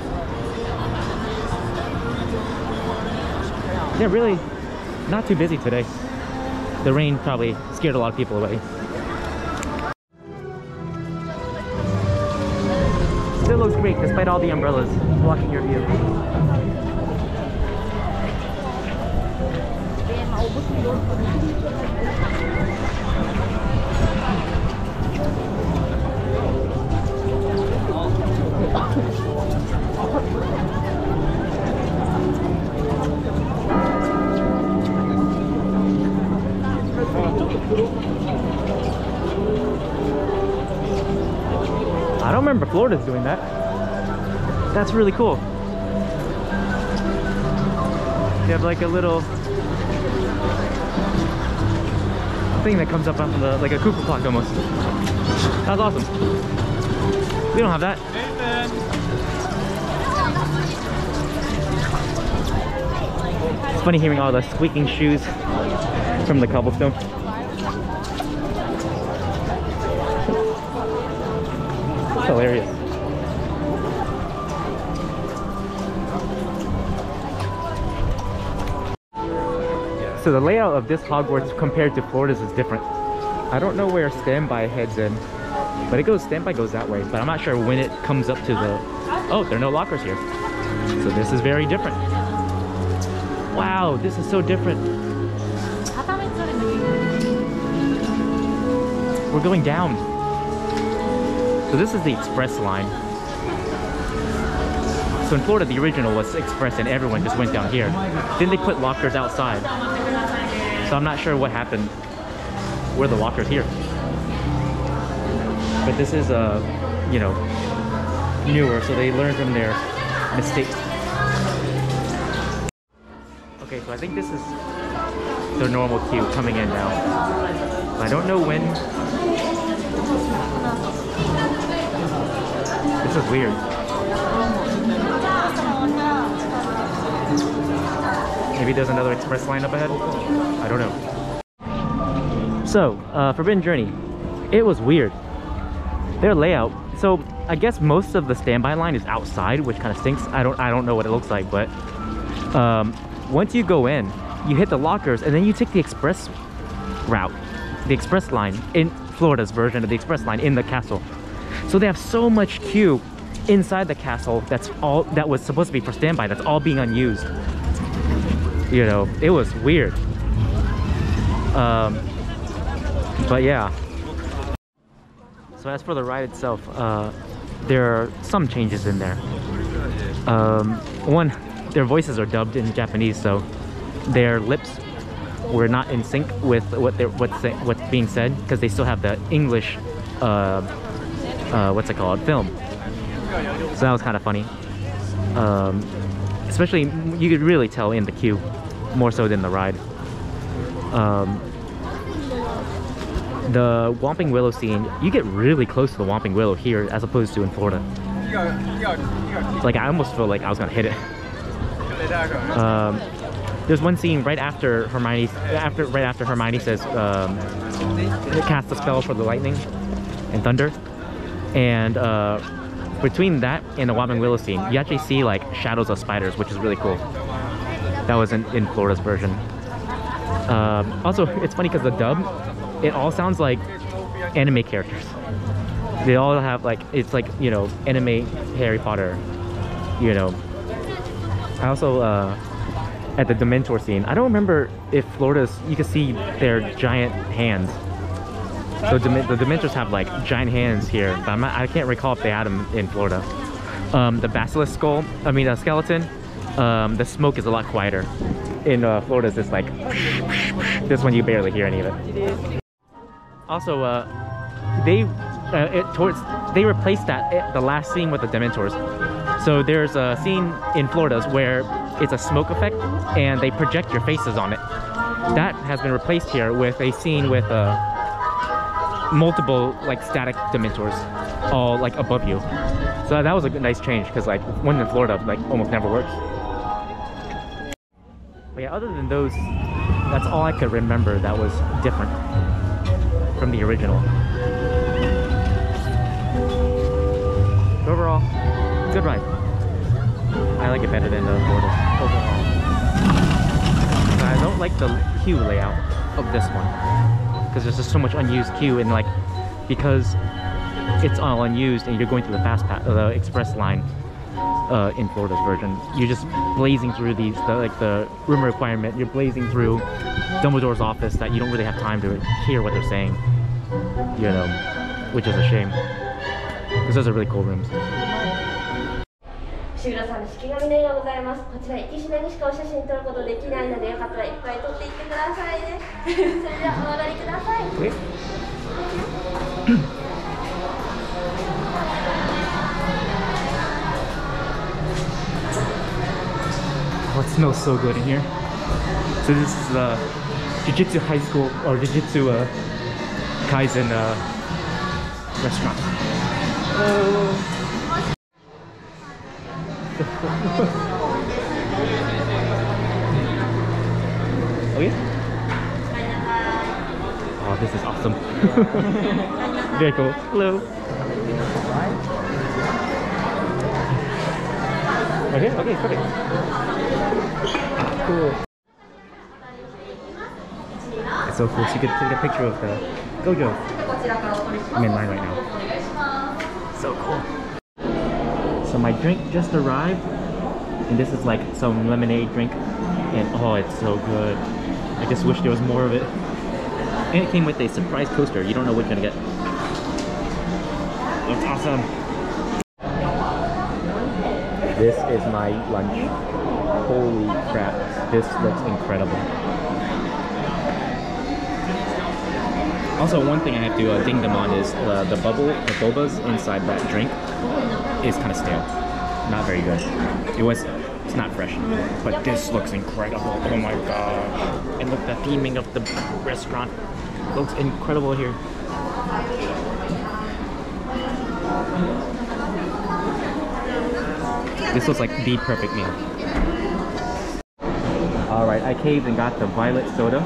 Yeah, really not too busy today. The rain probably scared a lot of people away. Still looks great despite all the umbrellas blocking your view. I don't remember Florida's doing that. That's really cool. They have like a little thing that comes up on the, like a cuckoo clock almost. That's awesome. We don't have that. Amen. It's funny hearing all the squeaking shoes from the cobblestone. It's hilarious. So the layout of this Hogwarts compared to Florida's is different. I don't know where standby heads in, but it goes, standby goes that way, but I'm not sure when it comes up to the, oh, there are no lockers here. So this is very different. Wow, this is so different. We're going down. So this is the express line. So in Florida, the original was express and everyone just went down here. Then they put lockers outside. So I'm not sure what happened. Where the lockers here? But this is a, uh, you know, newer, so they learn from their mistakes. Okay, so I think this is the normal queue coming in now. I don't know when. This is weird. Maybe there's another express line up ahead? I don't know. So, uh, Forbidden Journey. It was weird. Their layout. So, I guess most of the standby line is outside, which kind of stinks. I don't I don't know what it looks like, but... Um, once you go in, you hit the lockers, and then you take the express route. The express line, in Florida's version of the express line, in the castle. So they have so much queue inside the castle that's all that was supposed to be for standby, that's all being unused. You know, it was weird. Um, but yeah. So as for the ride itself, uh, there are some changes in there. Um, one, their voices are dubbed in Japanese, so their lips were not in sync with what they're, what's, what's being said, because they still have the English, uh, uh, what's it called, film. So that was kind of funny. Um, especially, you could really tell in the queue, more so than the ride. Um, the Whomping Willow scene, you get really close to the Whomping Willow here as opposed to in Florida. Like, I almost feel like I was gonna hit it. Um, there's one scene right after Hermione, after, right after Hermione says, um, cast a spell for the lightning and thunder. And uh, between that and the Whomping Willow scene, you actually see like shadows of spiders, which is really cool. That was in, in Florida's version. Um, also, it's funny because the dub, it all sounds like anime characters. They all have like, it's like, you know, anime Harry Potter, you know. I also, uh, at the Dementor scene, I don't remember if Florida's, you can see their giant hands. So the Dementors have like giant hands here, but I'm not, I can't recall if they had them in Florida. Um, the Basilisk skull, I mean a skeleton, um, the smoke is a lot quieter. In uh, Florida it's like, this one you barely hear any of it. Also, uh, they uh, it, towards they replaced that it, the last scene with the Dementors. So there's a scene in Florida's where it's a smoke effect and they project your faces on it. That has been replaced here with a scene with uh, multiple like static Dementors all like above you. So that was a nice change because like one in Florida like almost never works. But yeah, other than those, that's all I could remember that was different from the original. But overall, good ride. I like it better than the Florida overall. But I don't like the queue layout of this one, because there's just so much unused queue, and like because it's all unused and you're going through the fast pass, the express line uh, in Florida's version, you're just blazing through these the, like the room requirement, you're blazing through Dumbledore's office that you don't really have time to hear what they're saying, you know, which is a shame because those are really cool rooms. Oh, it smells so good in here. So this is the uh, Jujutsu High School or Jujutsu uh, Kaisen uh, restaurant. Oh. Oh yeah? Oh, this is awesome. Very cool. Hello. Okay, okay, perfect. Cool. It's so cool. She could take a picture of the Gojo. I'm in line right now. So cool. So my drink just arrived, and this is like some lemonade drink, and oh, it's so good. I just wish there was more of it. And it came with a surprise coaster. You don't know what you're gonna get. That's awesome. This is my lunch. Holy crap, this looks incredible. Also, one thing I have to uh, ding them on is uh, the bubble, the bobas inside that drink is kind of stale. Not very good. It was, it's not fresh. But this looks incredible. Oh my god. And look, the theming of the restaurant looks incredible here. This looks like the perfect meal. Alright, I caved and got the violet soda.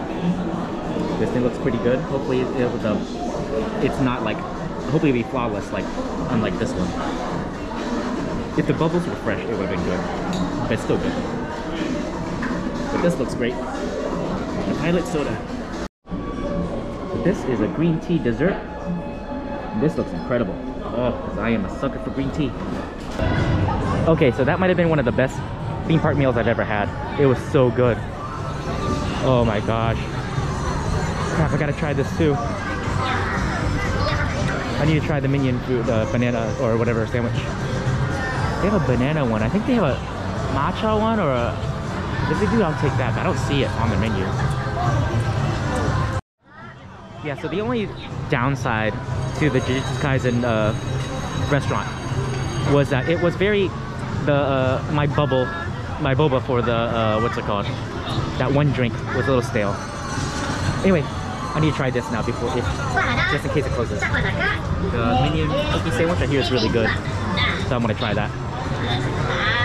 This thing looks pretty good. Hopefully it, it, the, it's not like, hopefully it'll be flawless, like unlike this one. If the bubbles were fresh, it would have been good. But it's still good. But this looks great. The pilot soda. This is a green tea dessert. This looks incredible. Oh, because I am a sucker for green tea. Okay, so that might have been one of the best theme park meals I've ever had. It was so good. Oh my gosh. Crap, I gotta try this too. I need to try the Minion food, uh, banana or whatever sandwich. They have a banana one. I think they have a matcha one or a... If they do, I'll take that, but I don't see it on the menu. Yeah, so the only downside to the Jujutsu Kaisen uh, restaurant was that it was very... the uh, my bubble, my boba for the, uh, what's it called? That one drink was a little stale. Anyway, I need to try this now before it, just in case it closes. The Minion cookie sandwich I hear is really good, so I'm gonna try that.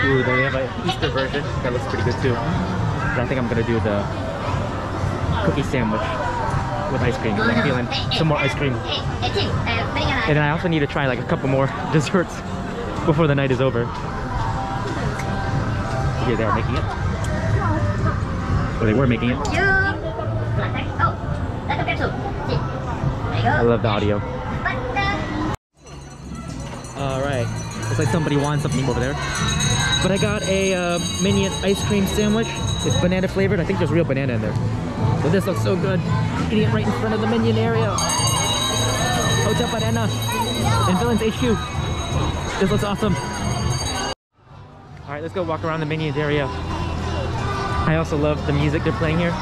Ooh, they have an Easter version that looks pretty good too. But I think I'm gonna do the cookie sandwich with ice cream, because I'm feeling some more ice cream. And then I also need to try like a couple more desserts before the night is over. Here they are making it. Or they were making it. Oh, that's a pencil. I love the audio. Alright, looks like somebody wants something over there. But I got a uh, Minion ice cream sandwich. It's banana flavored. I think there's real banana in there. But this looks so good. Eating it right in front of the Minion area. Hotel Banana and Villains H Q. This looks awesome. Alright, let's go walk around the Minions area. I also love the music they're playing here.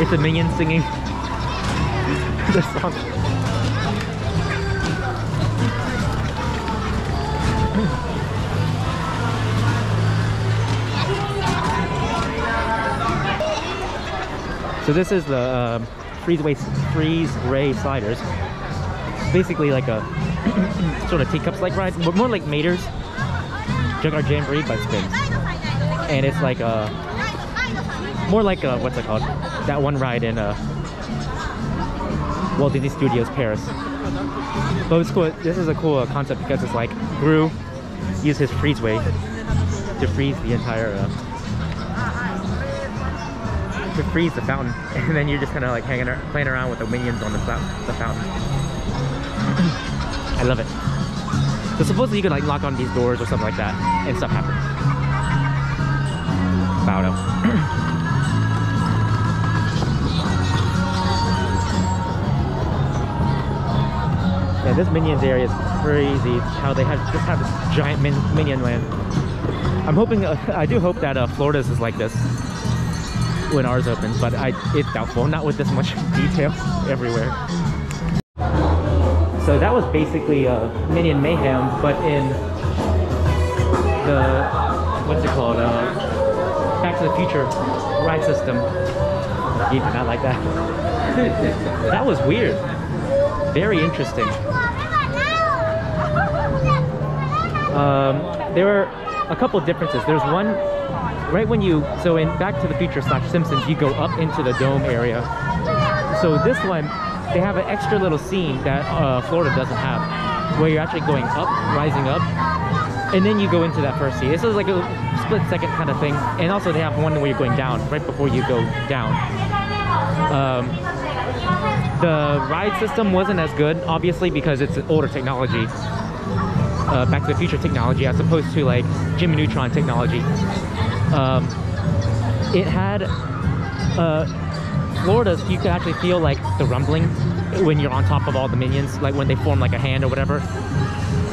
It's the Minions singing the song. So this is the uh, freeze-way, freeze-ray sliders. Basically like a sort of teacups-like ride, but more like Mater's Junkyard Jamboree by Spins. And it's like a, more like a, what's it called? That one ride in uh, Walt Disney Studios Paris. But it's cool. This is a cool uh, concept because it's like Gru used his freeze-way to freeze the entire... Uh, to freeze the fountain, and then you're just kind of like hanging, ar playing around with the minions on the, the fountain. I love it. So supposedly you can like lock on these doors or something like that, and stuff happens. Bowdo. Yeah, this minions area is crazy. How they have just have this giant min minion land. I'm hoping, uh, I do hope that uh, Florida's is like this when ours opens, but I, it's doubtful, not with this much detail everywhere. So that was basically uh, Minion Mayhem, but in the, what's it called, uh, Back to the Future ride system. You did not like that. That was weird. Very interesting. Um, there were a couple differences. There's one right when you, so in Back to the Future slash Simpsons, you go up into the dome area. So this one, they have an extra little scene that uh, Florida doesn't have, where you're actually going up, rising up, and then you go into that first scene. This is like a split second kind of thing. And also they have one where you're going down, right before you go down. Um, the ride system wasn't as good, obviously, because it's older technology. Uh, Back to the Future technology, as opposed to like Jimmy Neutron technology. Um, it had uh, Florida's, you could actually feel like the rumbling when you're on top of all the minions, like when they form like a hand or whatever.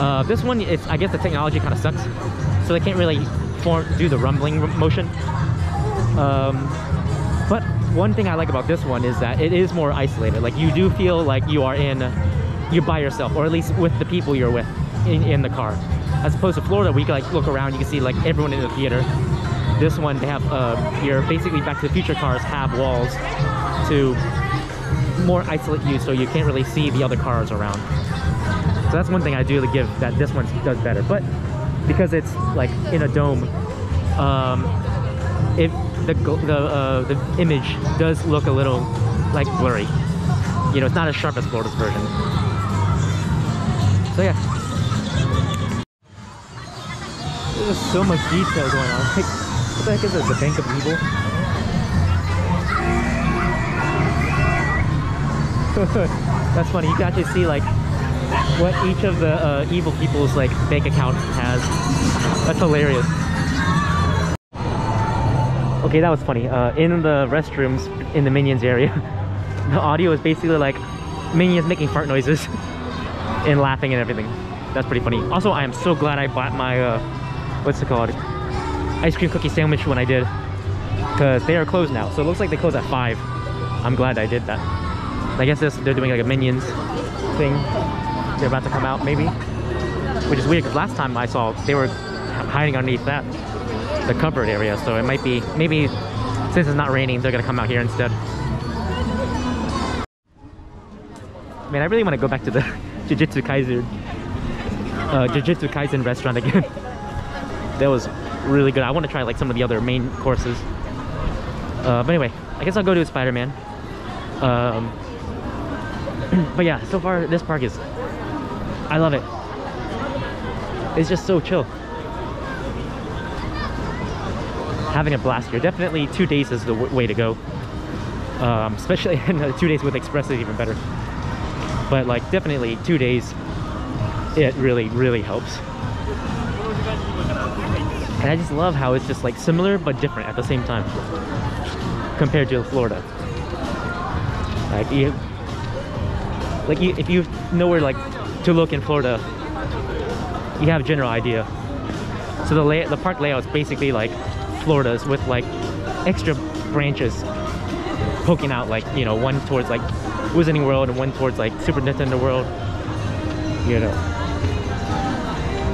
Uh, this one, it's, I guess the technology kind of sucks, so they can't really form, do the rumbling motion. Um, but one thing I like about this one is that it is more isolated. Like you do feel like you are in, you're by yourself, or at least with the people you're with in, in the car. As opposed to Florida, where you can like look around, you can see like everyone in the theater. This one, they have uh, your basically Back to the Future cars have walls to more isolate you, so you can't really see the other cars around. So that's one thing I do to give that this one does better. But because it's like in a dome, um, it the the uh, the image does look a little like blurry. You know, it's not as sharp as Florida's version. So yeah, there's so much detail going on. Like, what the heck is this? The Bank of Evil? That's funny. You can actually see like what each of the uh, evil people's like bank account has. That's hilarious. Okay, that was funny. Uh, in the restrooms in the Minions area, the audio is basically like Minions making fart noises and laughing and everything. That's pretty funny. Also, I am so glad I bought my uh, what's it called? ice cream cookie sandwich when I did, because they are closed now. So it looks like they close at five. I'm glad I did that. I guess this, they're doing like a Minions thing. They're about to come out maybe, which is weird because last time I saw they were hiding underneath that, the cupboard area. So it might be, maybe since it's not raining, they're gonna come out here instead. Man, I really want to go back to the Jujutsu Kaisen, uh, Jujutsu Kaisen restaurant again. That was really good. I want to try like some of the other main courses. Uh, but anyway, I guess I'll go do Spider-Man. Um, but yeah, so far this park is, I love it. It's just so chill. Having a blast here. Definitely two days is the w way to go. um, especially in uh, two days with Express is even better. But like definitely two days, it really, really helps. And I just love how it's just like similar but different at the same time compared to Florida. Like you, like you, if you know where like to look in Florida, you have a general idea. So the lay the park layout is basically like Florida's with like extra branches poking out, like, you know, one towards like Wizarding World and one towards like Super Nintendo World, you know.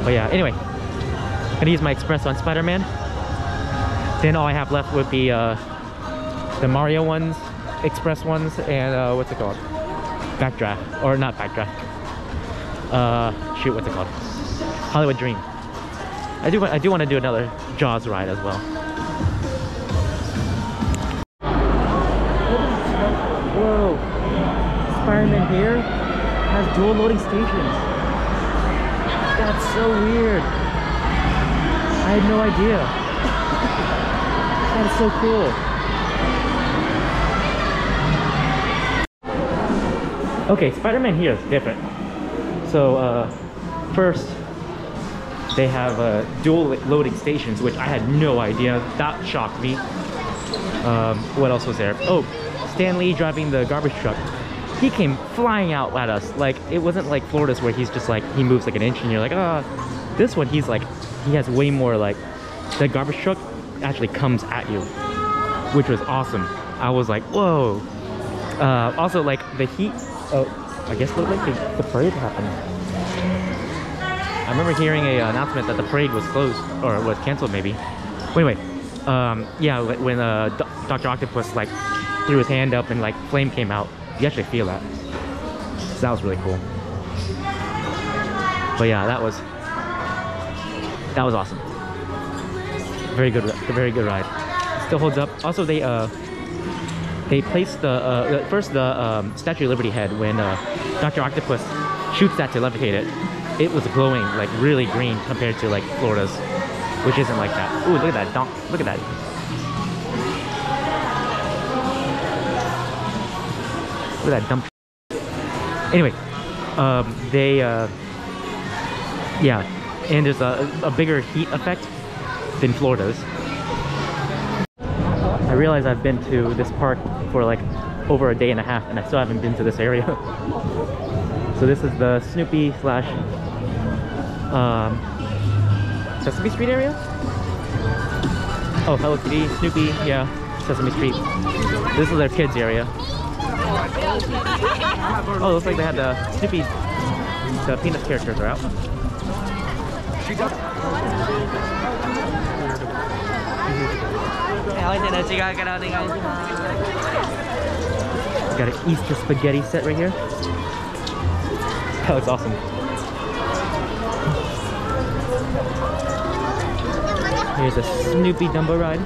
But yeah, anyway. I'm gonna use my Express on Spider-Man. Then all I have left would be uh, the Mario ones, Express ones, and uh, what's it called? Backdraft, or not Backdraft. Uh, shoot, what's it called? Hollywood Dream. I do, I do want to do another Jaws ride as well. Whoa! Spider-Man here has dual loading stations. That's so weird. I had no idea. That is so cool. Okay, Spider-Man here is different. So uh, first, they have uh, dual loading stations, which I had no idea. That shocked me. Um, what else was there? Oh, Stan Lee driving the garbage truck. He came flying out at us. Like, it wasn't like Florida's where he's just like, he moves like an inch and you're like, ah. Oh. This one, he's like, he has way more, like, the garbage truck actually comes at you, which was awesome. I was like, whoa. Uh, also, like, the heat, oh, I guess look like the, the parade happened. I remember hearing an announcement that the parade was closed, or was canceled maybe. Anyway, um, yeah, when uh, Doctor Octopus, like, threw his hand up and, like, flame came out, you actually feel that. So that was really cool. But yeah, that was... that was awesome. Very good, very good ride. Still holds up. Also, they uh, they placed the uh, first the um, Statue of Liberty head when uh, Doctor Octopus shoots that to levitate it. It was glowing, like really green compared to like Florida's, which isn't like that. Ooh, look at that donk! Look at that. Look at that dump. Anyway, um, they uh, yeah. And there's a, a bigger heat effect than Florida's. I realize I've been to this park for like over a day and a half and I still haven't been to this area. So this is the Snoopy slash um, Sesame Street area? Oh, Hello Kitty, Snoopy, yeah, Sesame Street. This is their kids area. Oh, looks like they had the Snoopy, the Peanuts characters are out. Got an Easter spaghetti set right here. That looks awesome. Here's a Snoopy Dumbo ride.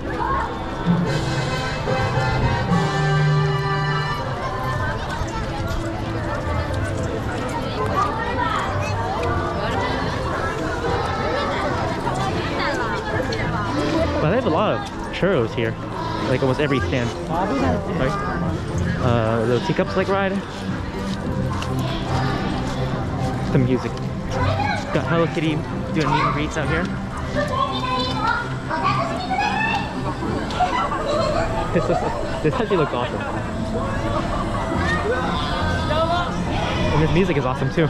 Wow, they have a lot of churros here, like almost every stand. Right. Uh, little teacups like ride. The music. Got Hello Kitty doing meet and greets out here. This, is, this actually looks awesome. And this music is awesome too.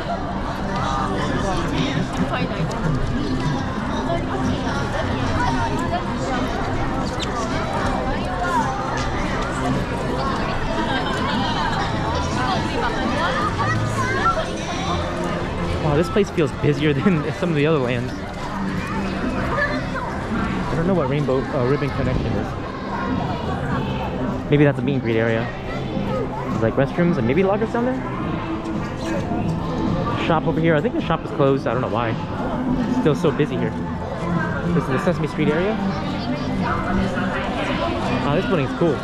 Wow, this place feels busier than some of the other lands. I don't know what Rainbow uh, Ribbon Connection is. Maybe that's a meet and greet area. There's like restrooms and maybe lockers down there. Shop over here. I think the shop is closed. I don't know why. It's still so busy here. This is the Sesame Street area. Wow, this building is cool.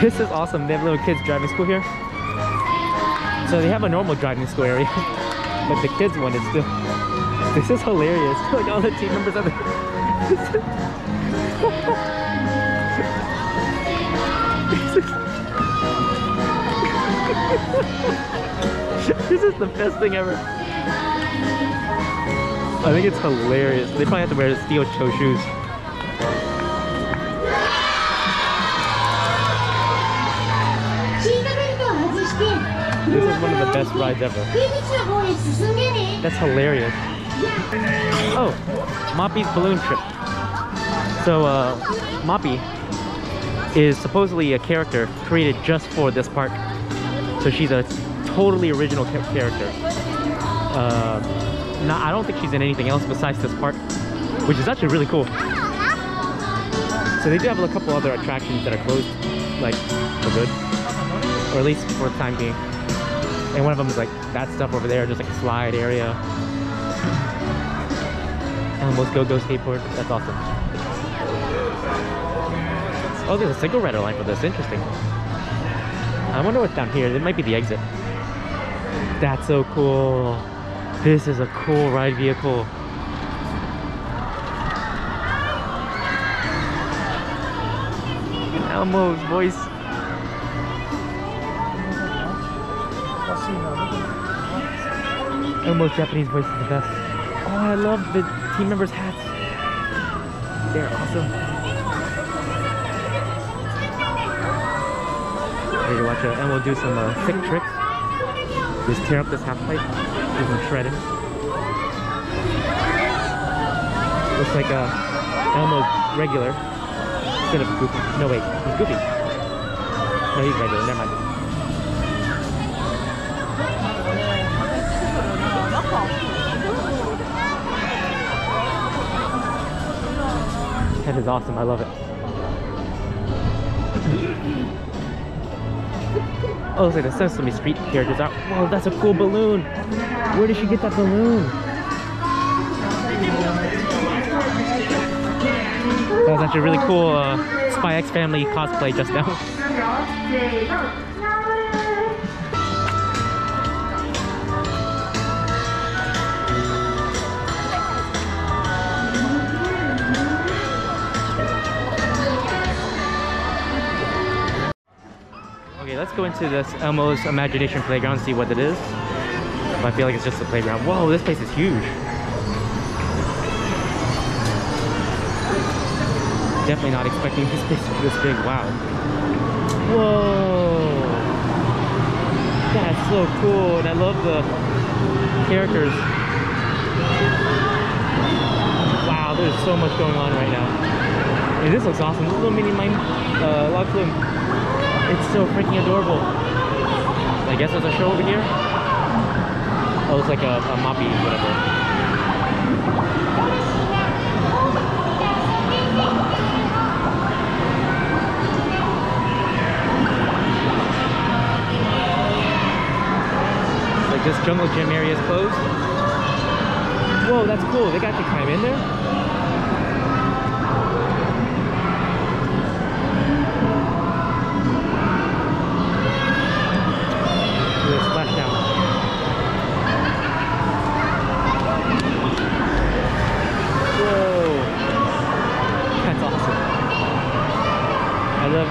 This is awesome. They have little kids driving school here. So they have a normal driving school area, but the kids one is still. This is hilarious. Like all the team members are there. This, is... this is the best thing ever. I think it's hilarious. They probably have to wear steel toe shoes. This is one of the best rides ever. That's hilarious. Oh, Moppy's balloon trip. So, uh, Moppy is supposedly a character created just for this park. So she's a totally original character. Uh, not, I don't think she's in anything else besides this park, which is actually really cool. So they do have a couple other attractions that are closed, like, for good. Or at least for the time being. And one of them is like that stuff over there, just like a slide area. And let's go go skateboard. That's awesome. Oh, there's a single rider line for this. Interesting. I wonder what's down here. It might be the exit. That's so cool. This is a cool ride vehicle. Elmo's voice. Elmo's Japanese voice is the best. Oh, I love the team members' hats. They're awesome. Ready to watch uh, Elmo do some uh, sick tricks. Just tear up this half pipe. Do some shredding. Looks like uh, Elmo's regular. Instead of Goofy. No, wait. He's Goofy. No, he's regular. Never mind. That is awesome, I love it. Oh, looks like the Sesame Street characters are. Whoa, that's a cool balloon! Where did she get that balloon? That was actually a really cool uh, Spy X Family cosplay just now. Let's go into this Elmo's Imagination Playground and see what it is. But I feel like it's just a playground. Whoa, this place is huge. Definitely not expecting this place to be this big. Wow. Whoa. That's so cool. And I love the characters. Wow, there's so much going on right now. And this looks awesome. This little mini mine uh, log flume. It's so freaking adorable. I guess there's a show over here. Oh, it's like a, a Moppy, whatever. Like this jungle gym area is closed. Whoa, that's cool. They got to climb in there.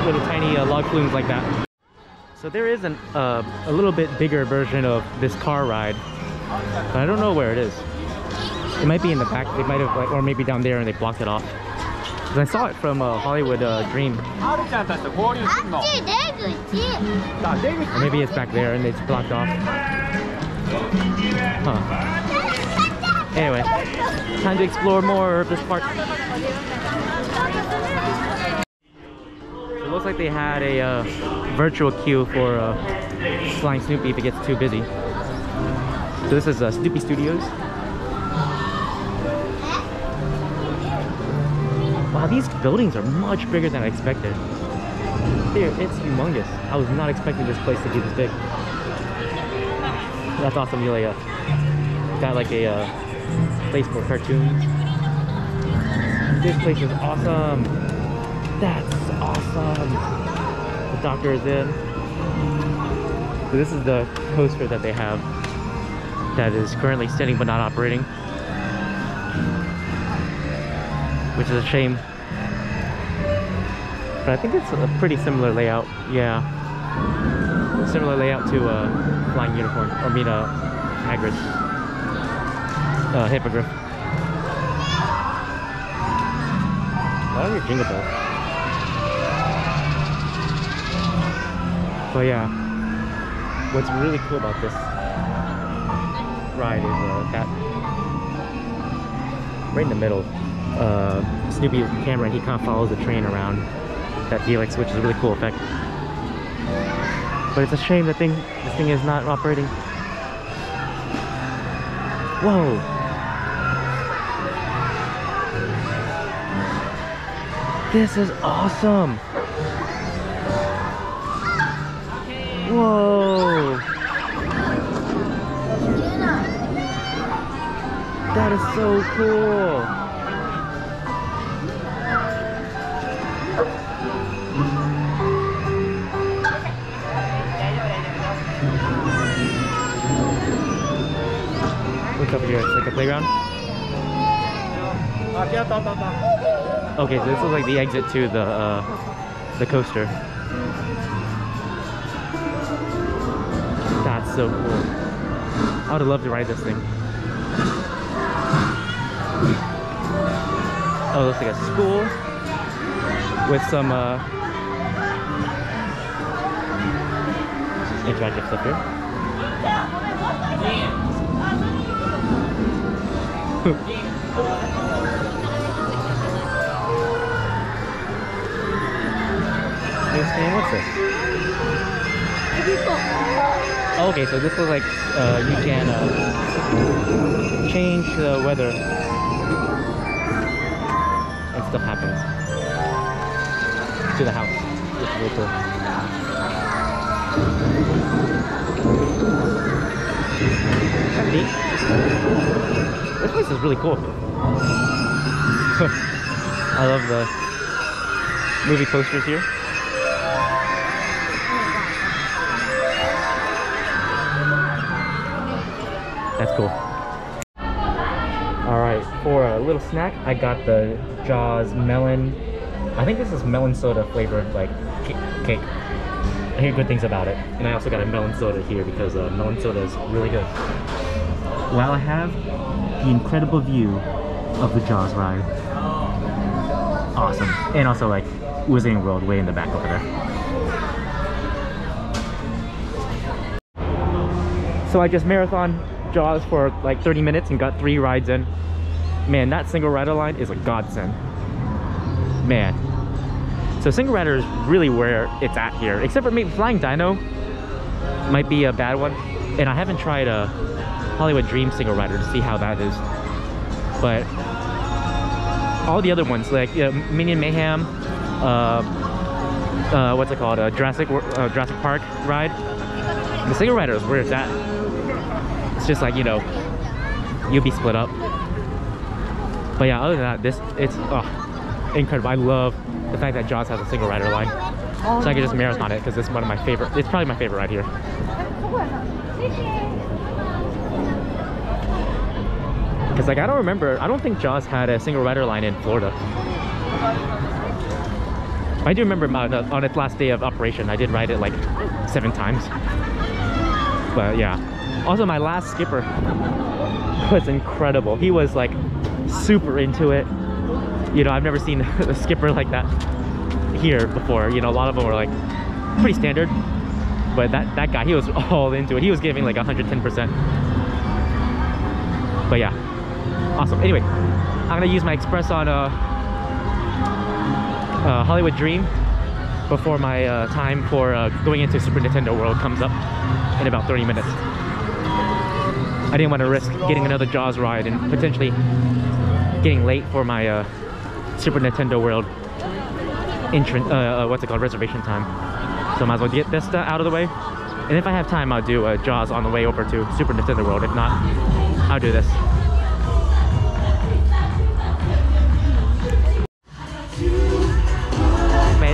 Little tiny uh, log flumes like that. So there is an, uh, a little bit bigger version of this car ride, but I don't know where it is. It might be in the back. They might have, like, or maybe down there and they blocked it off. Because I saw it from uh, Hollywood uh, Dream. Or maybe it's back there and it's blocked off. Huh. Anyway, time to explore more of this park. Looks like they had a uh, virtual queue for uh, Flying Snoopy if it gets too busy. So this is uh, Snoopy Studios. Wow, these buildings are much bigger than I expected. Dude, it's humongous. I was not expecting this place to be this big. That's awesome, you like, uh, got like a uh, place for cartoons. This place is awesome. That's awesome. The doctor is in. So this is the coaster that they have that is currently standing but not operating, which is a shame. But I think it's a pretty similar layout. Yeah, similar layout to uh, Flying Unicorn, or I mean uh, Hagrid's uh, Hippogriff. Why are there jingle bells? But yeah, what's really cool about this ride is uh, that right in the middle, uh, Snoopy is the camera and he kind of follows the train around that helix, which is a really cool effect. But it's a shame that thing, this thing is not operating. Whoa! This is awesome! Whoa! That is so cool! What's up here? It's like a playground? Okay, so this is like the exit to the, uh, the coaster. That's so cool. I would have loved to ride this thing. Oh, it looks like a school with some uh, interactive stuff here. What's this? Okay, so this was like uh, you can uh, change the weather and stuff happens to the house. It's really cool. This place is really cool. I love the movie posters here. That's cool. Alright, for a little snack, I got the Jaws melon. I think this is melon soda flavored, like, cake. I hear good things about it. And I also got a melon soda here because uh, melon soda is really good. While I have the incredible view of the Jaws ride. Awesome. And also, like, Wizarding World way in the back over there. So I just marathon Jaws for like thirty minutes and got three rides in. Man, that single rider line is a godsend. Man. So single rider is really where it's at here, except for maybe Flying Dino might be a bad one. And I haven't tried a Hollywood Dream single rider to see how that is. But all the other ones, like you know, Minion Mayhem, uh, uh, what's it called, a Jurassic, uh, Jurassic Park ride. The single rider is where it's at. It's just like, you know, you'll be split up. But yeah, other than that, this, it's oh, incredible. I love the fact that Jaws has a single rider line. So I can just marathon it because it's one of my favorite, it's probably my favorite ride here. Because like, I don't remember, I don't think Jaws had a single rider line in Florida. I do remember on its last day of operation, I did ride it like seven times. But yeah. Also my last skipper was incredible. He was like super into it. You know, I've never seen a skipper like that here before. You know, a lot of them were like pretty standard. But that, that guy, he was all into it. He was giving like one hundred ten percent. But yeah. Awesome. Anyway, I'm gonna use my express on uh, uh, Hollywood Dream before my uh, time for uh, going into Super Nintendo World comes up in about thirty minutes. I didn't want to risk getting another Jaws ride and potentially getting late for my uh, Super Nintendo World entrance, uh, what's it called, reservation time. So I might as well get this uh, out of the way. And if I have time, I'll do uh, Jaws on the way over to Super Nintendo World. If not, I'll do this.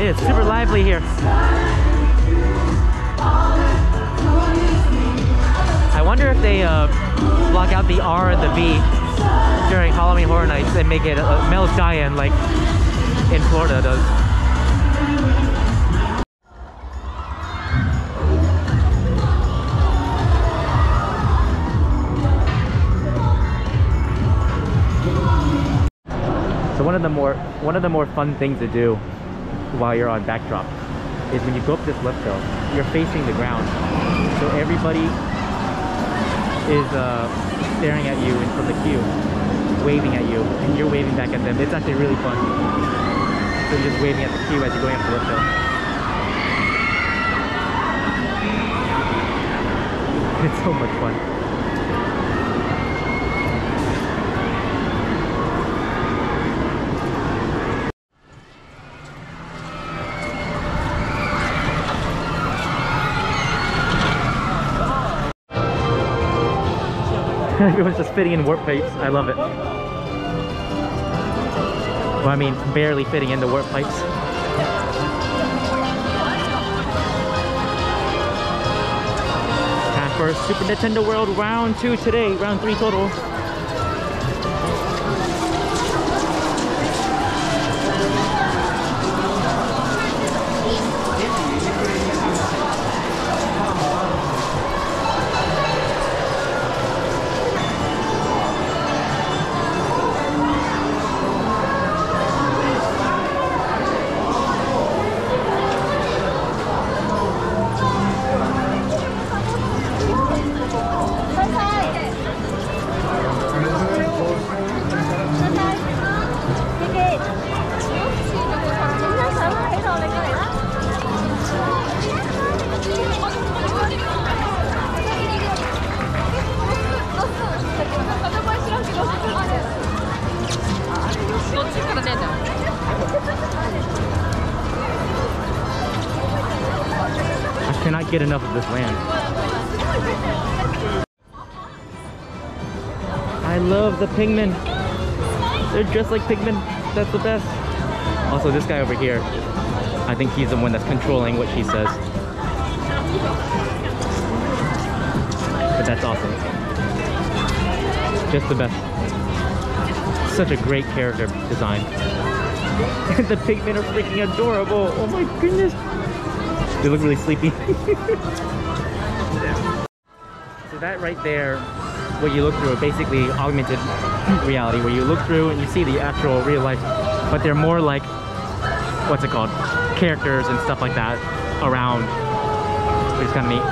It's super lively here. wonder if they uh, block out the R and the V during Halloween Horror Nights and make it uh, Mel's Dine like in Florida does. One of the more one of the more fun things to do while you're on Backdraft is when you go up this lift hill, you're facing the ground, so everybody is uh, staring at you and from the queue, waving at you, and you're waving back at them. It's actually really fun. So you're just waving at the queue as you're going up the lift hill. It's so much fun. Everyone's just fitting in warp pipes. I love it. Well, I mean, barely fitting in the warp pipes. Time for Super Nintendo World round two today, round three total. Cannot get enough of this land. I love the pigmen. They're dressed like pigmen. That's the best. Also, this guy over here, I think he's the one that's controlling what she says. But that's awesome. Just the best. Such a great character design. The pigmen are freaking adorable. Oh my goodness. They look really sleepy. So that right there, what you look through, are basically augmented reality, where you look through and you see the actual real life, but they're more like, what's it called, characters and stuff like that around, which is kind of neat.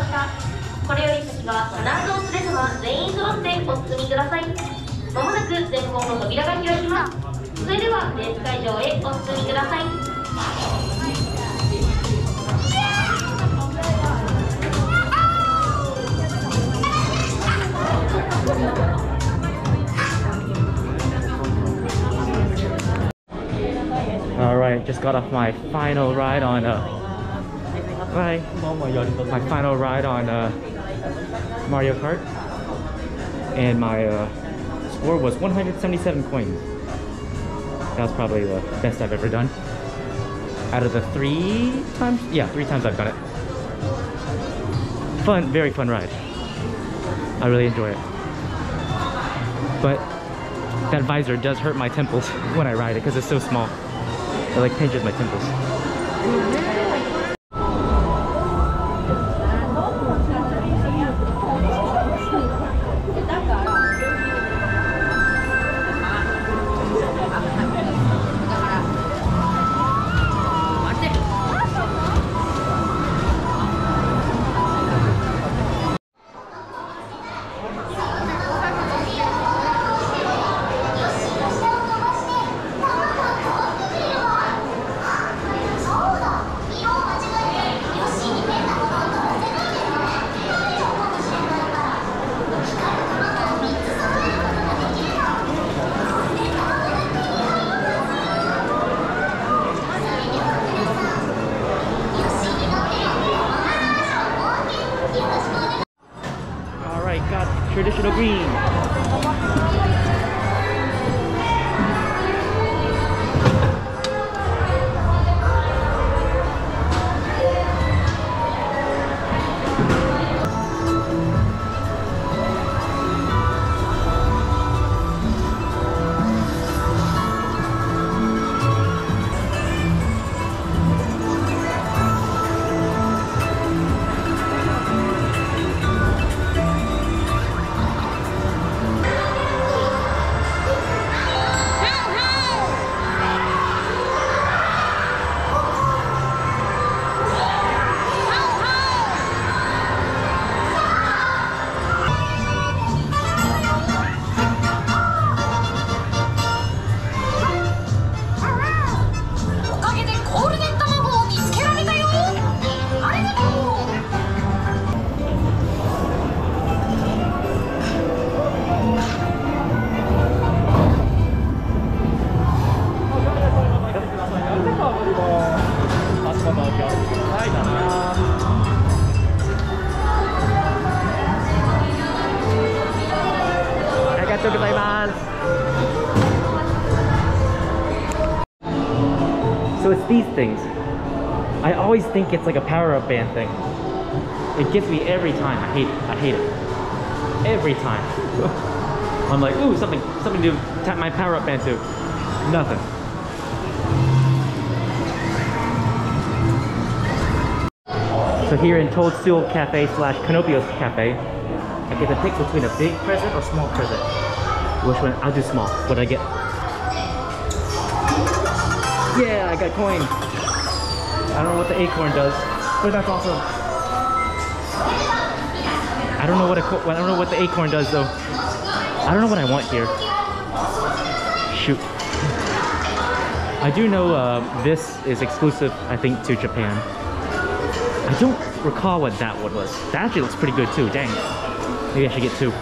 ました。これより先はマナー教室ですが、全員揃ってお進みください。まもなく前方の扉が開きます。それではレース会場へお進みください。Alright, just got off my final ride on uh, my, my final ride on uh, Mario Kart, and my uh, score was one hundred seventy-seven coins. That was probably the best I've ever done out of the three times, yeah, three times I've done it. Fun, very fun ride. I really enjoy it. But that visor does hurt my temples when I ride it because it's so small. It like pinches my temples. Traditional green. So it's these things. I always think it's like a power-up band thing. It gets me every time. I hate it. I hate it. Every time. I'm like, ooh, something, something to tap my power-up band to. Nothing. So here in Toadstool Cafe slash Canopio's Cafe, I get to pick between a big present or small present. Which one? I'll do small. What do I get? Yeah, I got coin. I don't know what the acorn does, but that's awesome. I don't know what a co I don't know what the acorn does though. I don't know what I want here. Shoot. I do know uh, this is exclusive, I think, to Japan. I don't recall what that one was. That actually looks pretty good too. Dang. Maybe I should get two.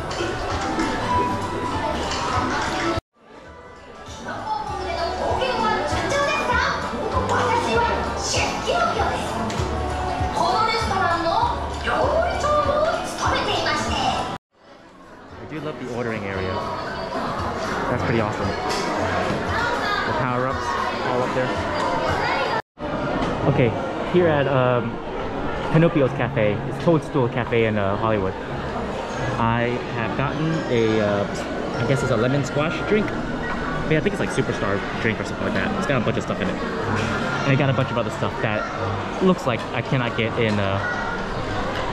Okay, here at um, Canopio's Cafe, it's Toadstool Cafe in uh, Hollywood. I have gotten a, uh, I guess it's a lemon squash drink. I mean, I think it's like Superstar drink or something like that. It's got a bunch of stuff in it. And I got a bunch of other stuff that looks like I cannot get in uh,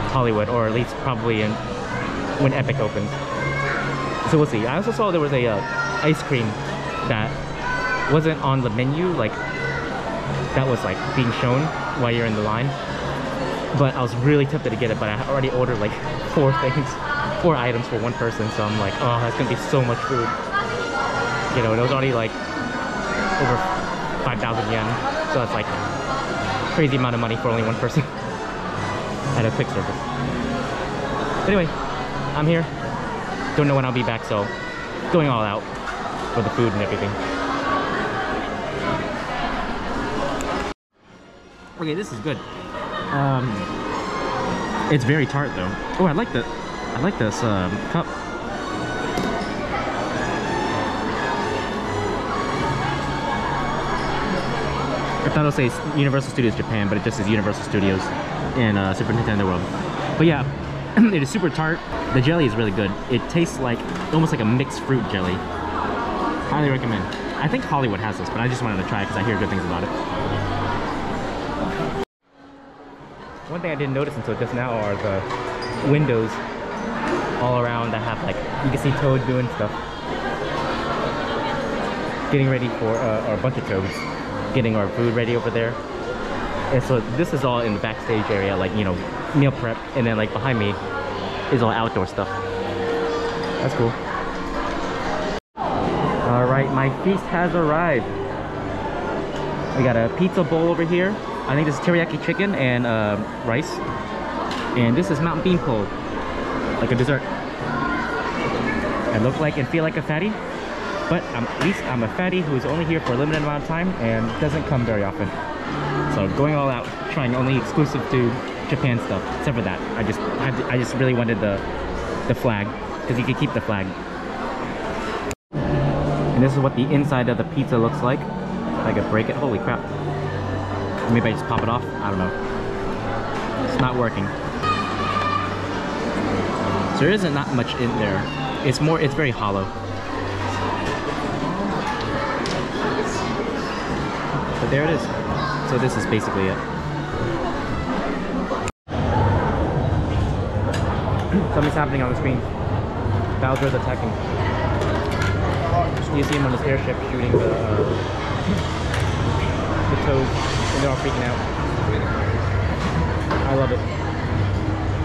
Hollywood, or at least probably in when Epic opens. So we'll see. I also saw there was a uh, ice cream that wasn't on the menu, like that was like being shown while you're in the line. but I was really tempted to get it, but I already ordered like four things, four items for one person, so I'm like, oh, that's gonna be so much food. You know, and it was already like over five thousand yen, so that's like a crazy amount of money for only one person at a quick service. But anyway, I'm here. Don't know when I'll be back, so going all out for the food and everything. Okay, this is good. Um, it's very tart though. Oh, I like the, I like this um, cup. I thought it'll say Universal Studios Japan, but it just says Universal Studios in uh, Super Nintendo World. But yeah, it is super tart. The jelly is really good. It tastes like almost like a mixed fruit jelly. Highly recommend. I think Hollywood has this, but I just wanted to try it because I hear good things about it. One thing I didn't notice until just now are the windows all around that have like, you can see Toad doing stuff. Getting ready for, uh, or a bunch of Toads, getting our food ready over there. And so this is all in the backstage area, like, you know, meal prep, and then like behind me is all outdoor stuff. That's cool. Alright, my feast has arrived. We got a pizza bowl over here. I think this is teriyaki chicken and uh, rice. And this is mountain bean pole, like a dessert. I look like and feel like a fatty, but I'm, at least I'm a fatty who is only here for a limited amount of time and doesn't come very often. So going all out, trying only exclusive to Japan stuff, except for that. I just I, I just really wanted the, the flag, because you could keep the flag. And this is what the inside of the pizza looks like. If I could break it, holy crap. Maybe I just pop it off? I don't know. It's not working. So there isn't not much in there. It's more, it's very hollow. But there it is. So this is basically it. Something's happening on the screen. Bowser's attacking. You see him on his airship shooting the, uh, the toad. And they're all freaking out. I love it.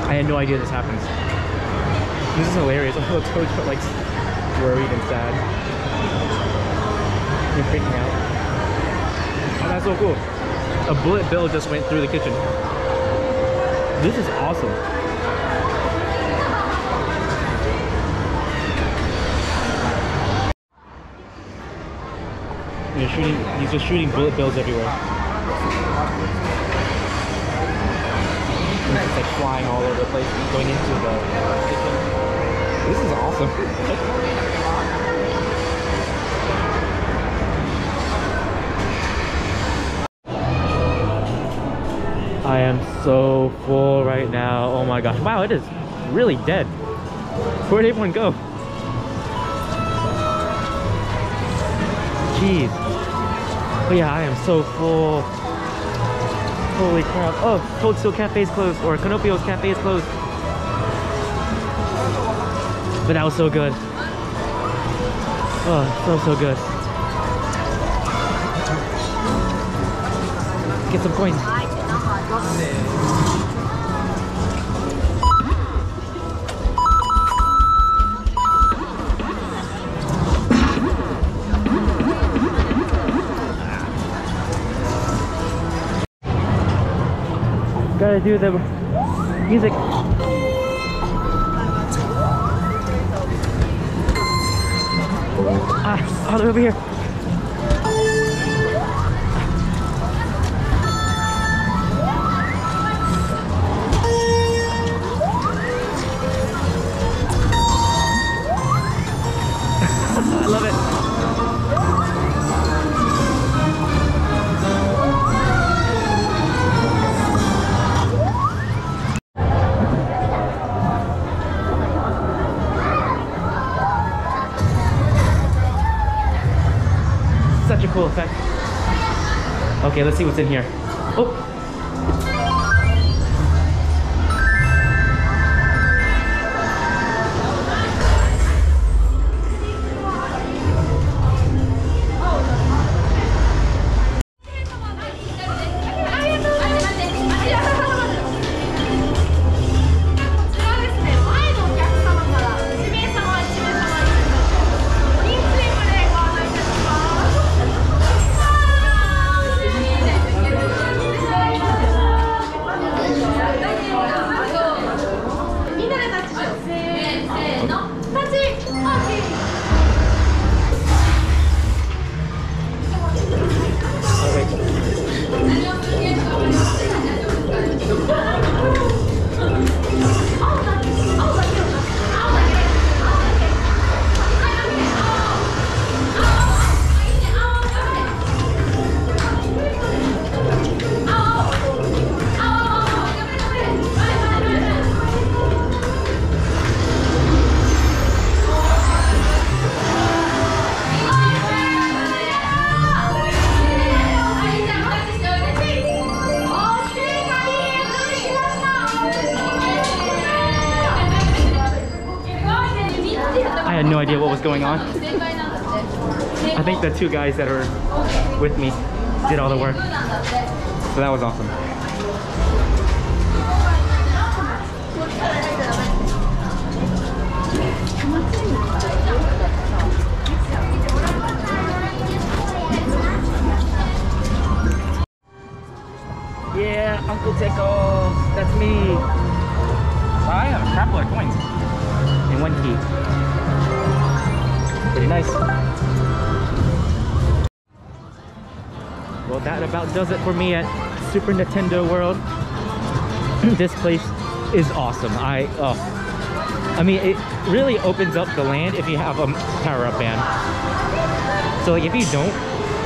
I had no idea this happens. This is hilarious. All the Toads are like worried and sad. They're freaking out. Oh, that's so cool. A bullet bill just went through the kitchen. This is awesome. They're shooting, he's just shooting bullet bills everywhere. It's like flying all over the place, going into the kitchen. This is awesome. I am so full right now. Oh my gosh. Wow, it is really dead. Where did everyone go? Jeez. But yeah, I am so full. Holy crap. Oh, Cold Steel Cafe is closed, or Canopio's Cafe is closed. But that was so good. Oh, so, so good. Get some coins. Gotta do the music. Ah, all the way over here. I love it. Cool effect. Okay, let's see what's in here. Oh! no idea what was going on. I think the two guys that were with me did all the work. So that was awesome. Yeah, Uncle Tickles, that's me. I have a crap load of coins in one key. Pretty nice. Well, that about does it for me at Super Nintendo World. This place is awesome. I, oh, I mean, it really opens up the land if you have a power-up band. So, like, if you don't,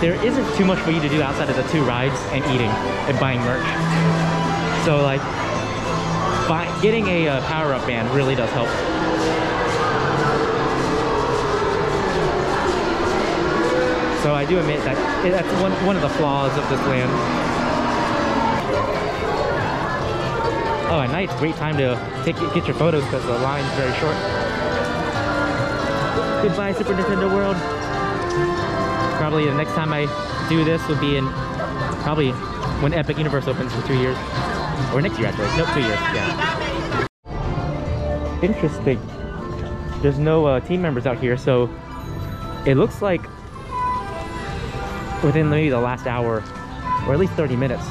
there isn't too much for you to do outside of the two rides and eating and buying merch. So, like, buy, getting a uh, power-up band really does help. So I do admit that that's one, one of the flaws of this land. Oh, at night, it's a great time to take, get your photos because the line's very short. Goodbye, Super Nintendo World. Probably the next time I do this will be in probably when Epic Universe opens in two years. Or next year actually. Nope, two years. Yeah. Interesting. There's no uh, team members out here, so it looks like within maybe the last hour, or at least thirty minutes,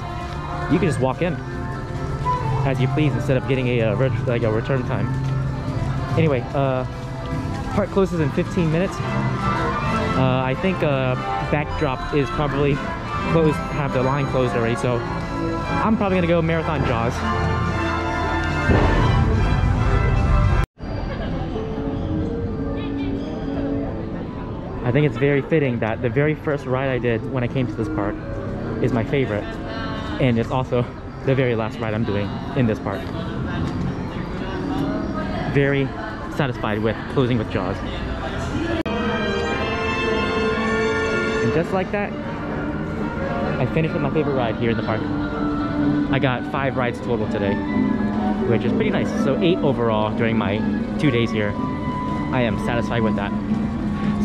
you can just walk in as you please instead of getting a uh, ret like a return time. Anyway, uh, park closes in fifteen minutes. Uh, I think uh, Backdraft is probably closed, have the line closed already, so I'm probably gonna go marathon Jaws. I think it's very fitting that the very first ride I did when I came to this park is my favorite, and it's also the very last ride I'm doing in this park. Very satisfied with closing with Jaws. Just like that, I finished with my favorite ride here in the park. I got five rides total today, which is pretty nice. So eight overall during my two days here. I am satisfied with that.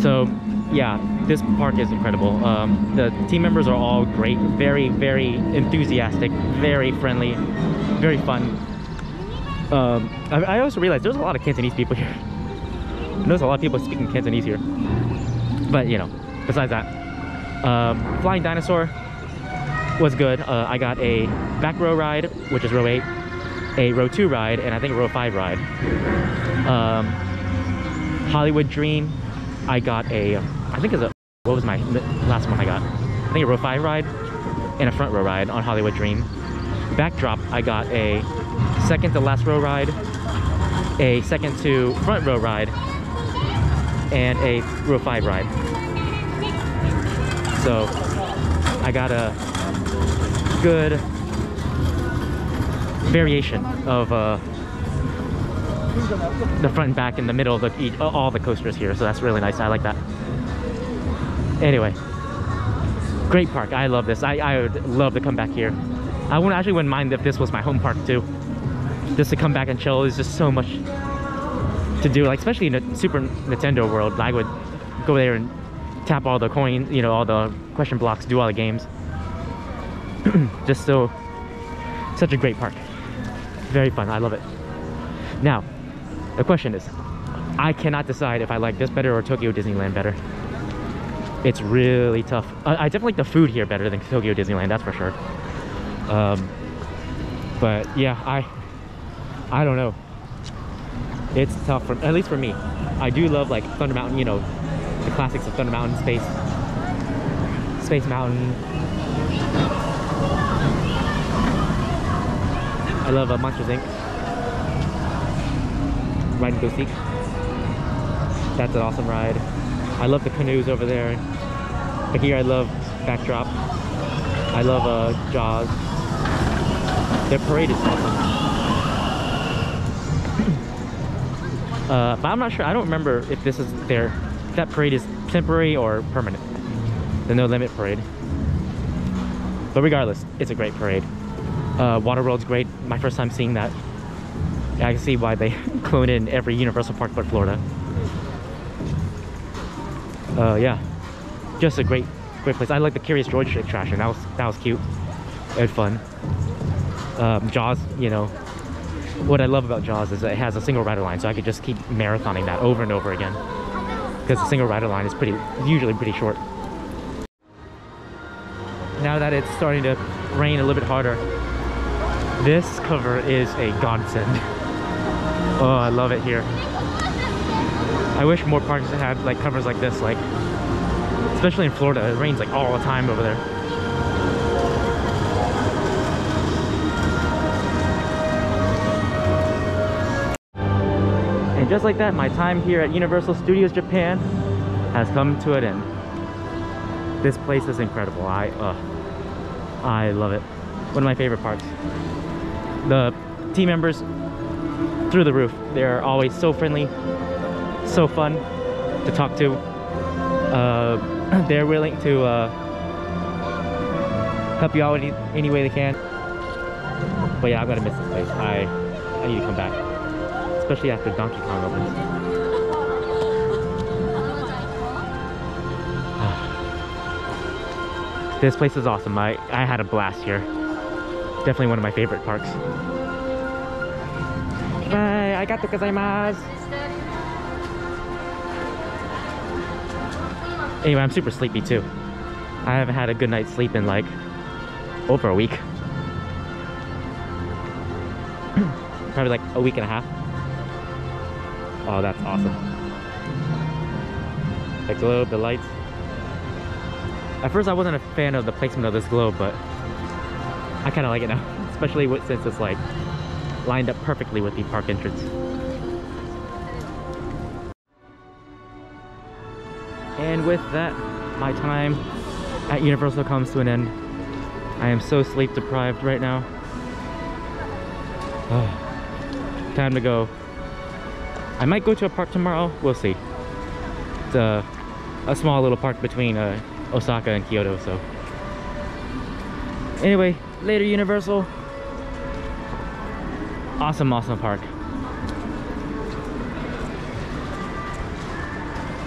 So yeah, this park is incredible. Um, the team members are all great, very, very enthusiastic, very friendly, very fun. Um, I, I also realized there's a lot of Cantonese people here. There's a lot of people speaking Cantonese here. But you know, besides that. Um, Flying Dinosaur was good. Uh, I got a back row ride, which is row eight, a row two ride, and I think a row five ride. Um, Hollywood Dream, I got a, I think it's a, what was my last one I got? I think a row five ride and a front row ride on Hollywood Dream. Backdrop, I got a second to last row ride, a second to front row ride, and a row five ride. So I got a good variation of uh, the front and back in the middle of the, all the coasters here. So that's really nice. I like that. Anyway, great park. I love this. I, I would love to come back here. I wouldn't, actually wouldn't mind if this was my home park too. Just to come back and chill is just so much to do. Like especially in a Super Nintendo World, I would go there and tap all the coins, you know, all the question blocks, do all the games. Just so, such a great park. Very fun, I love it. Now, the question is, I cannot decide if I like this better or Tokyo Disneyland better. It's really tough. I, I definitely like the food here better than Tokyo Disneyland, that's for sure. Um, but yeah, I, I don't know. It's tough, for, at least for me. I do love like Thunder Mountain, you know, the classics of Thunder Mountain, Space, Space Mountain. I love uh, Monsters Incorporated. Ride and Go Seek. That's an awesome ride. I love the canoes over there. But here I love Backdrop. I love uh, Jaws. Their parade is awesome. uh, but I'm not sure. I don't remember if this is their. That parade is temporary or permanent. The No Limit parade. But regardless, it's a great parade. Uh, Water World's great. My first time seeing that. I can see why they clone in every Universal Park but Florida. uh, yeah, just a great, great place. I like the Curious George attraction. That was that was cute and fun. Um, Jaws, you know, what I love about Jaws is that it has a single rider line, so I could just keep marathoning that over and over again, because the single rider line is pretty usually pretty short. Now that it's starting to rain a little bit harder, this cover is a godsend. Oh, I love it here. I wish more parks had like covers like this, like especially in Florida. It rains like all the time over there. And just like that, my time here at Universal Studios Japan has come to an end. This place is incredible. I uh, I love it. One of my favorite parks. The team members, through the roof. They're always so friendly, so fun to talk to. Uh, they're willing to uh, help you out any, any way they can. But yeah, I'm gonna miss this place. I, I need to come back, especially after Donkey Kong opens. Uh, this place is awesome. I, I had a blast here. Definitely one of my favorite parks. Bye, arigatou gozaimasu. Anyway, I'm super sleepy too. I haven't had a good night's sleep in like over a week. Probably like a week and a half. Oh, that's awesome. The globe, the lights. At first I wasn't a fan of the placement of this globe, but I kind of like it now, especially with, since it's like lined up perfectly with the park entrance. And with that, my time at Universal comes to an end. I am so sleep deprived right now. Oh, time to go. I might go to a park tomorrow, we'll see. It's a, a small little park between uh, Osaka and Kyoto, so. Anyway, later Universal. Awesome, awesome park.